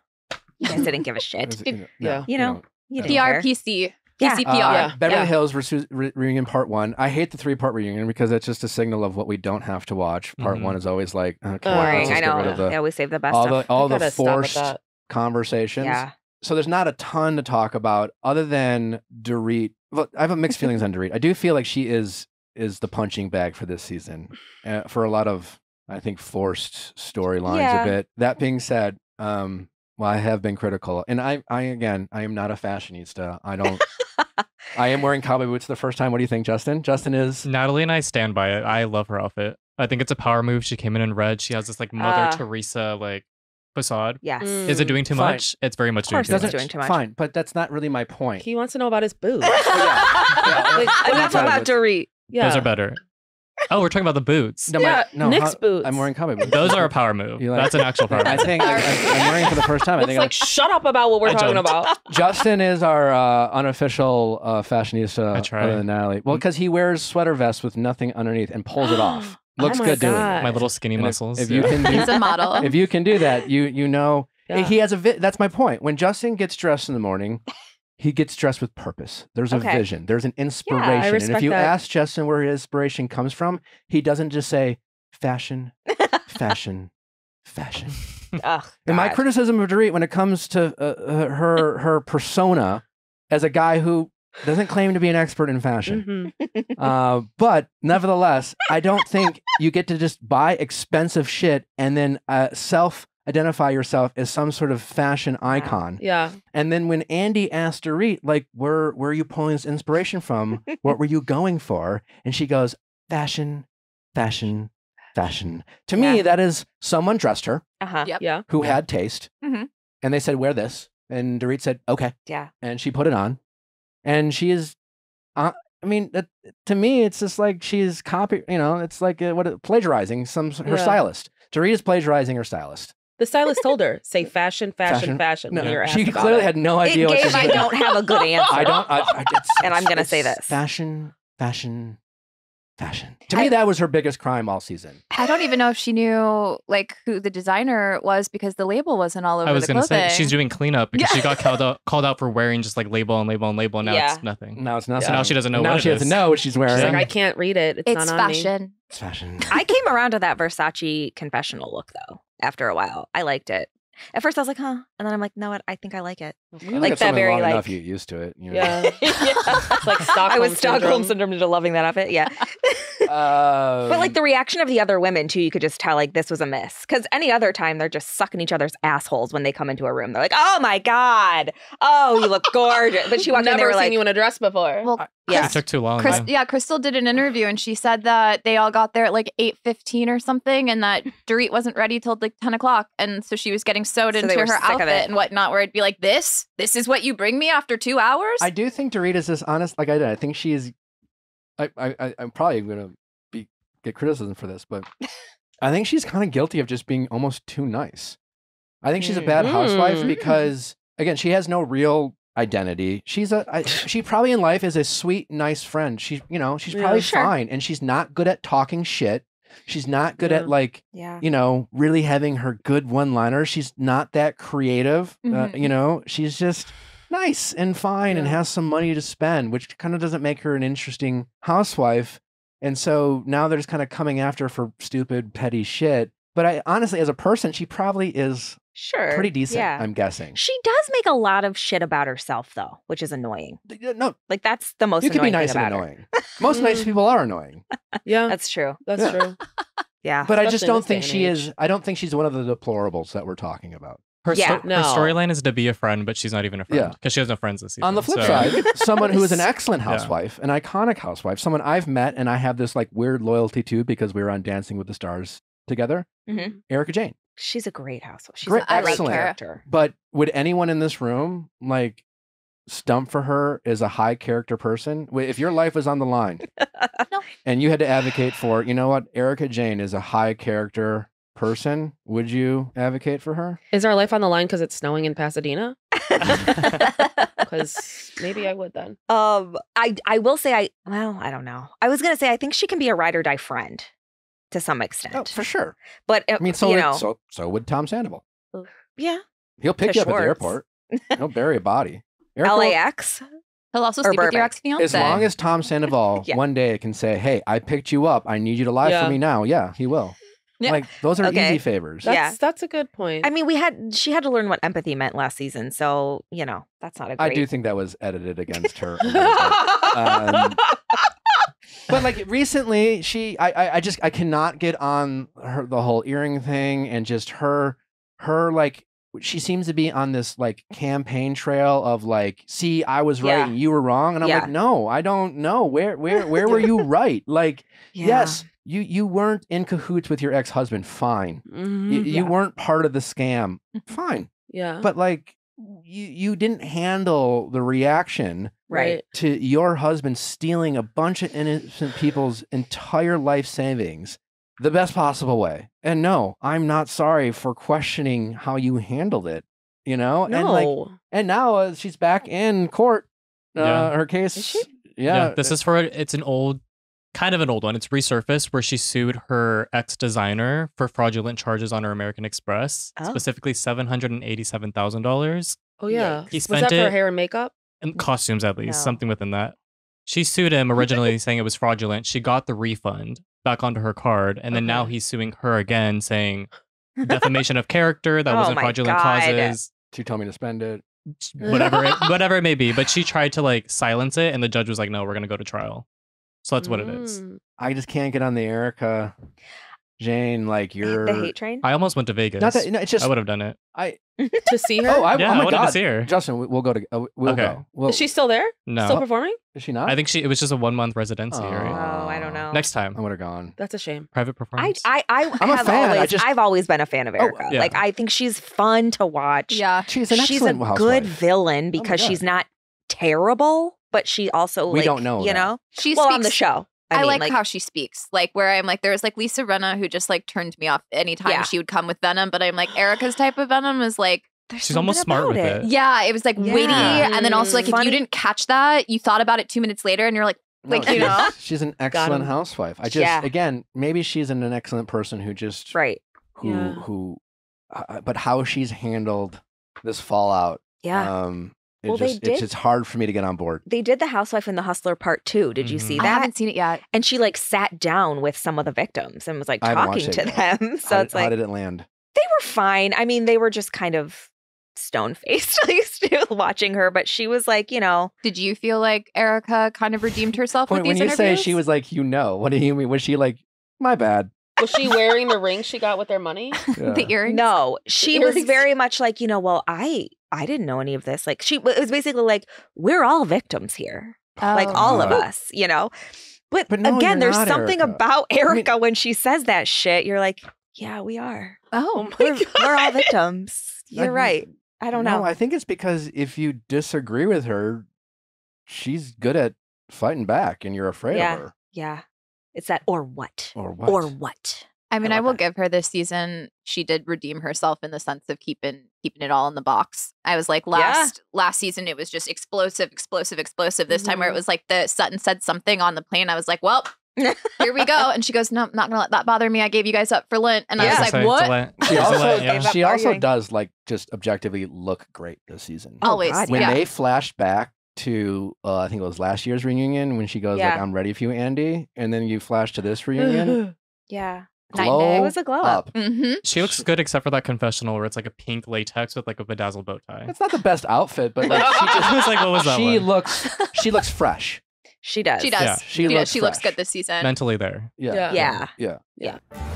you guys didn't give a shit. You, yeah. you know, you didn't care. P R P C. Yeah. Uh, yeah. Beverly yeah. Hills re re reunion part one. I hate the three part reunion because it's just a signal of what we don't have to watch. Part mm-hmm. one is always like, okay, boring. I know. They yeah. always save the best. All stuff. the all the forced conversations. Yeah. So there's not a ton to talk about other than Dorit. Well, I have mixed feelings on Dorit. I do feel like she is is the punching bag for this season, uh, for a lot of I think forced storylines yeah. a bit. That being said, um, well, I have been critical, and I I again I am not a fashionista. I don't. I am wearing cowboy boots for the first time. What do you think, Justin? Justin is... Natalie and I stand by it. I love her outfit. I think it's a power move. She came in in red. She has this like Mother uh, Teresa like facade. Yes. Mm. Is it doing too Fine. much? It's very much doing too, doing too much. Fine, but that's not really my point. He wants to know about his boots. yeah. Yeah. Like, I'm not talking about Dorit. Yeah. Those are better. Oh, we're talking about the boots. No, yeah, my, no Nick's how, boots. I'm wearing cowboy boots. Those are a power move. Like, that's an actual power move. I think like, I, I'm wearing for the first time. I think it's like, like shut up about what we're I talking don't. about. Justin is our uh, unofficial uh, fashionista. I try. Other than Natalie. Well, because he wears sweater vests with nothing underneath and pulls it off. Looks oh good God. doing it. My little skinny and muscles. If, if you yeah. can do, he's a model. If you can do that, you you know yeah. he has a. Vi that's my point. When Justin gets dressed in the morning. He gets dressed with purpose. There's okay. a vision. There's an inspiration. Yeah, I respect and if you that. ask Justin where his inspiration comes from, he doesn't just say fashion, fashion, fashion. Ugh, and my criticism of Dorit when it comes to uh, her her persona as a guy who doesn't claim to be an expert in fashion. Mm-hmm. uh, but nevertheless, I don't think you get to just buy expensive shit and then uh, self- identify yourself as some sort of fashion icon. Yeah. And then when Andy asked Dorit, like, where, where are you pulling this inspiration from? What were you going for? And she goes, fashion, fashion, fashion. To yeah. me, that is someone dressed her uh-huh. yep. yeah. who yeah. had taste. Mm-hmm. And they said, wear this. And Dorit said, okay. Yeah. And she put it on. And she is... Uh, I mean, that, to me, it's just like she's copy... You know, it's like uh, what plagiarizing some her yeah. stylist. Dorit is plagiarizing her stylist. The stylist told her, "Say fashion, fashion, fashion." fashion no, when you're she clearly it. had no idea. It what gave, she I doing. don't have a good answer. I don't, I, I, it's, and I'm going to say this: fashion, fashion, fashion. To I, me, that was her biggest crime all season. I don't even know if she knew like who the designer was because the label wasn't all over. I was going to say she's doing cleanup because yeah. she got called out, called out for wearing just like label and label and label. And now yeah. it's nothing. Now it's nothing. So now she doesn't know. Now what she it doesn't is. know what she's wearing. She's like, I can't read it. It's, it's not on fashion. Me. It's fashion. I came around to that Versace confessional look though. After a while, I liked it. At first, I was like, huh. And then I'm like, no, I think I like it. You like that very, long like, enough, you're used to it. You know? Yeah. yeah. It's like Stockholm I was syndrome. Stockholm syndrome into loving that outfit. Yeah. um, but like the reaction of the other women, too, you could just tell like this was a miss. Because any other time, they're just sucking each other's assholes when they come into a room. They're like, oh my God. Oh, you look gorgeous. But she walked Never in there. Never seen like, you in a dress before. Well, I, yeah. It took too long. Chris, yeah. Crystal did an interview and she said that they all got there at like eight fifteen or something and that Dorit wasn't ready till like ten o'clock. And so she was getting sewed so into her outfit and whatnot, where it'd be like, this, this is what you bring me after two hours. I do think Dorit is this honest, like I did. I think she is. I, I, I'm probably gonna be get criticism for this, but I think she's kind of guilty of just being almost too nice. I think she's a bad housewife because, again, she has no real identity. She's a I, she probably in life is a sweet, nice friend. She, you know, she's probably yeah, sure. fine, and she's not good at talking shit. She's not good yeah. at like, yeah. you know, really having her good one-liners. She's not that creative. Mm-hmm. uh, you know, she's just nice and fine yeah. and has some money to spend, which kind of doesn't make her an interesting housewife. And so now they're just kind of coming after her for stupid, petty shit. But I honestly, as a person, she probably is sure pretty decent, yeah. I'm guessing. She does make a lot of shit about herself, though, which is annoying. No. Like, that's the most you annoying can be nice thing about and annoying. Her. Most nice people are annoying. Yeah. That's true. That's yeah. true. Yeah. But especially I just don't think she age. is, I don't think she's one of the deplorables that we're talking about. Her, yeah, sto no. her storyline is to be a friend, but she's not even a friend because yeah. she has no friends this season. On the flip so. side, someone who is an excellent housewife, yeah. an iconic housewife, someone I've met and I have this like weird loyalty to because we were on Dancing with the Stars together, mm-hmm. Erika Jayne. She's a great housewife. She's great, an excellent character. But would anyone in this room like stump for her as a high character person? If your life was on the line no. and you had to advocate for, you know what, Erika Jayne is a high character person, would you advocate for her? Is our life on the line because it's snowing in Pasadena? Because maybe I would then. Um, I I will say I well I don't know. I was gonna say I think she can be a ride or die friend to some extent. Oh, for sure. But uh, I mean, so you would, know, so so would Tom Sandoval. Yeah, he'll pick you up Schwartz. at the airport. He'll bury a body. Erica L A X. He'll also sleep Burbank. with your ex-fiance. As long as Tom Sandoval yeah. one day can say, "Hey, I picked you up. I need you to lie yeah. for me now." Yeah, he will. Yeah. Like, those are okay. easy favors. That's, yeah. that's a good point. I mean, we had, she had to learn what empathy meant last season. So, you know, that's not a great... I do think that was edited against her. um, but like recently, she, I, I, I just, I cannot get on her, the whole earring thing and just her, her like, she seems to be on this like campaign trail of like, see, I was right yeah. and you were wrong. And I'm yeah. like, no, I don't know. Where, where, where were you right? Like, yeah. yes. You you weren't in cahoots with your ex-husband, fine. Mm-hmm, you, yeah. you weren't part of the scam, fine. Yeah. But like you you didn't handle the reaction right. to your husband stealing a bunch of innocent people's entire life savings the best possible way. And no, I'm not sorry for questioning how you handled it, you know? No. And like and now uh, she's back in court. Uh, yeah. her case. Is she? Yeah. yeah. This is for it's an old Kind of an old one. It's resurfaced where she sued her ex-designer for fraudulent charges on her American Express, oh. specifically seven hundred eighty-seven thousand dollars. Oh, yeah. He spent Was that it, for hair and makeup? And costumes, at least. No. Something within that. She sued him originally saying it was fraudulent. She got the refund back onto her card. And then okay. now he's suing her again saying defamation of character. That oh wasn't fraudulent God. causes. She told me to spend it. Whatever it, whatever it may be. But she tried to like silence it. And the judge was like, no, we're going to go to trial. So that's what mm. it is. I just can't get on the Erika Jayne, like you're the hate train. I almost went to Vegas. Not that, no, it's just I would have done it. I to see her. Oh, I, yeah, oh my I wanted God. to see her. Justin, we'll go to. Uh, we'll okay. go. We'll... Is she still there? No, still performing? Is she not? I think she. It was just a one month residency. Oh, right? oh I don't know. Next time, I would have gone. That's a shame. Private performance. I, I, I I'm have a fan. Always, I just... I've always been a fan of Erika. Oh, yeah. Like I think she's fun to watch. Yeah, she's an she's a housewife. good villain because oh she's not terrible. But she also, we like, don't know, you that. know, she well, speaks on the show. I, I mean, like, like how she speaks, like where I'm like, there was like Lisa Rinna who just like turned me off anytime yeah. she would come with venom. But I'm like, Erika's type of venom is like, she's almost smart with it. it. Yeah. It was like yeah. witty. Mm, and then also like, funny. if you didn't catch that, you thought about it two minutes later and you're like, no, like, you know, she's an excellent housewife. I just, yeah. again, maybe she's an, an excellent person who just, right. Who, yeah. who, uh, but how she's handled this fallout. Yeah. Um, It well, just, they did, it's just hard for me to get on board. They did The Housewife and the Hustler Part Two. Did you mm-hmm. see that? I haven't seen it yet. And she like sat down with some of the victims and was like talking to them. So how it's did, like, how did it land? They were fine. I mean, they were just kind of stone faced watching her, but she was like, you know. Did you feel like Erika kind of redeemed herself with these interviews? When you say she was like, you know, what do you mean? Was she like, my bad? Was she wearing the ring she got with their money? Yeah. The earrings? No, she earrings. was very much like, you know, well, I I didn't know any of this. Like, she it was basically like, we're all victims here. Oh. Like, all of us, you know? But, but no, again, there's something Erika. about Erika I mean, when she says that shit. You're like, yeah, we are. Oh, my we're, God. We're all victims. You're I, right. I don't no, know. I think it's because if you disagree with her, she's good at fighting back and you're afraid yeah. of her. Yeah. It's that or what? Or what? Or what? I mean, I, I will that. give her this season. She did redeem herself in the sense of keeping keeping it all in the box. I was like last yeah. last season, it was just explosive, explosive, explosive. This mm-hmm. time where it was like the Sutton said something on the plane. I was like, well, here we go. And she goes, no, I'm not going to let that bother me. I gave you guys up for Lent. And yeah. I was like, what? She also, yeah. she also does like just objectively look great this season. Always. Oh, when yeah. they flashed back to uh, I think it was last year's reunion when she goes yeah. like, I'm ready for you, Andy, and then you flash to this reunion. yeah, glow it was a glow up. up. Mm-hmm. She looks good except for that confessional where it's like a pink latex with like a bedazzled bow tie. It's not the best outfit, but like she just was like, what was that? She one? looks she looks fresh. She does. She does. Yeah, she she, looks, she looks good this season. Mentally there. Yeah. Yeah. Yeah. Yeah. yeah. yeah.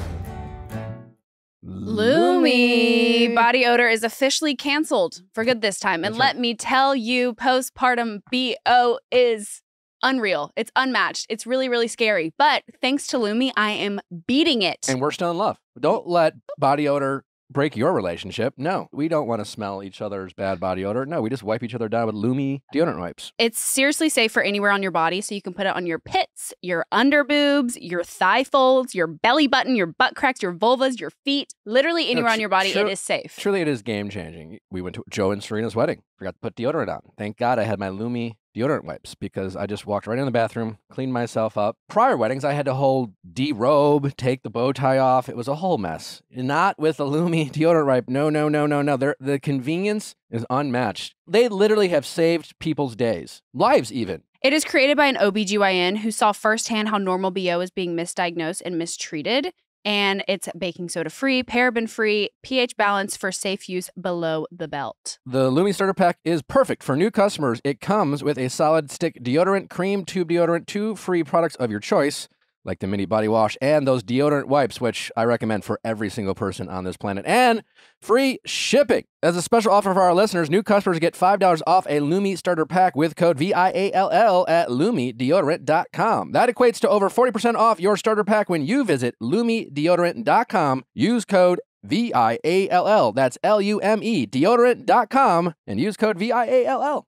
Lumi body odor is officially canceled for good this time. And let me tell you, postpartum B O is unreal. It's unmatched. It's really, really scary. But thanks to Lumi, I am beating it. And we're still in love. Don't let body odor break your relationship. No, we don't want to smell each other's bad body odor. No, we just wipe each other down with Lumi deodorant wipes. It's seriously safe for anywhere on your body, so you can put it on your pits, your under boobs, your thigh folds, your belly button, your butt cracks, your vulvas, your feet. Literally anywhere no, on your body, it is safe. Truly, it is game changing. We went to Joe and Serena's wedding. Forgot to put deodorant on. Thank God I had my Lumi deodorant wipes, because I just walked right in the bathroom, cleaned myself up. Prior weddings, I had to hold de-robe, take the bow tie off. It was a whole mess. Not with a Lumi deodorant wipe. No, no, no, no, no. They're, the convenience is unmatched. They literally have saved people's days, lives even. It is created by an O B G Y N who saw firsthand how normal B O is being misdiagnosed and mistreated. And it's baking soda free, paraben free, pH balance for safe use below the belt. The Lumi Starter Pack is perfect for new customers. It comes with a solid stick deodorant, cream tube deodorant, two free products of your choice, like the mini body wash and those deodorant wipes, which I recommend for every single person on this planet, and free shipping. As a special offer for our listeners, new customers get five dollars off a Lumi Starter Pack with code V I A L L at Lumi Deodorant dot com. That equates to over forty percent off your starter pack when you visit Lumi Deodorant dot com. Use code V I A L L. That's L U M E Deodorant dot com and use code V I A L L.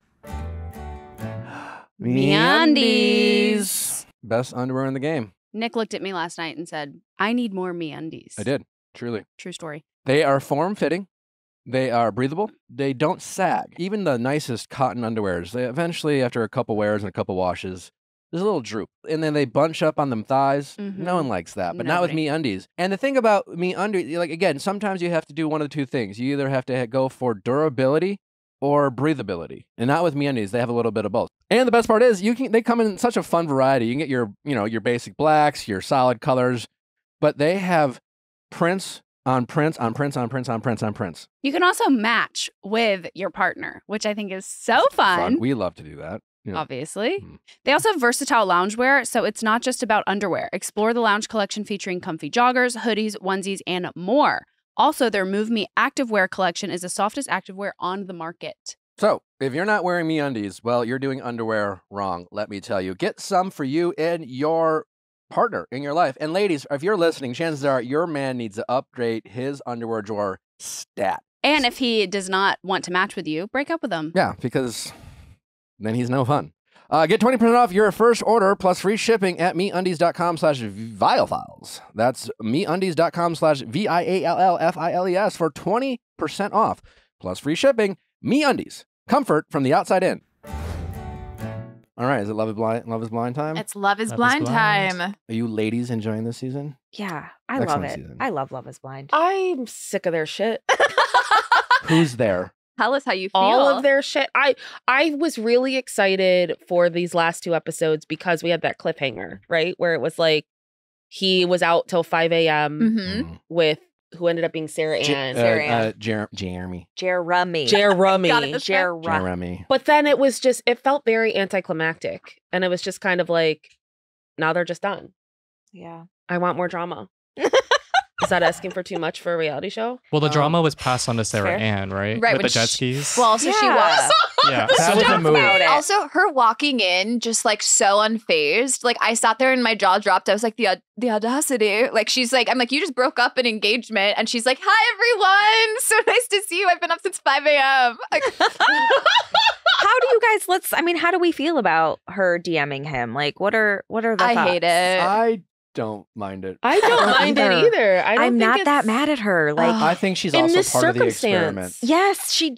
MeUndies. Best underwear in the game. Nick looked at me last night and said, I need more MeUndies. I did, truly. True story. They are form-fitting. They are breathable. They don't sag. Even the nicest cotton underwears, they eventually, after a couple wears and a couple washes, there's a little droop. And then they bunch up on them thighs. Mm-hmm. No one likes that, but Nobody. Not with MeUndies. And the thing about MeUndies, like, again, sometimes you have to do one of the two things. You either have to go for durability or breathability. And not with MeUndies. They have a little bit of both. And the best part is, you can they come in such a fun variety. You can get your, you know, your basic blacks, your solid colors, but they have prints on prints on prints on prints on prints on prints. You can also match with your partner, which I think is so fun. fun. We love to do that. Yeah. Obviously. Mm. They also have versatile loungewear, so it's not just about underwear. Explore the lounge collection featuring comfy joggers, hoodies, onesies, and more. Also, their Move Me activewear collection is the softest activewear on the market. So, if you're not wearing MeUndies, well, you're doing underwear wrong, let me tell you. Get some for you and your partner in your life. And ladies, if you're listening, chances are your man needs to upgrade his underwear drawer stat. And if he does not want to match with you, break up with him. Yeah, because then he's no fun. Uh, get twenty percent off your first order plus free shipping at MeUndies dot com slash Viallfiles. That's MeUndies dot com slash V I A L L F I L E S for twenty percent off plus free shipping. MeUndies. Comfort from the outside in. All right. Is it Love is Blind, Love is Blind time? It's Love is, Love Blind, is Blind time. Are you ladies enjoying this season? Yeah. I Excellent love it. Season. I love Love is Blind. I'm sick of their shit. Who's there? Tell us how you feel. All of their shit. I I was really excited for these last two episodes because we had that cliffhanger, right? Where it was like he was out till five A M Mm-hmm. with who ended up being Sarah Ann. J uh, Sarah Ann. Uh, Jer Jeremy. Jeremy. Jeremy. Jeremy. Jeremy. But then it was just, it felt very anticlimactic. And it was just kind of like, now they're just done. Yeah. I want more drama. Is that asking for too much for a reality show? Well, the um, drama was passed on to Sarah fair. Ann, right? Right. With the jet skis. Well, also yeah. she was. Yeah, that was a move. Also, her walking in just like so unfazed. Like I sat there and my jaw dropped. I was like, the the audacity. Like she's like, I'm like, you just broke up an engagement. And she's like, hi, everyone. So nice to see you. I've been up since five A M Like, how do you guys, let's, I mean, how do we feel about her DMing him? Like, what are, what are the I thoughts? hate it. I don't mind it. I don't mind either. it either. I don't I'm think not it's... that mad at her. Like I think she's also part of the experiment. Yes, she.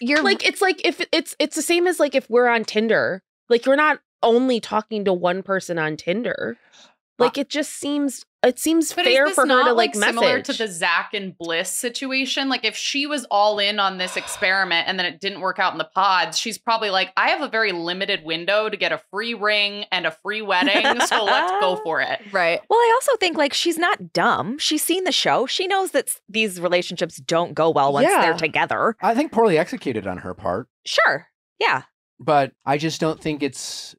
You're like it's like if it's it's the same as like if we're on Tinder. Like you're not only talking to one person on Tinder. Like it just seems it seems but fair for her to like, like message. Similar to the Zach and Bliss situation. Like if she was all in on this experiment and then it didn't work out in the pods, she's probably like, I have a very limited window to get a free ring and a free wedding, so let's go for it. Right. Well, I also think like she's not dumb. She's seen the show. She knows that these relationships don't go well once yeah. they're together. I think poorly executed on her part. Sure. Yeah. But I just don't think it's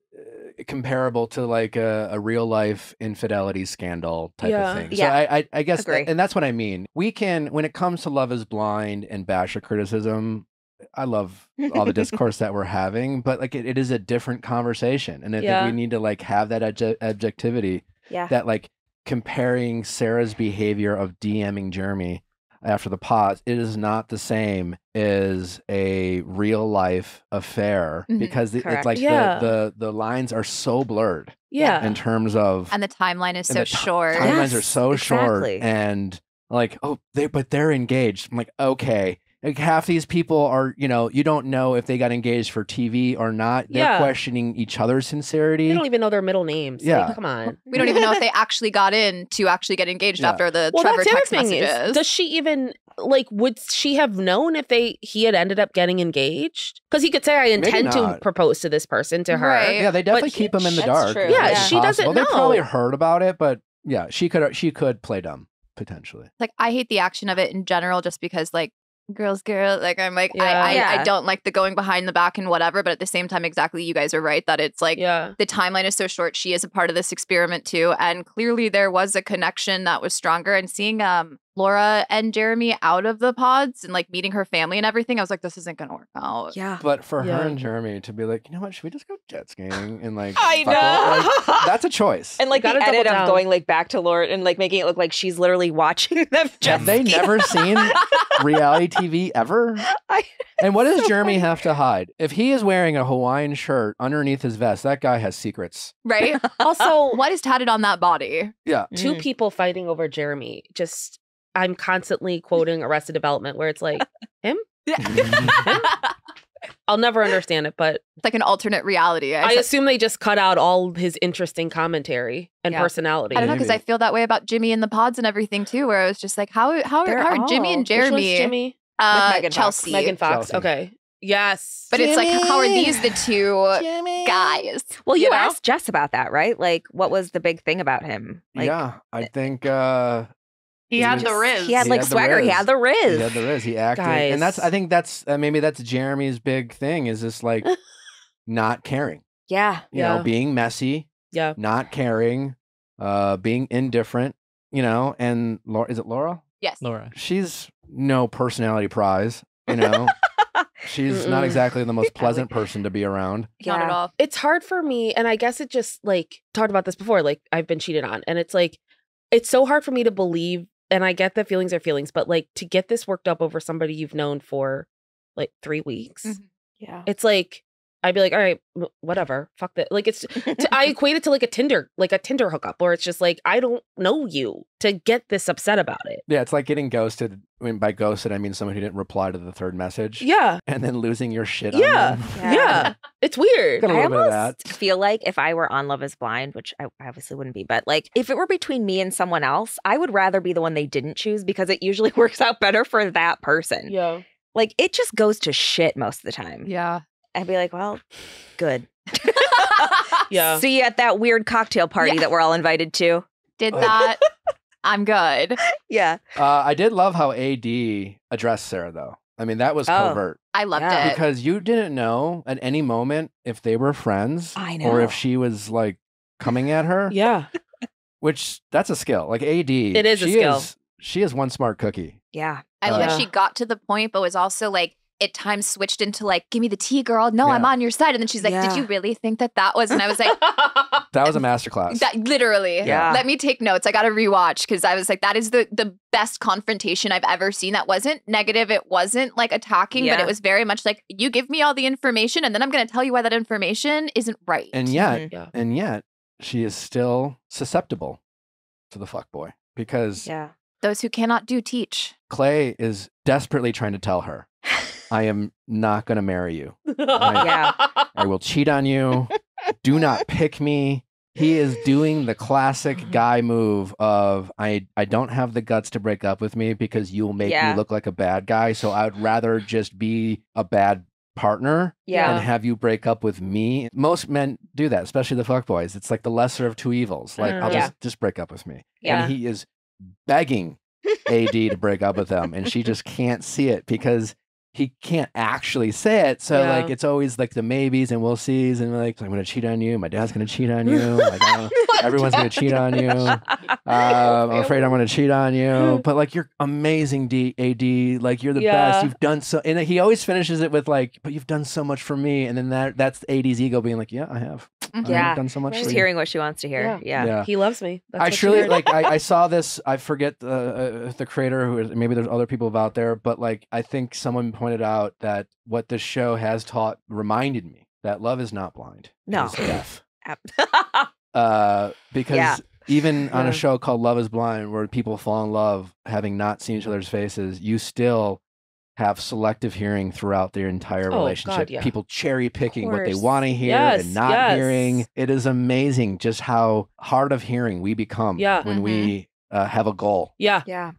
comparable to like a, a real life infidelity scandal type yeah. of thing. So yeah. I, I, I guess, that, and that's what I mean. We can, when it comes to Love is Blind and Bachelor criticism, I love all the discourse that we're having, but like it, it is a different conversation. And I yeah. think we need to like have that adge- objectivity yeah. that like comparing Sarah's behavior of DMing Jeremy after the pot, it is not the same as a real life affair mm-hmm. because it, it's like yeah. the, the the lines are so blurred. Yeah. In terms of and the timeline is so short. Timelines yes, are so exactly. short, and like oh they but they're engaged. I'm like okay. Like half these people are, you know, you don't know if they got engaged for T V or not. They're yeah. questioning each other's sincerity. They don't even know their middle names. Yeah. Like, come on. We don't even know if they actually got in to actually get engaged yeah. after the well, Trevor text messages. Is, does she even, like, would she have known if they he had ended up getting engaged? Because he could say, I intend to propose to this person, to her. Right. Yeah, they definitely but keep he, him in the dark. Yeah, yeah, she doesn't know. They probably heard about it, but yeah, she could, she could play dumb, potentially. Like, I hate the action of it in general just because, like, girls girl like I'm like yeah. I, I, yeah. I don't like the going behind the back and whatever, but at the same time exactly you guys are right that it's like yeah. the timeline is so short. She is a part of this experiment too, and clearly there was a connection that was stronger, and seeing um Laura and Jeremy out of the pods and like meeting her family and everything, I was like, this isn't gonna work out. Yeah. But for yeah. her and Jeremy to be like, you know what, should we just go jet skiing and like I know like, that's a choice. And like you the edit of going like back to Laura and like making it look like she's literally watching them jet Have ski. They never seen reality T V ever? I, and what does so Jeremy funny. Have to hide? If he is wearing a Hawaiian shirt underneath his vest, that guy has secrets. Right? Also, what is tatted on that body? Yeah. Two mm-hmm. people fighting over Jeremy just I'm constantly quoting Arrested Development where it's like, him? I'll never understand it, but... It's like an alternate reality. I, I assume they just cut out all his interesting commentary and yeah. personality. I don't know, because I feel that way about Jimmy and the pods and everything, too, where I was just like, how, how, how are all... Jimmy and Jeremy? Which one's Jimmy? Uh, Megan Chelsea. Megan Fox, Chelsea. Okay. Yes. But Jimmy. It's like, how are these the two Jimmy. Guys? Well, you, you know? Asked Jess about that, right? Like, what was the big thing about him? Like, yeah, I think... Uh... He, he had was, the riz. He had like he had swagger. He had the riz. He had the riz. He acted, Guys. and that's. I think that's uh, maybe that's Jeremy's big thing. Is this like not caring? Yeah, you yeah. know, being messy. Yeah, not caring, uh, being indifferent. You know, and Laura, is it Laura? Yes, Laura. She's no personality prize. You know, she's Mm-mm. not exactly the most pleasant person to be around. Yeah. Not at all. It's hard for me, and I guess it just like talked about this before. Like I've been cheated on, and it's like it's so hard for me to believe. And I get that feelings are feelings, but like to get this worked up over somebody you've known for like three weeks. Mm-hmm. Yeah. It's like, I'd be like, all right, whatever. Fuck that. Like it's, t- I equate it to like a Tinder, like a Tinder hookup where it's just like, I don't know you to get this upset about it. Yeah. It's like getting ghosted. I mean, by ghosted, I mean someone who didn't reply to the third message. Yeah. And then losing your shit yeah. on them. Yeah. yeah. It's weird. I almost feel like if I were on Love is Blind, which I obviously wouldn't be, but like if it were between me and someone else, I would rather be the one they didn't choose because it usually works out better for that person. Yeah. Like it just goes to shit most of the time. Yeah. I'd be like, well, good. yeah. See you at that weird cocktail party yeah. that we're all invited to. Did that. I'm good. Yeah. Uh, I did love how A D addressed Sarah, though. I mean, that was oh, covert. I loved yeah. it. Because you didn't know at any moment if they were friends. I know. Or if she was, like, coming at her. Yeah. Which, that's a skill. Like, A D. It is she a skill. Is, she is one smart cookie. Yeah. I uh, love yeah. she got to the point, but was also, like, at times switched into like, give me the tea, girl. No, yeah. I'm on your side. And then she's like, yeah. did you really think that that was? And I was like. That was a masterclass. That, literally. Yeah. Let me take notes. I got to rewatch because I was like, that is the, the best confrontation I've ever seen. That wasn't negative. It wasn't like attacking, yeah. but it was very much like, you give me all the information and then I'm going to tell you why that information isn't right. And yet, mm-hmm. yeah. and yet she is still susceptible to the fuckboy because. Yeah. Those who cannot do teach. Clay is desperately trying to tell her. I am not going to marry you. I, yeah. I will cheat on you. Do not pick me. He is doing the classic guy move of, I, I don't have the guts to break up with me because you will make yeah. me look like a bad guy. So I would rather just be a bad partner yeah. and have you break up with me. Most men do that, especially the fuckboys. It's like the lesser of two evils. Like, mm, I'll yeah. just, just break up with me. Yeah. And he is begging A D to break up with them. And she just can't see it because he can't actually say it. So yeah. like, it's always like the maybes and we'll sees and like, I'm going to cheat on you. My dad's going to cheat on you. Like, I don't, everyone's going to cheat on you. Um, I'm afraid I'm going to cheat on you. But like, you're amazing, D A D. Like, you're the yeah. best. You've done so. And he always finishes it with like, but you've done so much for me. And then that that's A D's ego being like, yeah, I have. Yeah. I've done so much. Just for hearing you. What she wants to hear. Yeah. yeah. yeah. He loves me. That's I truly like, I, I saw this, I forget the, uh, the creator who is, maybe there's other people out there, but like, I think someone pointed out that what this show has taught reminded me that love is not blind. No. It's deaf. uh, because yeah. even yeah. on a show called Love is Blind, where people fall in love having not seen each other's faces, you still have selective hearing throughout their entire oh, relationship. God, yeah. People cherry picking what they want to hear yes, and not yes. hearing. It is amazing just how hard of hearing we become yeah. when mm-hmm. we uh, have a goal. Yeah. Yeah.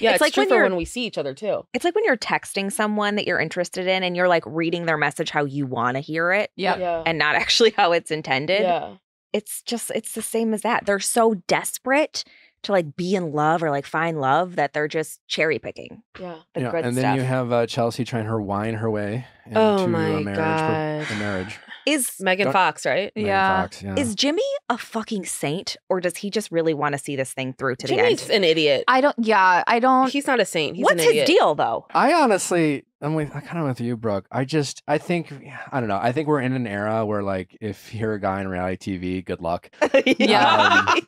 Yeah, it's, it's like true when, you're, when we see each other too. It's like when you're texting someone that you're interested in and you're like reading their message how you want to hear it yep. yeah. and not actually how it's intended. Yeah. It's just, it's the same as that. They're so desperate to like be in love or like find love that they're just cherry picking. Yeah. The yeah. good and then stuff. You have uh, Chelsea trying her whine her way into oh my a marriage. A marriage. Is Megan Fox, right? Megan yeah. Fox, yeah. Is Jimmy a fucking saint or does he just really want to see this thing through to Jimmy's the end? Jimmy's an idiot. I don't, yeah, I don't. He's not a saint. He's What's an idiot. His deal though? I honestly, I'm with, I'm kind of with you, Brooke. I just, I think, I don't know. I think we're in an era where like, if you're a guy in reality T V, good luck. yeah. Um,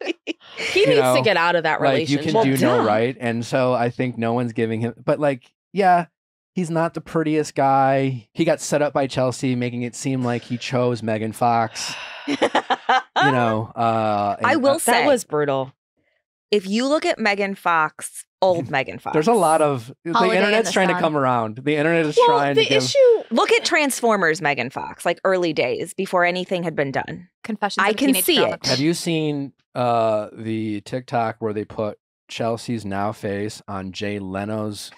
he needs know, to get out of that relationship. Like, you can well, do yeah. no right. And so I think no one's giving him, but like, yeah. He's not the prettiest guy. He got set up by Chelsea, making it seem like he chose Megan Fox. you know, uh, I will uh, say that was brutal. If you look at Megan Fox, old Megan Fox, there's a lot of Holiday the internet's in the trying sun. To come around. The internet is well, trying the to issue. Give... Look at Transformers, Megan Fox, like early days before anything had been done. Confessions. I can see it. Have you seen uh, the TikTok where they put Chelsea's now face on Jay Leno's?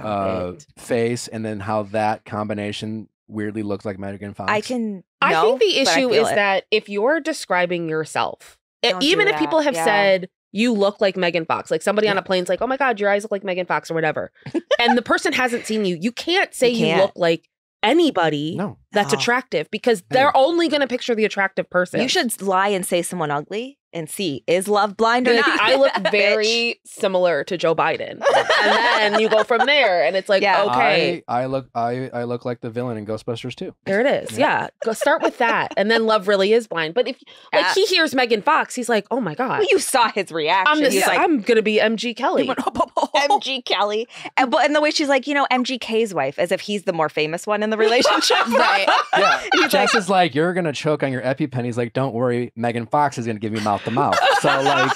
Uh, face and then how that combination weirdly looks like Megan Fox. I can. No, I think the issue is it. That if you're describing yourself, Don't even if people have yeah. said you look like Megan Fox, like somebody yeah. on a plane's like, "Oh my God, your eyes look like Megan Fox" or whatever, and the person hasn't seen you, you can't say you, can't. you look like anybody no. that's no. attractive because they're yeah. only going to picture the attractive person. You should lie and say someone ugly. And see, is love blind or not? I look very similar to Joe Biden. And then you go from there and it's like, yeah. okay. I, I look I, I look like the villain in Ghostbusters too. There it is. Yeah. yeah. Go start with that. And then love really is blind. But if like uh, he hears Megan Fox, he's like, oh my God. Well, you saw his reaction. I'm, he's yeah, like, I'm gonna be M G Kelly. Went, oh, oh, oh. M G Kelly. And, and the way she's like, you know, M G K's wife, as if he's the more famous one in the relationship. right. Yeah. Jess like, is like, you're gonna choke on your EpiPen. He's like, don't worry, Megan Fox is gonna give me mouth. Them out. So like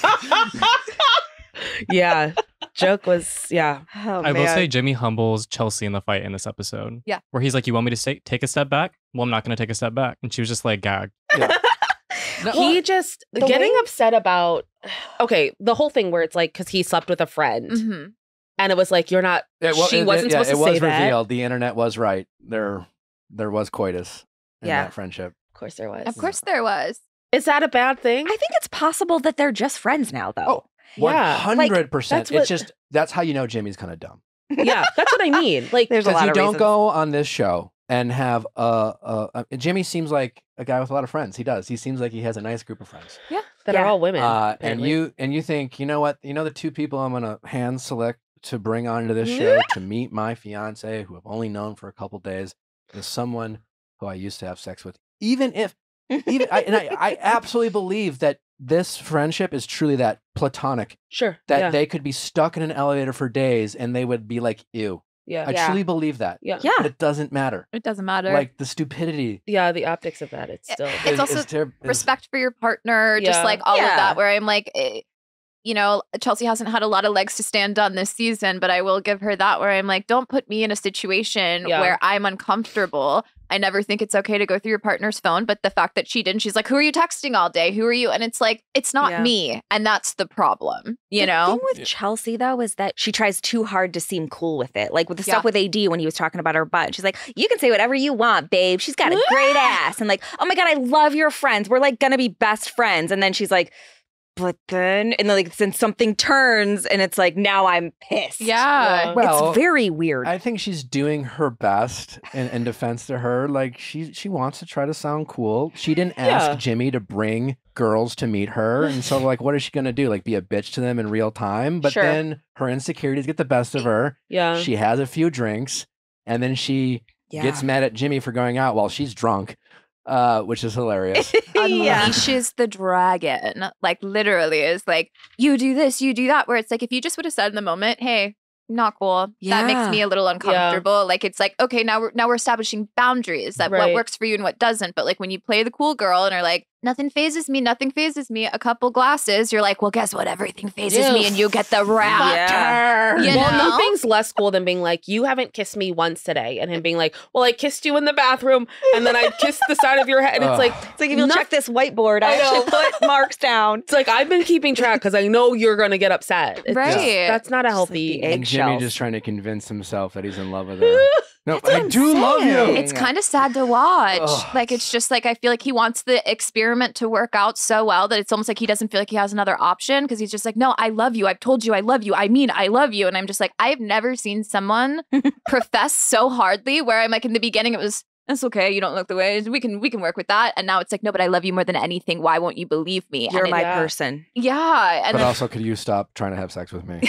yeah joke was yeah oh, I man. Will say Jimmy humbles Chelsea in the fight in this episode yeah where he's like, you want me to stay, take a step back? Well, I'm not going to take a step back. And she was just like gagged yeah. no, he well, just getting way... upset about okay the whole thing where it's like because he slept with a friend mm-hmm. and it was like you're not it, well, she it, wasn't it, supposed yeah, to it say was that revealed. The internet was right there there was coitus in yeah. that friendship. Of course there was. Of course there was. Is that a bad thing? I think it's possible that they're just friends now, though. Oh, one hundred percent. Like, that's what... It's just, that's how you know Jimmy's kind of dumb. Yeah, that's what I mean. Like, there's a lot you of don't reasons. Go on this show and have a, a, a... Jimmy seems like a guy with a lot of friends. He does. He seems like he has a nice group of friends. Yeah, that yeah. are all women. Uh, and you and you think, you know what? You know the two people I'm going to hand select to bring onto this show to meet my fiance, who I've only known for a couple days, is someone who I used to have sex with, even if... Even I, and I, I absolutely believe that this friendship is truly that platonic. Sure. That yeah. they could be stuck in an elevator for days and they would be like, ew. Yeah. I yeah. truly believe that. Yeah. yeah. But it doesn't matter. It doesn't matter. Like the stupidity. Yeah, the optics of that. It's still. It's, it's also it's respect for your partner, yeah. just like all yeah. of that, where I'm like, it, you know, Chelsea hasn't had a lot of legs to stand on this season, but I will give her that where I'm like, don't put me in a situation yeah. where I'm uncomfortable. I never think it's okay to go through your partner's phone, but the fact that she didn't, she's like, who are you texting all day? Who are you? And it's like, it's not yeah. me. And that's the problem, you the know? The thing with yeah. Chelsea, though, is that she tries too hard to seem cool with it. Like with the yeah. stuff with A D when he was talking about her butt. She's like, you can say whatever you want, babe. She's got a great ass. And like, oh my God, I love your friends. We're like going to be best friends. And then she's like, but then, and then, like, since something turns and it's like, now I'm pissed. Yeah. Well, well, it's very weird. I think she's doing her best in, in defense to her. Like, she, she wants to try to sound cool. She didn't ask yeah. Jimmy to bring girls to meet her. And so, like, what is she going to do? Like, be a bitch to them in real time? But sure. then her insecurities get the best of her. Yeah. She has a few drinks and then she yeah. gets mad at Jimmy for going out while she's drunk. Uh, which is hilarious. yeah. Unleashes the dragon. Like, literally, is like, you do this, you do that. Where it's like, if you just would have said in the moment, hey, not cool. Yeah. That makes me a little uncomfortable. Yeah. Like, it's like, okay, now we're now we're establishing boundaries that right. what works for you and what doesn't. But like, when you play the cool girl and are like, nothing phases me, nothing phases me, a couple glasses, you're like, well, guess what? Everything phases Ew. me, and you get the raptor. Yeah. You know? Well, nothing's less cool than being like, you haven't kissed me once today, and him being like, well, I kissed you in the bathroom, and then I kissed the side of your head. And it's like, it's like if you'll check this whiteboard, I, I actually put marks down. It's like, I've been keeping track because I know you're gonna get upset. It's right. Just, that's not a healthy egg. Jimmy just trying to convince himself that he's in love with her. No, that's I do love you. It's kind of sad to watch. Ugh. Like, it's just like, I feel like he wants the experiment to work out so well that it's almost like he doesn't feel like he has another option because he's just like, no, I love you. I've told you I love you. I mean, I love you. And I'm just like, I've never seen someone profess so hardly where I'm like, in the beginning, it was, that's okay. You don't look the way we can. We can work with that. And now it's like, no, but I love you more than anything. Why won't you believe me? You're and my it, person. Yeah. And but then, also, could you stop trying to have sex with me?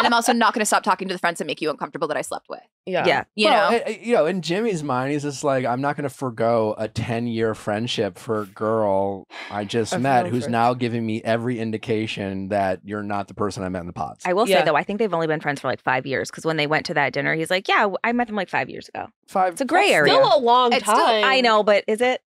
And I'm also not going to stop talking to the friends that make you uncomfortable that I slept with. Yeah. Yeah. You well, know. It, you know. In Jimmy's mind, he's just like, I'm not going to forgo a ten year friendship for a girl I just a met, who's friend. now giving me every indication that you're not the person I met in the pods. I will yeah. say though, I think they've only been friends for like five years because when they went to that dinner, he's like, yeah, I met them like five years ago. Five. It's a gray area. Still a long time. Still, I know, but is it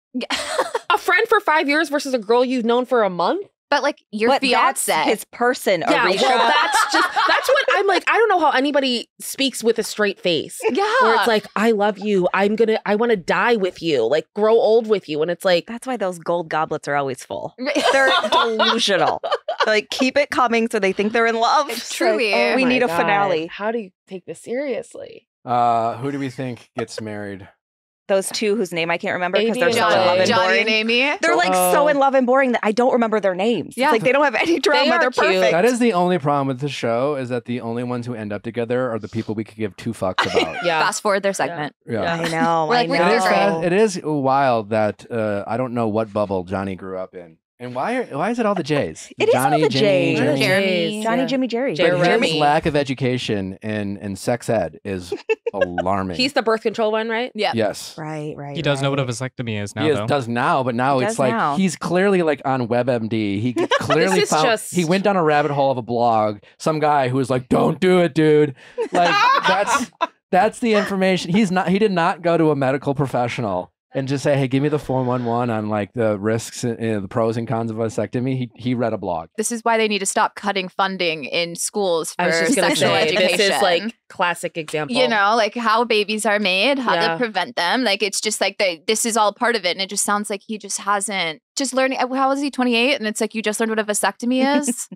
a friend for five years versus a girl you've known for a month? But like your but fiance, that's his person. Yeah, Arisha. Well, that's just that's what I'm like. I don't know how anybody speaks with a straight face. Yeah, where it's like, I love you. I'm gonna. I want to die with you. Like, grow old with you. And it's like, that's why those gold goblets are always full. They're delusional. They're like, keep it coming, so they think they're in love. It's truly, like, oh, we need God. a finale. How do you take this seriously? Uh, who do we think gets married? Those two whose name I can't remember because they're Johnny, so in love and Johnny boring. And Amy. They're like oh. so in love and boring that I don't remember their names. Yeah. It's like they don't have any drama. They they're cute. perfect. That is the only problem with the show is that the only ones who end up together are the people we could give two fucks about. yeah. Fast forward their segment. Yeah. yeah. I know. Like, I know. It is, fast, it is wild that uh, I don't know what bubble Johnny grew up in. And why are, why is it all the J's? It Johnny, is all the J's. Jimmy, Jeremy. Jeremy. Johnny, yeah. Jimmy, Jerry. Jeremy. Jeremy's lack of education and, and sex ed is alarming. He's the birth control one, right? Yeah. Yes. Right, right, He does right. know what a vasectomy is now, He is, though. does now, but now he it's like, now. he's clearly like on WebMD. He clearly found, just... he went down a rabbit hole of a blog. Some guy who was like, don't do it, dude. Like, that's, that's the information. He's not, he did not go to a medical professional and just say, hey, give me the four one one on like the risks and you know, the pros and cons of vasectomy. He, he read a blog. This is why they need to stop cutting funding in schools for sexual say, education. This is like classic example. You know, like how babies are made, how yeah. to prevent them. Like it's just like they, this is all part of it. And it just sounds like he just hasn't just learning. How is he, twenty-eight? And it's like, you just learned what a vasectomy is?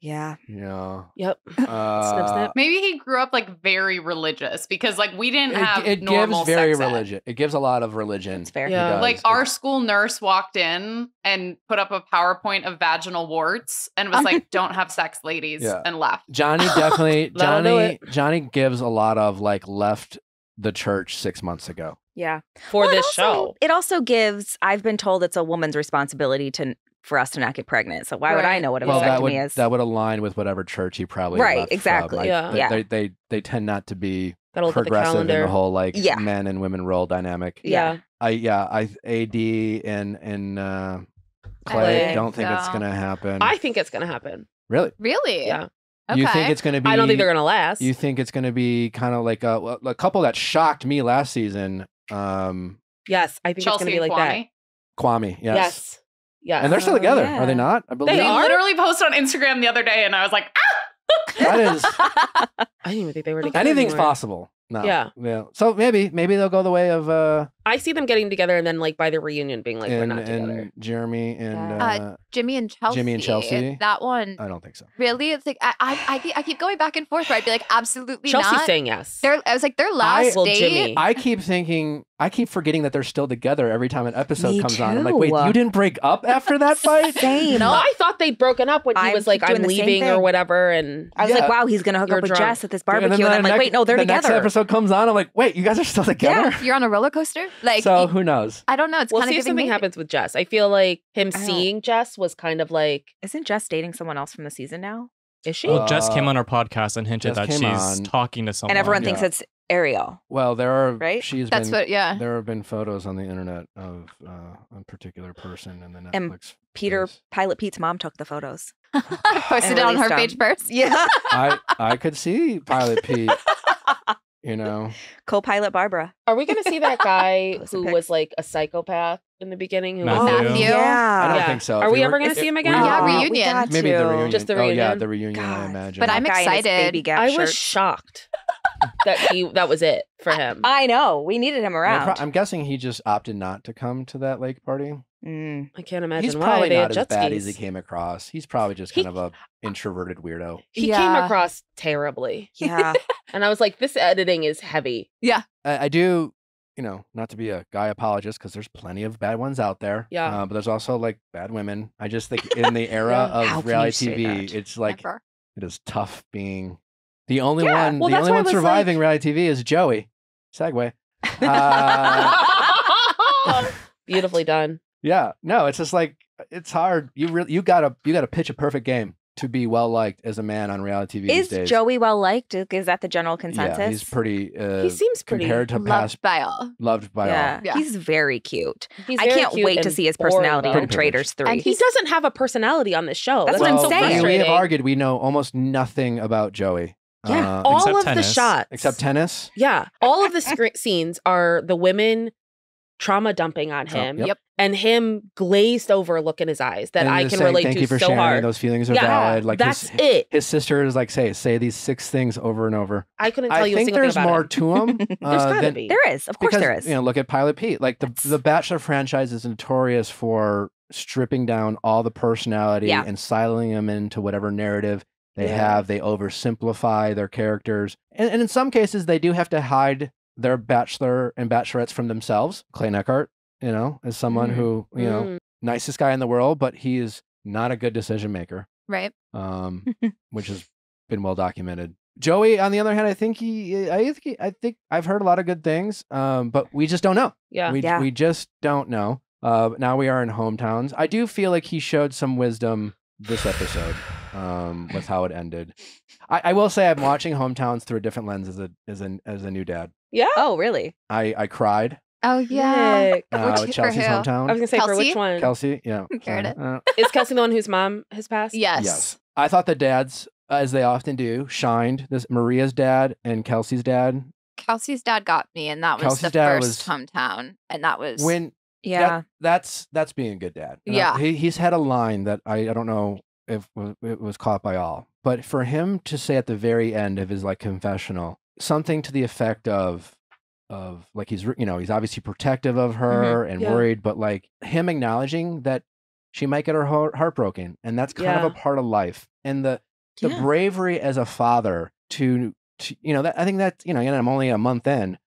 Yeah. Yeah. Yep. Uh, snip, snip. Maybe he grew up like very religious because like we didn't have it, it normal gives very religion. It gives a lot of religion. It's fair. Yeah. Like it's our school nurse walked in and put up a PowerPoint of vaginal warts and was like, "Don't have sex, ladies," yeah. and left. Johnny definitely. Johnny. Johnny gives a lot of like left the church six months ago. Yeah. For well, this it also, show, it also gives. I've been told it's a woman's responsibility to. for us to not get pregnant. So why right. would I know what a vasectomy well, that would, is? That would align with whatever church he probably Right, left exactly. From. Yeah. Like, yeah. They, they, they tend not to be progressive the in the whole like yeah. men and women role dynamic. Yeah. I Yeah, I A D and, and uh, Clay I don't think so. it's going to happen. I think it's going to happen. Really? Really? Yeah. Okay. You think it's going to be... I don't think they're going to last. You think it's going to be kind of like a, a couple that shocked me last season. Um, yes, I think Chelsea it's going to be like Kwame. that. Kwame, yes. Yes. Yeah, and they're still together, oh, yeah. are they not? I believe they are? literally posted on Instagram the other day, and I was like, ah! That is, I didn't even think they were together. Anything's anymore. possible. No, yeah, yeah. So maybe, maybe they'll go the way of uh, I see them getting together and then like by the reunion being like, and, we're not together. And Jeremy and yeah. uh, uh, Jimmy and Chelsea. Jimmy and Chelsea. That one. I don't think so. Really? It's like, I I, I keep going back and forth where I'd be like, absolutely Chelsea's not. Chelsea's saying yes. They're, I was like, their last I, well, date. Jimmy. I keep thinking, I keep forgetting that they're still together every time an episode Me comes too. on. I'm like, wait, you didn't break up after that fight? Same. No, I thought they'd broken up when he I was like, I'm leaving or whatever. And I was yeah. like, wow, he's going to hook you're up with drunk. Jess at this barbecue. Yeah, and, and I'm like, next, wait, no, they're the together. The next episode comes on. I'm like, wait, you guys are still together? Yeah, you're on a roller coaster? Like, so who knows? I don't know. It's we'll kind see of if something me... happens with Jess. I feel like him seeing know. Jess was kind of like, isn't Jess dating someone else from the season now? Is she? Well, uh, Jess came on our podcast and hinted Jess that she's on. talking to someone, and everyone yeah. thinks it's Ariel. Well, there are right. She's that's been, what. Yeah, there have been photos on the internet of uh, a particular person in the Netflix. And Peter place. Pilot Pete's mom took the photos, posted it on her page first. Yeah, I I could see Pilot Pete. You know, co-pilot Barbara. Are we going to see that guy who was like a psychopath in the beginning? Who Matthew. Was Matthew? Yeah, I don't yeah. think so. Are we, we ever going to see him again? We, yeah, reunion. Maybe the reunion. Just the reunion. Oh yeah, the reunion. God. I imagine. But that I'm excited. I shirt. was shocked that he that was it for him. I, I know we needed him around. I'm, I'm guessing he just opted not to come to that lake party. Mm. I can't imagine He's why. probably they not as jet bad skis. as he came across. He's probably just kind he, of a introverted weirdo. He yeah. came across terribly. Yeah. And I was like, this editing is heavy. Yeah. I, I do, you know, not to be a guy apologist, because there's plenty of bad ones out there. Yeah. Uh, but there's also like bad women. I just think in the era yeah. of reality T V, it's like, Never. it is tough being the only yeah. one. Well, the only one surviving like... reality T V is Joey. Segway. Uh... Beautifully done. Yeah, no, it's just like, it's hard. You really, you gotta, you gotta pitch a perfect game to be well liked as a man on reality T V. Is these days. Joey well liked? Is that the general consensus? Yeah, he's pretty. Uh, he seems pretty compared to loved past, by all. Loved by yeah. all. Yeah, he's very cute. He's I very can't cute wait to see his personality in Traitors three. And he doesn't have a personality on this show. That's well, what I'm saying. So we have argued. We know almost nothing about Joey. Yeah, uh, all of tennis. the shots except tennis. Yeah, all of the sc scenes are the women trauma dumping on him. Oh, yep. And him glazed over look in his eyes that and I can saying, relate Thank to you for so sharing. hard. Those feelings are yeah, valid. Like that's his, it. His sister is like, say, say these six things over and over. I couldn't tell I you. I think there's more it. to him. Uh, there's gotta than, be. There is, of course, because, there is. You know, look at Pilot Pete. Like the that's... the Bachelor franchise is notorious for stripping down all the personality yeah. and siloing them into whatever narrative they yeah. have. They oversimplify their characters, and, and in some cases, they do have to hide their Bachelor and Bachelorettes from themselves. Clay Eckhart. You know, as someone mm. who, you know, mm. nicest guy in the world, but he is not a good decision maker. Right. Um, which has been well documented. Joey, on the other hand, I think he, I think, he, I think I've heard a lot of good things, um, but we just don't know. Yeah. We, yeah. we just don't know. Uh, now we are in hometowns. I do feel like he showed some wisdom this episode um, with how it ended. I, I will say I'm watching Hometowns through a different lens as a, as a, as a new dad. Yeah. Oh, really? I, I cried. Oh, yeah. Uh, which, Chelsea's hometown. I was going to say, Kelsey? For which one? Kelsey, yeah. Uh, Is Kelsey the one whose mom has passed? Yes. Yes. I thought the dads, as they often do, shined. This Maria's dad and Kelsey's dad. Kelsey's dad got me, and that was Kelsey's the dad first was, hometown. And that was... when Yeah. That, that's that's being a good dad. And yeah. I, he, he's had a line that I, I don't know if it was caught by all, but for him to say at the very end of his like confessional, something to the effect of... of like he's, you know, he's obviously protective of her mm-hmm. and yeah. worried, but like him acknowledging that she might get her heart heartbroken, and that's kind yeah. of a part of life. And the the yeah. bravery as a father to, to you know, that, I think that you know, and I'm only a month in,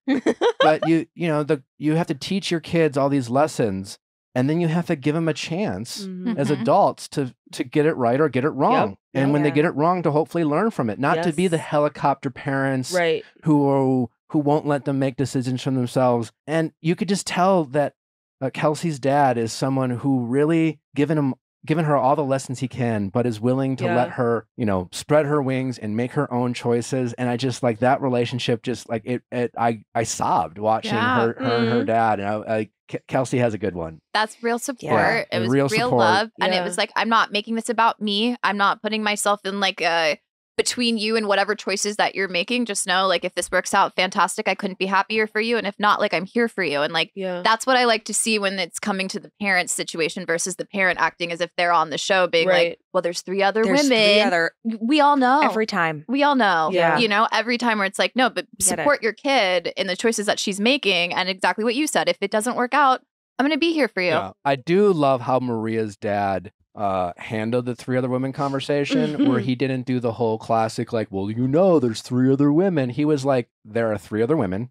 but you you know the you have to teach your kids all these lessons, and then you have to give them a chance mm-hmm. as adults to to get it right or get it wrong. Yep. And yeah. when they get it wrong, to hopefully learn from it, not yes. to be the helicopter parents right. who are. who won't let them make decisions for themselves. And you could just tell that uh, Kelsey's dad is someone who really given him, given her all the lessons he can, but is willing to yeah. let her, you know, spread her wings and make her own choices. And I just like that relationship, just like it, it I, I sobbed watching yeah. her, her, mm. and her dad. And I, I Kelsey has a good one. That's real support. Yeah. It was real, real love. Yeah. And it was like, I'm not making this about me. I'm not putting myself in like a, between you and whatever choices that you're making, just know, like, if this works out, fantastic. I couldn't be happier for you. And if not, like, I'm here for you. And, like, yeah. that's what I like to see when it's coming to the parent situation versus the parent acting as if they're on the show being right. like, well, there's three other there's women. Three other, we all know. Every time. We all know. Yeah. You know, every time where it's like, no, but support your kid in the choices that she's making. And exactly what you said. If it doesn't work out, I'm going to be here for you. Yeah. I do love how Maria's dad uh, handled the three other women conversation mm-hmm. where he didn't do the whole classic, like, well, you know, there's three other women. He was like, there are three other women.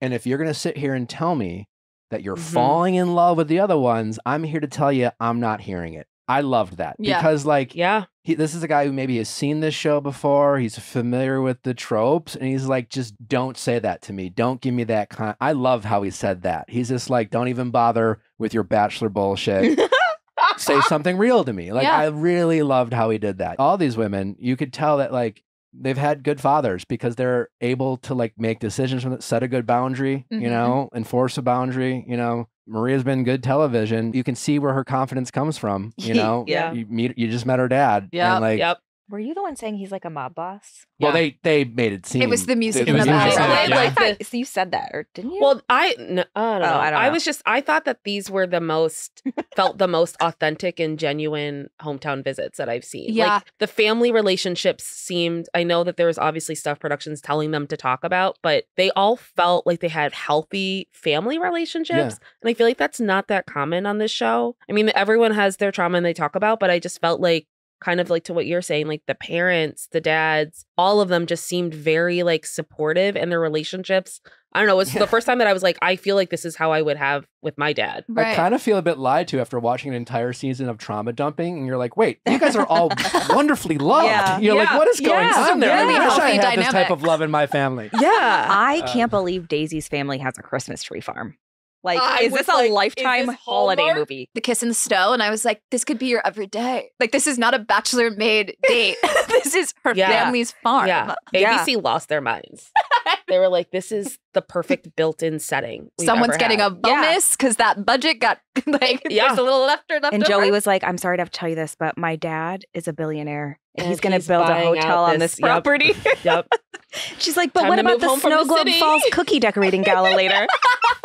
And if you're going to sit here and tell me that you're mm-hmm. falling in love with the other ones, I'm here to tell you I'm not hearing it. I loved that yeah. because like, yeah, he, this is a guy who maybe has seen this show before. He's familiar with the tropes and he's like, just don't say that to me. Don't give me that kind. I love how he said that. He's just like, don't even bother with your Bachelor bullshit. Say something real to me. Like yeah. I really loved how he did that. All these women, you could tell that like they've had good fathers because they're able to like make decisions from it, set a good boundary, mm-hmm. you know, enforce a boundary, you know. Maria's been good television. You can see where her confidence comes from. You know, yeah. you meet, you just met her dad. Yeah. Like, yep. Were you the one saying he's like a mob boss? Well, yeah. they they made it seem it was the music. It was the music. Yeah. Yeah. Like the, so you said that, or didn't you? Well, I no, I don't know. Oh, I, don't I know. was just I thought that these were the most felt the most authentic and genuine hometown visits that I've seen. Yeah, like, the family relationships seemed. I know that there was obviously stuff productions telling them to talk about, but they all felt like they had healthy family relationships, yeah. and I feel like that's not that common on this show. I mean, everyone has their trauma and they talk about, but I just felt like. Kind of like to what you're saying, like the parents, the dads, all of them just seemed very like supportive in their relationships. I don't know. It's yeah. the first time that I was like, I feel like this is how I would have with my dad. Right. I kind of feel a bit lied to after watching an entire season of trauma dumping. And you're like, wait, you guys are all wonderfully loved. Yeah. You're yeah. like, what is going yeah. on there? Really I wish I had dynamic. This type of love in my family. Yeah. I can't um, believe Daisy's family has a Christmas tree farm. Like, I is this a like, lifetime this holiday movie? The Kiss in the Snow. And I was like, this could be your everyday. Like, this is not a bachelor made date. This is her yeah. family's farm. Yeah. A B C yeah. lost their minds. They were like, this is the perfect built-in setting. Someone's getting had. a bonus because yeah. that budget got, like, yeah. there's a little left or left And over. Joey was like, I'm sorry to have to tell you this, but my dad is a billionaire. And he's going to build a hotel on this, this property. Yep. yep. She's like, but Time what about the Snow Globe Falls cookie decorating gala later?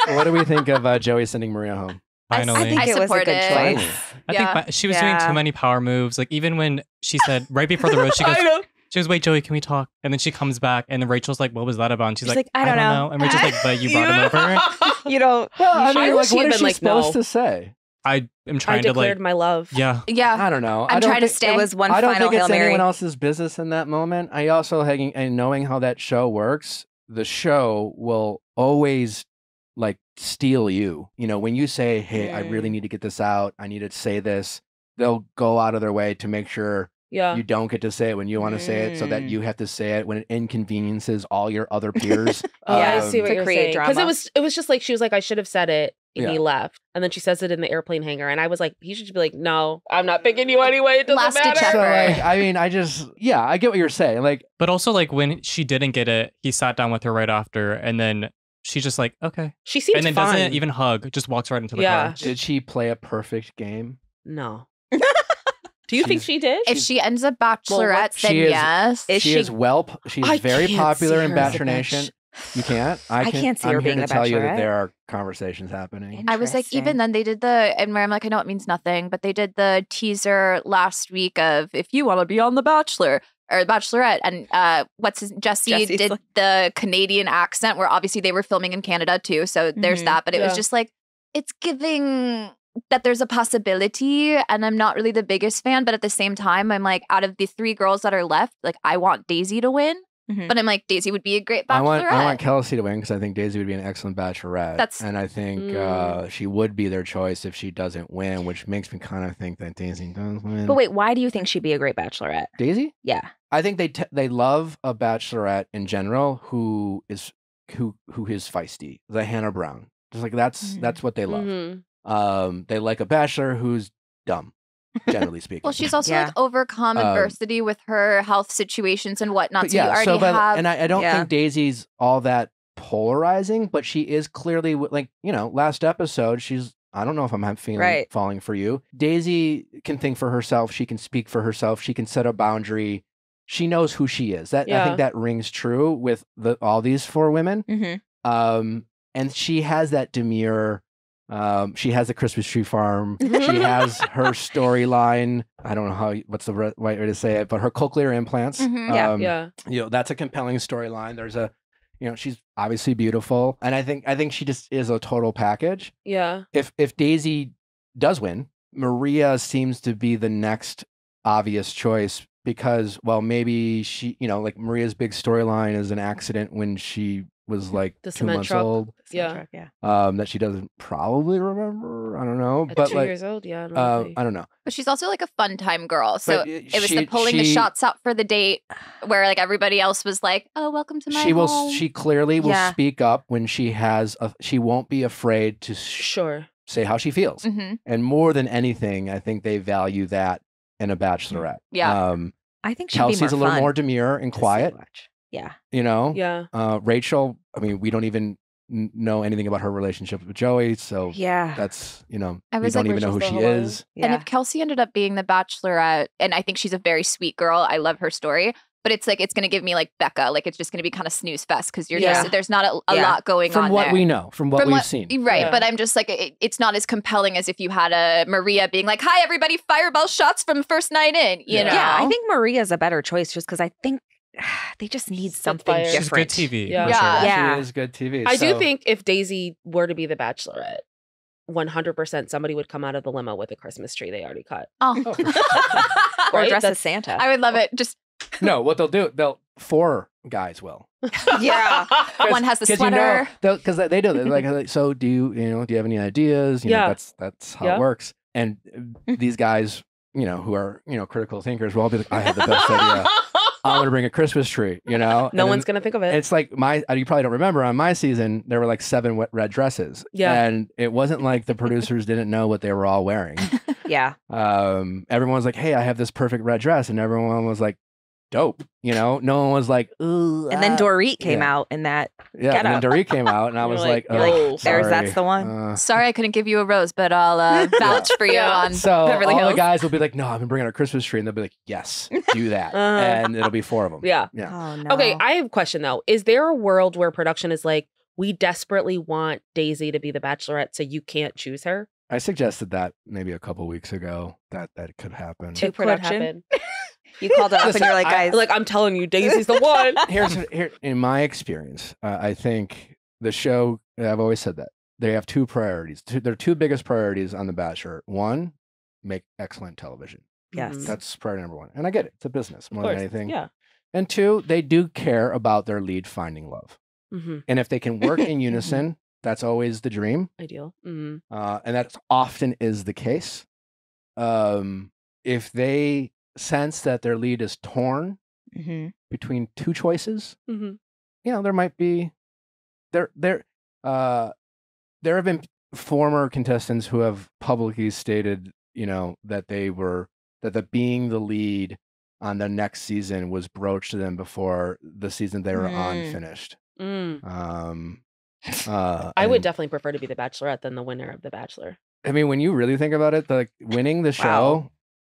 What do we think of uh, Joey sending Maria home? Finally. I, I think it I was a good it. choice. Finally. I yeah. think she was yeah. doing too many power moves. Like even when she said right before the road, she goes, she goes, wait, Joey, can we talk? And then she comes back and then Rachel's like, what was that about? And she's, she's like, like, I don't, I don't know. know. And Rachel's like, but you brought him over. You don't. Well, I mean, like, what is she like, supposed no. to say? I am trying I to like. I declared my love. Yeah. Yeah. I don't know. I'm I don't trying think, to stay. It was one final Hail Mary. I don't think it's Mary. anyone else's business in that moment. I also, and knowing how that show works, the show will always like steal you. You know, when you say, hey, mm. I really need to get this out. I need to say this. They'll go out of their way to make sure yeah. you don't get to say it when you want to mm. say it so that you have to say it when it inconveniences all your other peers. yeah, um, I see what you're saying. Because it was, it was just like, she was like, I should have said it. And yeah. he left. And then she says it in the airplane hangar. And I was like, he should be like, no, I'm not picking you anyway. It doesn't Last matter. So, like, I mean, I just, yeah, I get what you're saying. Like, But also like when she didn't get it, he sat down with her right after. And then she's just like, okay. She seems fine. And then fine. doesn't even hug, just walks right into the yeah. car. Did she play a perfect game? No. Do you she's, think she did? If she ends up Bachelorette, well, she then is, yes. Is she, she is well, she's I very popular in Bachelor Nation. You can't. I, can, I can't see I'm her being a bachelorette. I'm here to tell you that there are conversations happening. I was like, even then they did the, and where I'm like, I know it means nothing, but they did the teaser last week of if you want to be on The Bachelor or Bachelorette, and uh, what's his Jesse Jesse's did like, the Canadian accent, where obviously they were filming in Canada too, so there's mm-hmm, that. But it yeah. was just like it's giving that there's a possibility, and I'm not really the biggest fan, but at the same time, I'm like, out of the three girls that are left, like I want Daisy to win. Mm-hmm. But I'm like, Daisy would be a great bachelorette. I want, I want Kelsey to win because I think Daisy would be an excellent bachelorette. That's, and I think mm. uh, she would be their choice if she doesn't win, which makes me kind of think that Daisy does win. But wait, why do you think she'd be a great bachelorette? Daisy? Yeah. I think they t they love a bachelorette in general who is who who is feisty. The Hannah Brown. Just like that's mm-hmm. that's what they love. Mm-hmm. um, they like a bachelor who's dumb. Generally speaking. Well, she's also yeah. like overcome um, adversity with her health situations and whatnot. So yeah, you already so, but, have. And I, I don't yeah. think Daisy's all that polarizing, but she is clearly like, you know, last episode, she's, I don't know if I'm feeling right. falling for you. Daisy can think for herself. She can speak for herself. She can set a boundary. She knows who she is. That yeah. I think that rings true with the, all these four women. Mm-hmm. Um, and she has that demure Um, she has a Christmas tree farm. She has her storyline. I don't know how what's the right way to say it, but her cochlear implants. Mm-hmm. Yeah, um, yeah. You know, that's a compelling storyline. There's a, you know, she's obviously beautiful, and I think I think she just is a total package. Yeah. If if Daisy does win, Maria seems to be the next obvious choice because, well, maybe she, you know, like Maria's big storyline is an accident when she was like the two months truck. old. Yeah. Truck, yeah. Um, that she doesn't probably remember. I don't know. At but two like, years old, yeah. I don't, uh, I don't know. But she's also like a fun time girl. So it, it was she, the pulling she, the shots out for the date where like everybody else was like, oh, welcome to my she home. Will, she clearly will yeah. speak up when she has, a, she won't be afraid to sh sure. say how she feels. Mm-hmm. And more than anything, I think they value that in a bachelorette. Yeah. Um, I think Chelsea's be more a little more demure and quiet. Yeah. You know? Yeah. Uh, Rachel, I mean, we don't even know anything about her relationship with Joey. So yeah. that's, you know, I we don't like even know who she alone. is. Yeah. And if Kelsey ended up being the bachelorette, and I think she's a very sweet girl. I love her story. But it's like, it's going to give me like Becca. Like, it's just going to be kind of snooze fest because you're yeah. just, there's not a, a yeah. lot going from on From what there. we know, from what from we've what, seen. Right. Yeah. But I'm just like, it, it's not as compelling as if you had a Maria being like, hi, everybody, fireball shots from first night in, you yeah. know? Yeah, I think Maria's a better choice just because I think they just need something She's different. She's good T V. Yeah. Yeah. Sure. yeah. She is good T V. I so. do think if Daisy were to be the bachelorette, one hundred percent somebody would come out of the limo with a Christmas tree they already cut. Oh. oh for sure. Or right? dress That's, as Santa. I would love it. Just No, what they'll do, they'll four guys will. Yeah. One has the sweater. Because you know, they do that. Like, so do you, you know, do you have any ideas? You yeah. know, that's that's how yeah. it works. And these guys, you know, who are, you know, critical thinkers will all be like, I have the best idea. I'm gonna bring a Christmas tree, you know. No and one's then, gonna think of it. It's like my you probably don't remember on my season there were like seven wet red dresses. Yeah, and it wasn't like the producers didn't know what they were all wearing. Yeah, um, everyone was like, "Hey, I have this perfect red dress," and everyone was like, "Dope," you know. No one was like, "Ooh." And then Dorit came yeah. out in that. Yeah, and then Dorit came out, and I was like, like, "Oh, like, sorry. There's that's the one." Uh, sorry, I couldn't give you a rose, but I'll uh, vouch yeah. for you yeah. on so Beverly Hills. All the guys will be like, "No, I've been bringing a Christmas tree," and they'll be like, "Yes, do that," uh, and it'll be four of them. Yeah. yeah. Oh, no. Okay, I have a question though. Is there a world where production is like, we desperately want Daisy to be the Bachelorette, so you can't choose her? I suggested that maybe a couple weeks ago that that could happen. To production. You called it up Listen, and you're like, guys. I, like, I'm telling you, Daisy's the one. Here's, here, in my experience, uh, I think the show, I've always said that, they have two priorities. Two, their two biggest priorities on The Bachelor. One, make excellent television. Yes. That's priority number one. And I get it. It's a business more than anything. Yeah. And two, they do care about their lead finding love. Mm-hmm. And if they can work in unison, that's always the dream. Ideal. Mm-hmm. uh, and that often is the case. Um, if they... sense that their lead is torn mm-hmm. between two choices, mm-hmm. you know, there might be there there uh there have been former contestants who have publicly stated, you know, that they were that the being the lead on the next season was broached to them before the season they were mm. on finished. Mm. Um uh I would and, definitely prefer to be the Bachelorette than the winner of The Bachelor. I mean, when you really think about it, like winning the show wow.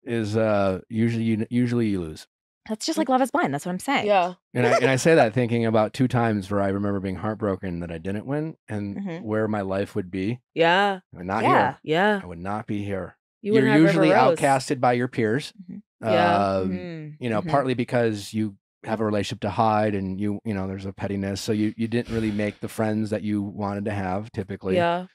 is uh usually you usually you lose. That's just like Love is Blind. That's what I'm saying. Yeah. And I, and I say that thinking about two times where I remember being heartbroken that I didn't win and mm-hmm. where my life would be. Yeah. I would not yeah. here. Yeah. I would not be here. You You're have usually outcasted by your peers. Mm-hmm. Yeah. Um, mm-hmm. You know, mm-hmm. partly because you have a relationship to hide and you you know there's a pettiness, so you you didn't really make the friends that you wanted to have typically. Yeah.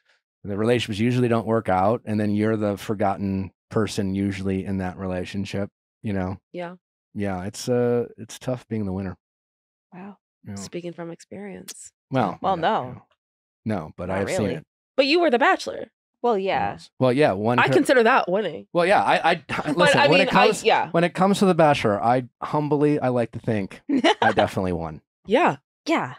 The relationships usually don't work out, and then you're the forgotten person usually in that relationship, you know? Yeah. Yeah, it's uh it's tough being the winner. Wow. You know? Speaking from experience. Well, well no. You know. No, but Not I have really. seen it. But you were the Bachelor. Well, yeah. Well, yeah. One I consider that winning. Well, yeah. I, I listen, but, I when mean, it comes I, yeah. when it comes to the Bachelor, I humbly I like to think I definitely won. Yeah. Yeah.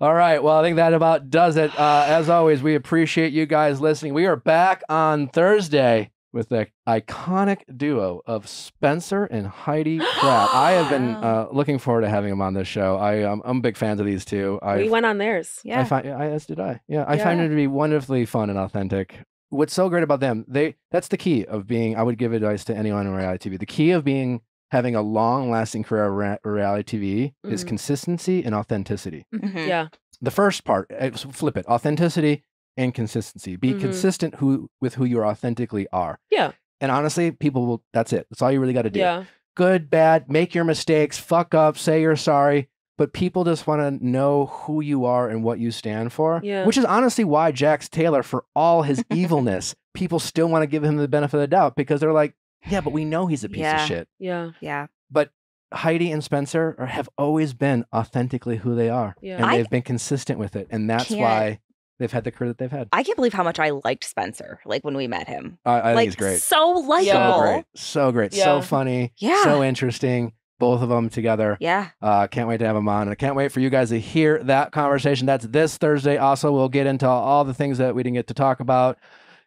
All right. Well, I think that about does it. Uh, as always, we appreciate you guys listening. We are back on Thursday with the iconic duo of Spencer and Heidi Pratt. I have been uh, looking forward to having them on this show. I, um, I'm big fans of these two. I've, we went on theirs. Yeah. I find, yeah, as did I. Yeah, I yeah. find them to be wonderfully fun and authentic. What's so great about them, they that's the key of being, I would give advice to anyone on reality T V, the key of being having a long-lasting career on reality T V mm-hmm. is consistency and authenticity. Mm-hmm. Yeah. The first part, flip it, authenticity and consistency. Be mm-hmm. consistent who with who you authentically are. Yeah. And honestly, people will, that's it. That's all you really got to do. Yeah. Good, bad, make your mistakes, fuck up, say you're sorry. But people just want to know who you are and what you stand for. Yeah. Which is honestly why Jax Taylor, for all his evilness, people still want to give him the benefit of the doubt because they're like, yeah, but we know he's a piece yeah. of shit. Yeah. Yeah. But Heidi and Spencer are, have always been authentically who they are. Yeah. And I they've been consistent with it. And that's can't. why they've had the career that they've had. I can't believe how much I liked Spencer, like when we met him. Uh, I think like, he's great. So likable. So great. So great. Yeah. So funny. Yeah. So interesting. Both of them together. Yeah. Uh, can't wait to have them on. And I can't wait for you guys to hear that conversation. That's this Thursday. Also, we'll get into all the things that we didn't get to talk about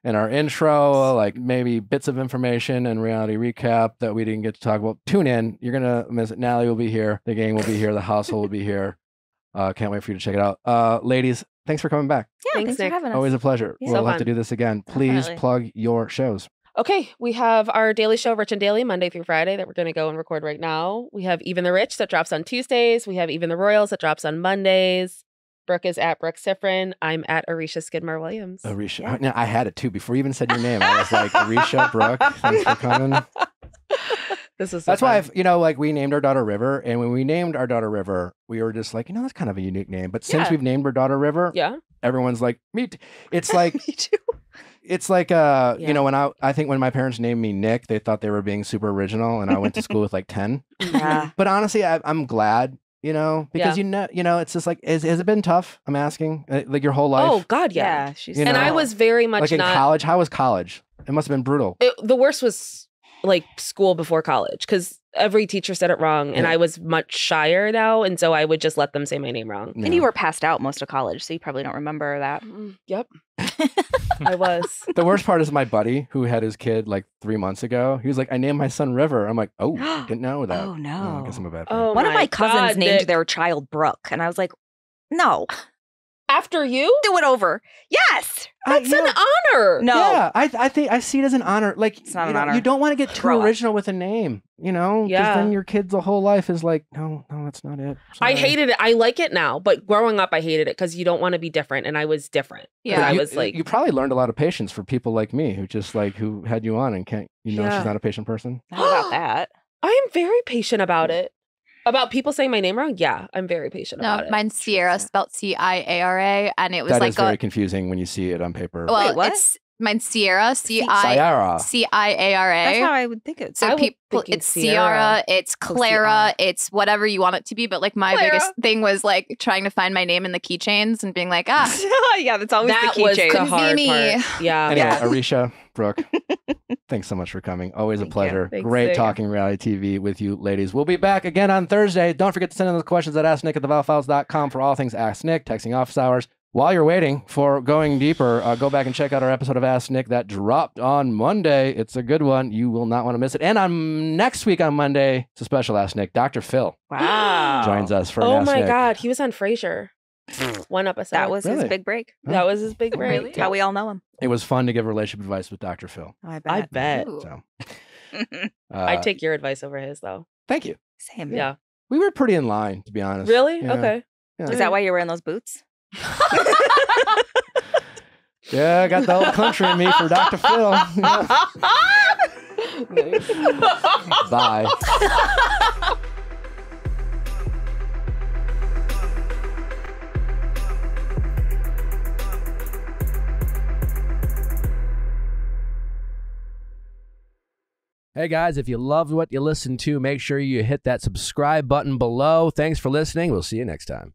in our intro, like maybe bits of information and reality recap that we didn't get to talk about. Tune in. You're going to miss it. Natalie will be here. The gang will be here. The household will be here. Uh, can't wait for you to check it out. Uh, ladies, thanks for coming back. Yeah, thanks, thanks for having us. Always a pleasure. Yeah, we'll so have fun. to do this again. Please Definitely. plug your shows. Okay, we have our daily show, Rich and Daily, Monday through Friday, that we're going to go and record right now. We have Even the Rich that drops on Tuesdays. We have Even the Royals that drops on Mondays. Brooke is at Brooke Sifrin. I'm at Arisha Skidmore Williams. Arisha. Yeah. Now, I had it too. Before you even said your name, I was like, Arisha, Brooke, thanks for coming. This is so That's fun. why, I've, you know, like we named our daughter River. And when we named our daughter River, we were just like, you know, that's kind of a unique name. But since yeah. we've named our daughter River, yeah. everyone's like, me too. It's like, me too. It's like, uh, yeah. you know, when I, I think when my parents named me Nick, they thought they were being super original and I went to school with like ten. Yeah. But honestly, I, I'm glad, you know, because, yeah. you know, you know, it's just like, is, has it been tough? I'm asking like your whole life. Oh, God. Yeah. yeah she's, and know? I was very much like in not... college. How was college? It must have been brutal. It, the worst was like school before college because every teacher said it wrong and yeah. I was much shyer now. And so I would just let them say my name wrong. Yeah. And you were passed out most of college. So you probably don't remember that. Mm, yep. I was. The worst part is my buddy who had his kid like three months ago. He was like, I named my son River. I'm like, oh, didn't know that. Oh, no. Oh, I guess I'm a bad oh, One of my cousins God, named Nick. their child Brooke. And I was like, no. After you? Do it over. Yes. That's uh, yeah. an honor. No. Yeah, I, I think I see it as an honor. Like, it's not you, an know, honor. You don't want to get too Grow original up. with a name, you know? Because yeah. then your kid's whole life is like, no, no, that's not it. Sorry. I hated it. I like it now. But growing up, I hated it because you don't want to be different. And I was different. Yeah. I you, was like. You probably learned a lot of patience for people like me who just like, who had you on and can't, you know, yeah. she's not a patient person. How about that? I am very patient about it. About people saying my name wrong? Yeah, I'm very patient no, about it. No, mine's Sierra, spelled C I A R A, and it was that like- That is very a, confusing when you see it on paper. Well, Wait, what? It's, mine's Sierra, C I A R A. C I A R A. That's how I would think it. So people, it's Sierra, Sierra, it's Clara, it's whatever you want it to be, but like my Clara. biggest thing was like trying to find my name in the keychains and being like, ah. yeah, that's always that the keychains. That was the hard me. part. Yeah. Anyway, yeah. Arisha, Brooke, thanks so much for coming. Always Thank a pleasure. Thanks, Great Nick. talking reality T V with you, ladies. We'll be back again on Thursday. Don't forget to send in those questions at ask nick at the val files dot com for all things Ask Nick, texting office hours. While you're waiting for Going Deeper, uh, go back and check out our episode of Ask Nick that dropped on Monday. It's a good one. You will not want to miss it. And on next week on Monday, it's a special Ask Nick. Doctor Phil wow. joins us for an Ask Nick. Oh my God, he was on Frasier. One episode. That was really? his big break. Huh? That was his big break. Really? How we all know him. It was fun to give relationship advice with Doctor Phil. Oh, I bet. I bet. So, uh, I'd take your advice over his, though. Thank you. Same. Yeah. We were pretty in line, to be honest. Really? Yeah. Okay. Yeah. Is that why you're wearing those boots? Yeah, I got the whole country in me for Doctor Phil. Bye. Hey guys, if you loved what you listened to, make sure you hit that subscribe button below. Thanks for listening. We'll see you next time.